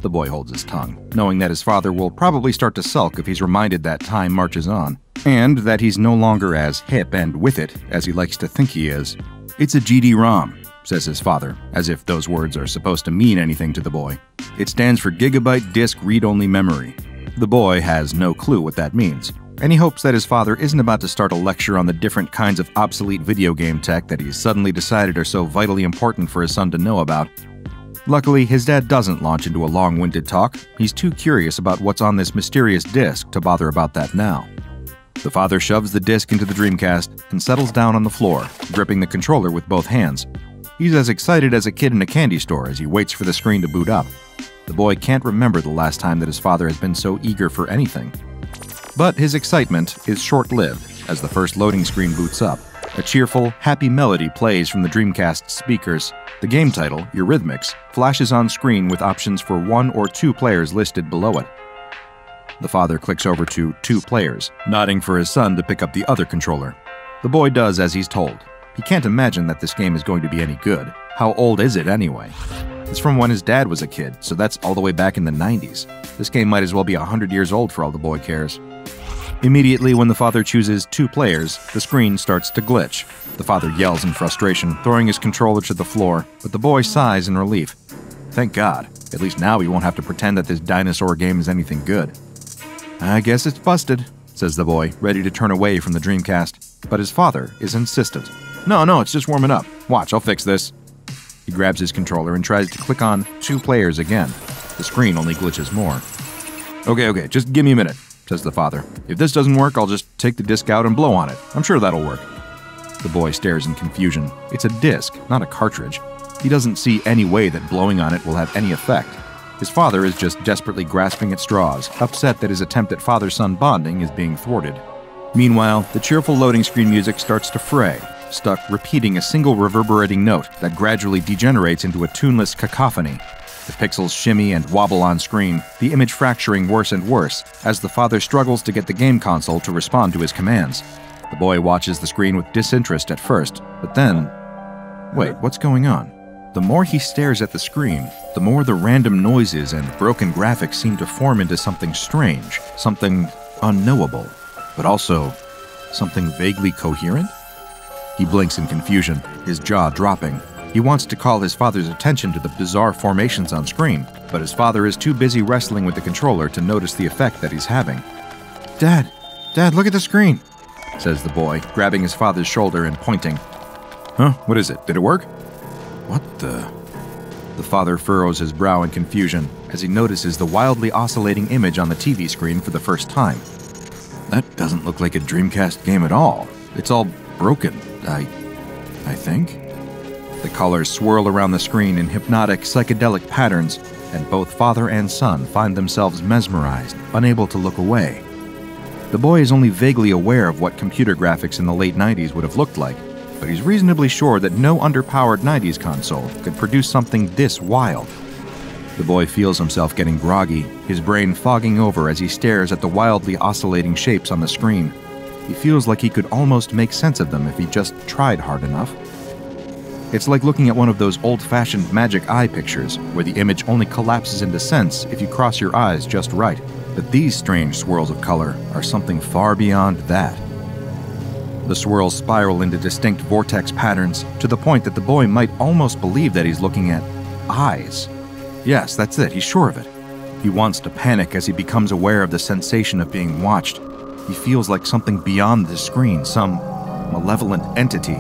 The boy holds his tongue, knowing that his father will probably start to sulk if he's reminded that time marches on, and that he's no longer as hip and with it as he likes to think he is. "It's a G D ROM. Says his father, as if those words are supposed to mean anything to the boy. "It stands for Gigabyte Disk Read-Only Memory." The boy has no clue what that means, and he hopes that his father isn't about to start a lecture on the different kinds of obsolete video game tech that he's suddenly decided are so vitally important for his son to know about. Luckily, his dad doesn't launch into a long-winded talk. He's too curious about what's on this mysterious disc to bother about that now. The father shoves the disc into the Dreamcast and settles down on the floor, gripping the controller with both hands. He's as excited as a kid in a candy store as he waits for the screen to boot up. The boy can't remember the last time that his father has been so eager for anything. But his excitement is short-lived as the first loading screen boots up. A cheerful, happy melody plays from the Dreamcast's speakers. The game title, Eurythmics, flashes on screen with options for one or two players listed below it. The father clicks over to two players, nodding for his son to pick up the other controller. The boy does as he's told. He can't imagine that this game is going to be any good. How old is it anyway? It's from when his dad was a kid, so that's all the way back in the nineties. This game might as well be one hundred years old for all the boy cares. Immediately when the father chooses two players, the screen starts to glitch. The father yells in frustration, throwing his controller to the floor, but the boy sighs in relief. Thank God. At least now he won't have to pretend that this dinosaur game is anything good. "I guess it's busted," says the boy, ready to turn away from the Dreamcast. But his father is insistent. "No, no, it's just warming up. Watch, I'll fix this." He grabs his controller and tries to click on two players again. The screen only glitches more. "Okay, okay, just give me a minute," says the father. "If this doesn't work, I'll just take the disc out and blow on it. I'm sure that'll work." The boy stares in confusion. It's a disc, not a cartridge. He doesn't see any way that blowing on it will have any effect. His father is just desperately grasping at straws, upset that his attempt at father-son bonding is being thwarted. Meanwhile, the cheerful loading screen music starts to fray. stuck repeating a single reverberating note that gradually degenerates into a tuneless cacophony. The pixels shimmy and wobble on screen, the image fracturing worse and worse as the father struggles to get the game console to respond to his commands. The boy watches the screen with disinterest at first, but then… Wait, what's going on? The more he stares at the screen, the more the random noises and broken graphics seem to form into something strange, something unknowable, but also something vaguely coherent? He blinks in confusion, his jaw dropping. He wants to call his father's attention to the bizarre formations on screen, but his father is too busy wrestling with the controller to notice the effect that he's having. "Dad, Dad, look at the screen," says the boy, grabbing his father's shoulder and pointing. "Huh? What is it? Did it work?" "What the…" The father furrows his brow in confusion as he notices the wildly oscillating image on the T V screen for the first time. "That doesn't look like a Dreamcast game at all. It's all broken, I… I think?" The colors swirl around the screen in hypnotic, psychedelic patterns, and both father and son find themselves mesmerized, unable to look away. The boy is only vaguely aware of what computer graphics in the late nineties would have looked like, but he's reasonably sure that no underpowered nineties console could produce something this wild. The boy feels himself getting groggy, his brain fogging over as he stares at the wildly oscillating shapes on the screen. He feels like he could almost make sense of them if he just tried hard enough. It's like looking at one of those old-fashioned magic eye pictures where the image only collapses into sense if you cross your eyes just right, but these strange swirls of color are something far beyond that. The swirls spiral into distinct vortex patterns to the point that the boy might almost believe that he's looking at eyes. Yes, that's it, he's sure of it. He wants to panic as he becomes aware of the sensation of being watched. He feels like something beyond the screen, some malevolent entity,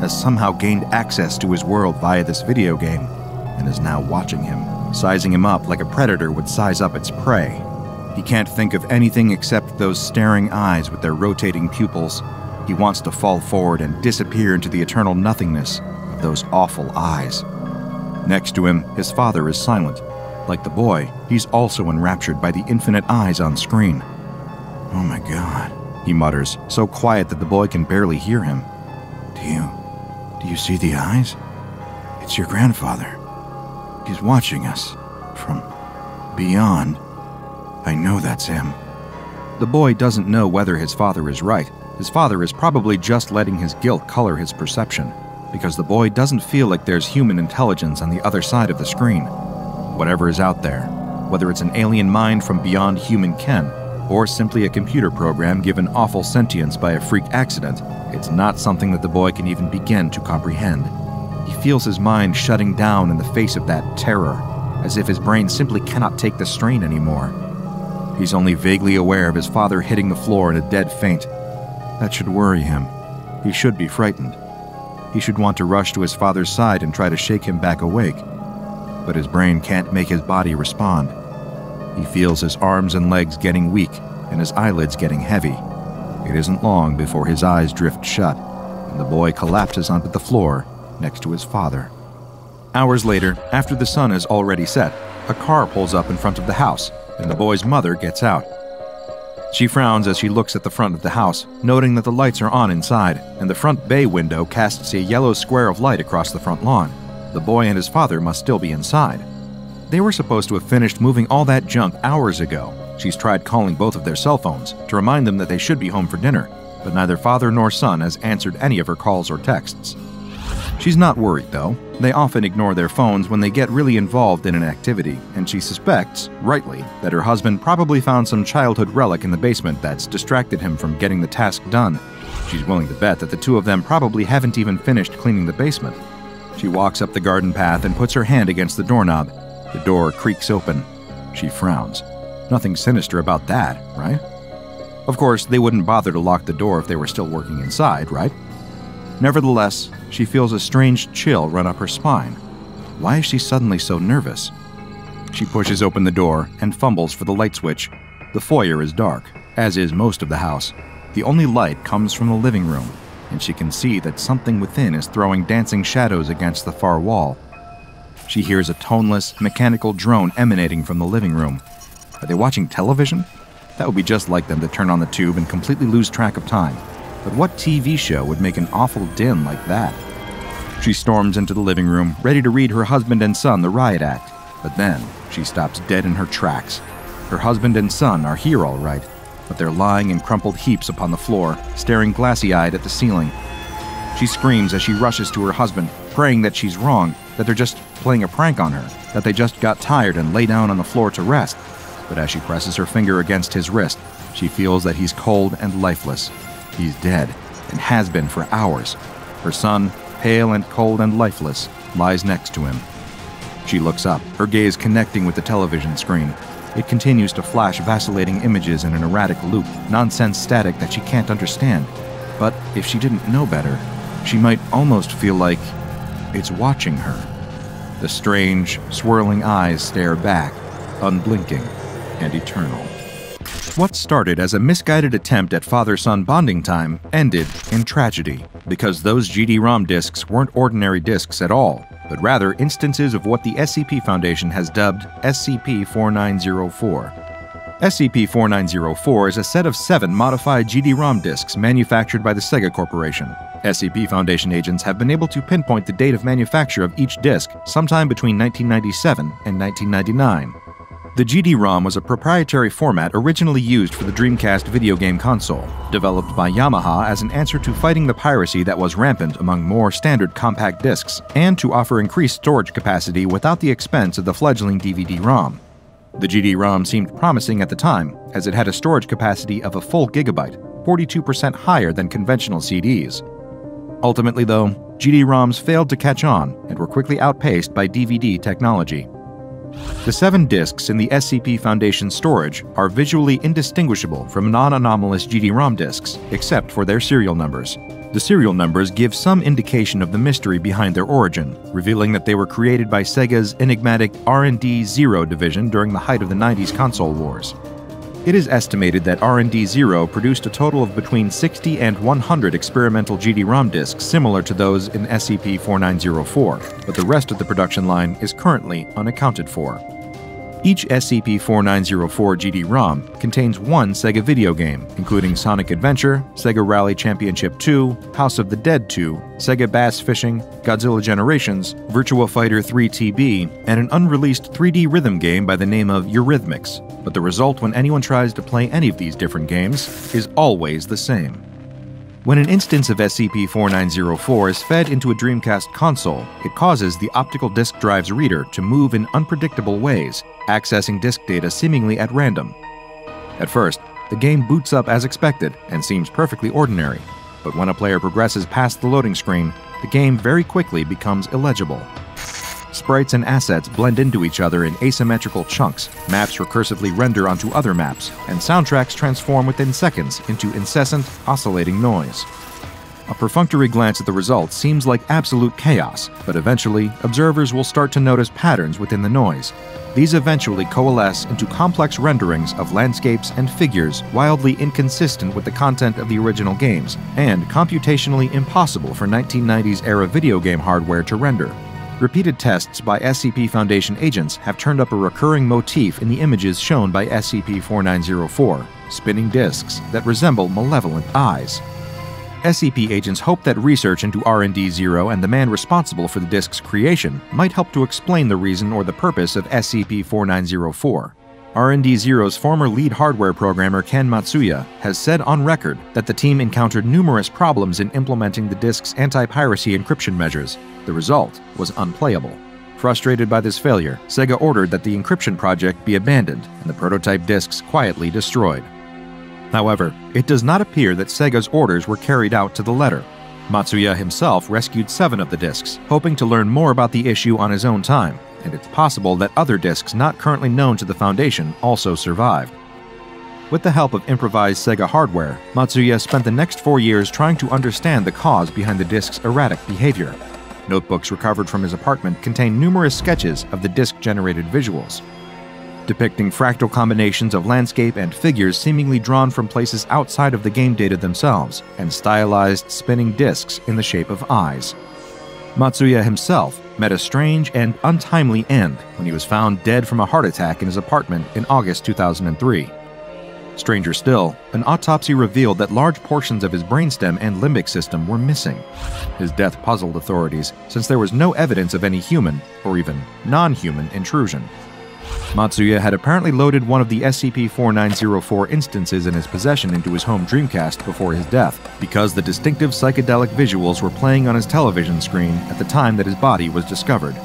has somehow gained access to his world via this video game and is now watching him, sizing him up like a predator would size up its prey. He can't think of anything except those staring eyes with their rotating pupils. He wants to fall forward and disappear into the eternal nothingness of those awful eyes. Next to him, his father is silent. Like the boy, he's also enraptured by the infinite eyes on screen. "Oh my God," he mutters, so quiet that the boy can barely hear him. Do you, do you see the eyes? It's your grandfather. He's watching us from beyond. I know that's him." The boy doesn't know whether his father is right. His father is probably just letting his guilt color his perception, because the boy doesn't feel like there's human intelligence on the other side of the screen. Whatever is out there, whether it's an alien mind from beyond human ken, or simply a computer program given awful sentience by a freak accident, it's not something that the boy can even begin to comprehend. He feels his mind shutting down in the face of that terror, as if his brain simply cannot take the strain anymore. He's only vaguely aware of his father hitting the floor in a dead faint. That should worry him. He should be frightened. He should want to rush to his father's side and try to shake him back awake. But his brain can't make his body respond. He feels his arms and legs getting weak and his eyelids getting heavy. It isn't long before his eyes drift shut, and the boy collapses onto the floor next to his father. Hours later, after the sun is already set, a car pulls up in front of the house, and the boy's mother gets out. She frowns as she looks at the front of the house, noting that the lights are on inside, and the front bay window casts a yellow square of light across the front lawn. The boy and his father must still be inside. They were supposed to have finished moving all that junk hours ago. She's tried calling both of their cell phones to remind them that they should be home for dinner, but neither father nor son has answered any of her calls or texts. She's not worried, though. They often ignore their phones when they get really involved in an activity, and she suspects, rightly, that her husband probably found some childhood relic in the basement that's distracted him from getting the task done. She's willing to bet that the two of them probably haven't even finished cleaning the basement. She walks up the garden path and puts her hand against the doorknob. The door creaks open. She frowns. Nothing sinister about that, right? Of course, they wouldn't bother to lock the door if they were still working inside, right? Nevertheless, she feels a strange chill run up her spine. Why is she suddenly so nervous? She pushes open the door and fumbles for the light switch. The foyer is dark, as is most of the house. The only light comes from the living room, and she can see that something within is throwing dancing shadows against the far wall. She hears a toneless, mechanical drone emanating from the living room. Are they watching television? That would be just like them to turn on the tube and completely lose track of time. But what T V show would make an awful din like that? She storms into the living room, ready to read her husband and son the riot act. But then, she stops dead in her tracks. Her husband and son are here all right, but they're lying in crumpled heaps upon the floor, staring glassy-eyed at the ceiling. She screams as she rushes to her husband, praying that she's wrong, that they're just playing a prank on her, that they just got tired and lay down on the floor to rest. But as she presses her finger against his wrist, she feels that he's cold and lifeless. He's dead, and has been for hours. Her son, pale and cold and lifeless, lies next to him. She looks up, her gaze connecting with the television screen. It continues to flash vacillating images in an erratic loop, nonsense static that she can't understand. But if she didn't know better, she might almost feel like it's watching her. The strange, swirling eyes stare back, unblinking and eternal. What started as a misguided attempt at father-son bonding time ended in tragedy, because those G D ROM discs weren't ordinary discs at all, but rather instances of what the S C P Foundation has dubbed S C P forty-nine oh four. S C P forty-nine oh four is a set of seven modified G D ROM discs manufactured by the Sega Corporation. S C P Foundation agents have been able to pinpoint the date of manufacture of each disc sometime between nineteen ninety-seven and nineteen ninety-nine. The G D ROM was a proprietary format originally used for the Dreamcast video game console, developed by Yamaha as an answer to fighting the piracy that was rampant among more standard compact discs, and to offer increased storage capacity without the expense of the fledgling D V D ROM. The G D ROM seemed promising at the time, as it had a storage capacity of a full gigabyte, forty-two percent higher than conventional C Ds. Ultimately, though, G D ROMs failed to catch on and were quickly outpaced by D V D technology. The seven discs in the S C P Foundation storage are visually indistinguishable from non-anomalous G D ROM discs, except for their serial numbers. The serial numbers give some indication of the mystery behind their origin, revealing that they were created by Sega's enigmatic R and D Zero division during the height of the nineties console wars. It is estimated that R and D Zero produced a total of between sixty and one hundred experimental G D ROM discs similar to those in S C P forty-nine oh four, but the rest of the production line is currently unaccounted for. Each S C P forty-nine oh four G D ROM contains one Sega video game, including Sonic Adventure, Sega Rally Championship two, House of the Dead two, Sega Bass Fishing, Godzilla Generations, Virtua Fighter three T B, and an unreleased three D rhythm game by the name of Eurythmics. But the result when anyone tries to play any of these different games is always the same. When an instance of S C P forty-nine oh four is fed into a Dreamcast console, it causes the optical disk drive's reader to move in unpredictable ways, accessing disk data seemingly at random. At first, the game boots up as expected and seems perfectly ordinary, but when a player progresses past the loading screen, the game very quickly becomes illegible. Sprites and assets blend into each other in asymmetrical chunks, maps recursively render onto other maps, and soundtracks transform within seconds into incessant, oscillating noise. A perfunctory glance at the results seems like absolute chaos, but eventually, observers will start to notice patterns within the noise. These eventually coalesce into complex renderings of landscapes and figures wildly inconsistent with the content of the original games, and computationally impossible for nineteen nineties era video game hardware to render. Repeated tests by S C P Foundation agents have turned up a recurring motif in the images shown by S C P forty-nine oh four, spinning discs that resemble malevolent eyes. S C P agents hope that research into R and D Zero and the man responsible for the disc's creation might help to explain the reason or the purpose of S C P forty-nine oh four. R and D Zero's former lead hardware programmer Ken Matsuya has said on record that the team encountered numerous problems in implementing the disk's anti-piracy encryption measures. The result was unplayable. Frustrated by this failure, Sega ordered that the encryption project be abandoned and the prototype disks quietly destroyed. However, it does not appear that Sega's orders were carried out to the letter. Matsuya himself rescued seven of the disks, hoping to learn more about the issue on his own time, and it's possible that other discs not currently known to the Foundation also survived. With the help of improvised Sega hardware, Matsuya spent the next four years trying to understand the cause behind the disc's erratic behavior. Notebooks recovered from his apartment contain numerous sketches of the disc-generated visuals, depicting fractal combinations of landscape and figures seemingly drawn from places outside of the game data themselves, and stylized spinning discs in the shape of eyes. Matsuya himself met a strange and untimely end when he was found dead from a heart attack in his apartment in August two thousand three. Stranger still, an autopsy revealed that large portions of his brainstem and limbic system were missing. His death puzzled authorities since there was no evidence of any human, or even non-human, intrusion. Matsuya had apparently loaded one of the S C P forty-nine oh four instances in his possession into his home Dreamcast before his death, because the distinctive psychedelic visuals were playing on his television screen at the time that his body was discovered.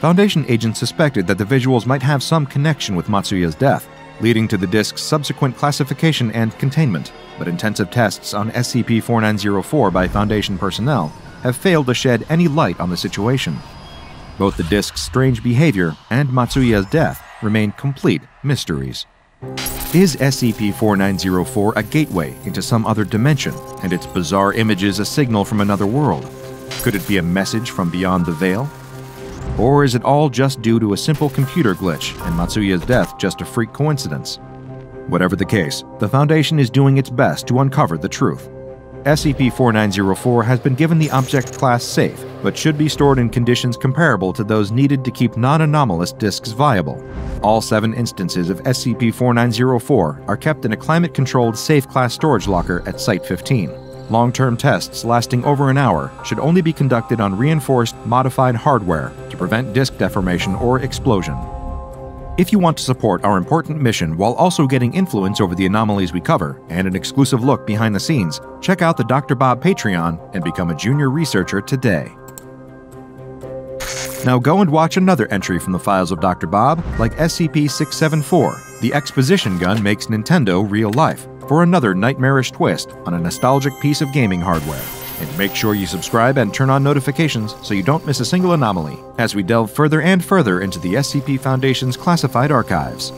Foundation agents suspected that the visuals might have some connection with Matsuya's death, leading to the disk's subsequent classification and containment, but intensive tests on S C P forty-nine oh four by Foundation personnel have failed to shed any light on the situation. Both the disk's strange behavior and Matsuya's death remain complete mysteries. Is S C P forty-nine oh four a gateway into some other dimension, and its bizarre images a signal from another world? Could it be a message from beyond the veil? Or is it all just due to a simple computer glitch and Matsuya's death just a freak coincidence? Whatever the case, the Foundation is doing its best to uncover the truth. S C P forty-nine oh four has been given the Object Class Safe, but should be stored in conditions comparable to those needed to keep non-anomalous disks viable. All seven instances of S C P forty-nine oh four are kept in a climate-controlled safe class storage locker at Site fifteen. Long-term tests lasting over an hour should only be conducted on reinforced, modified hardware to prevent disk deformation or explosion. If you want to support our important mission while also getting influence over the anomalies we cover and an exclusive look behind the scenes, check out the Doctor Bob Patreon and become a junior researcher today. Now go and watch another entry from the files of Doctor Bob, like S C P six seventy-four, The Exposition Gun Makes Nintendo Real Life, for another nightmarish twist on a nostalgic piece of gaming hardware. And make sure you subscribe and turn on notifications so you don't miss a single anomaly as we delve further and further into the S C P Foundation's classified archives.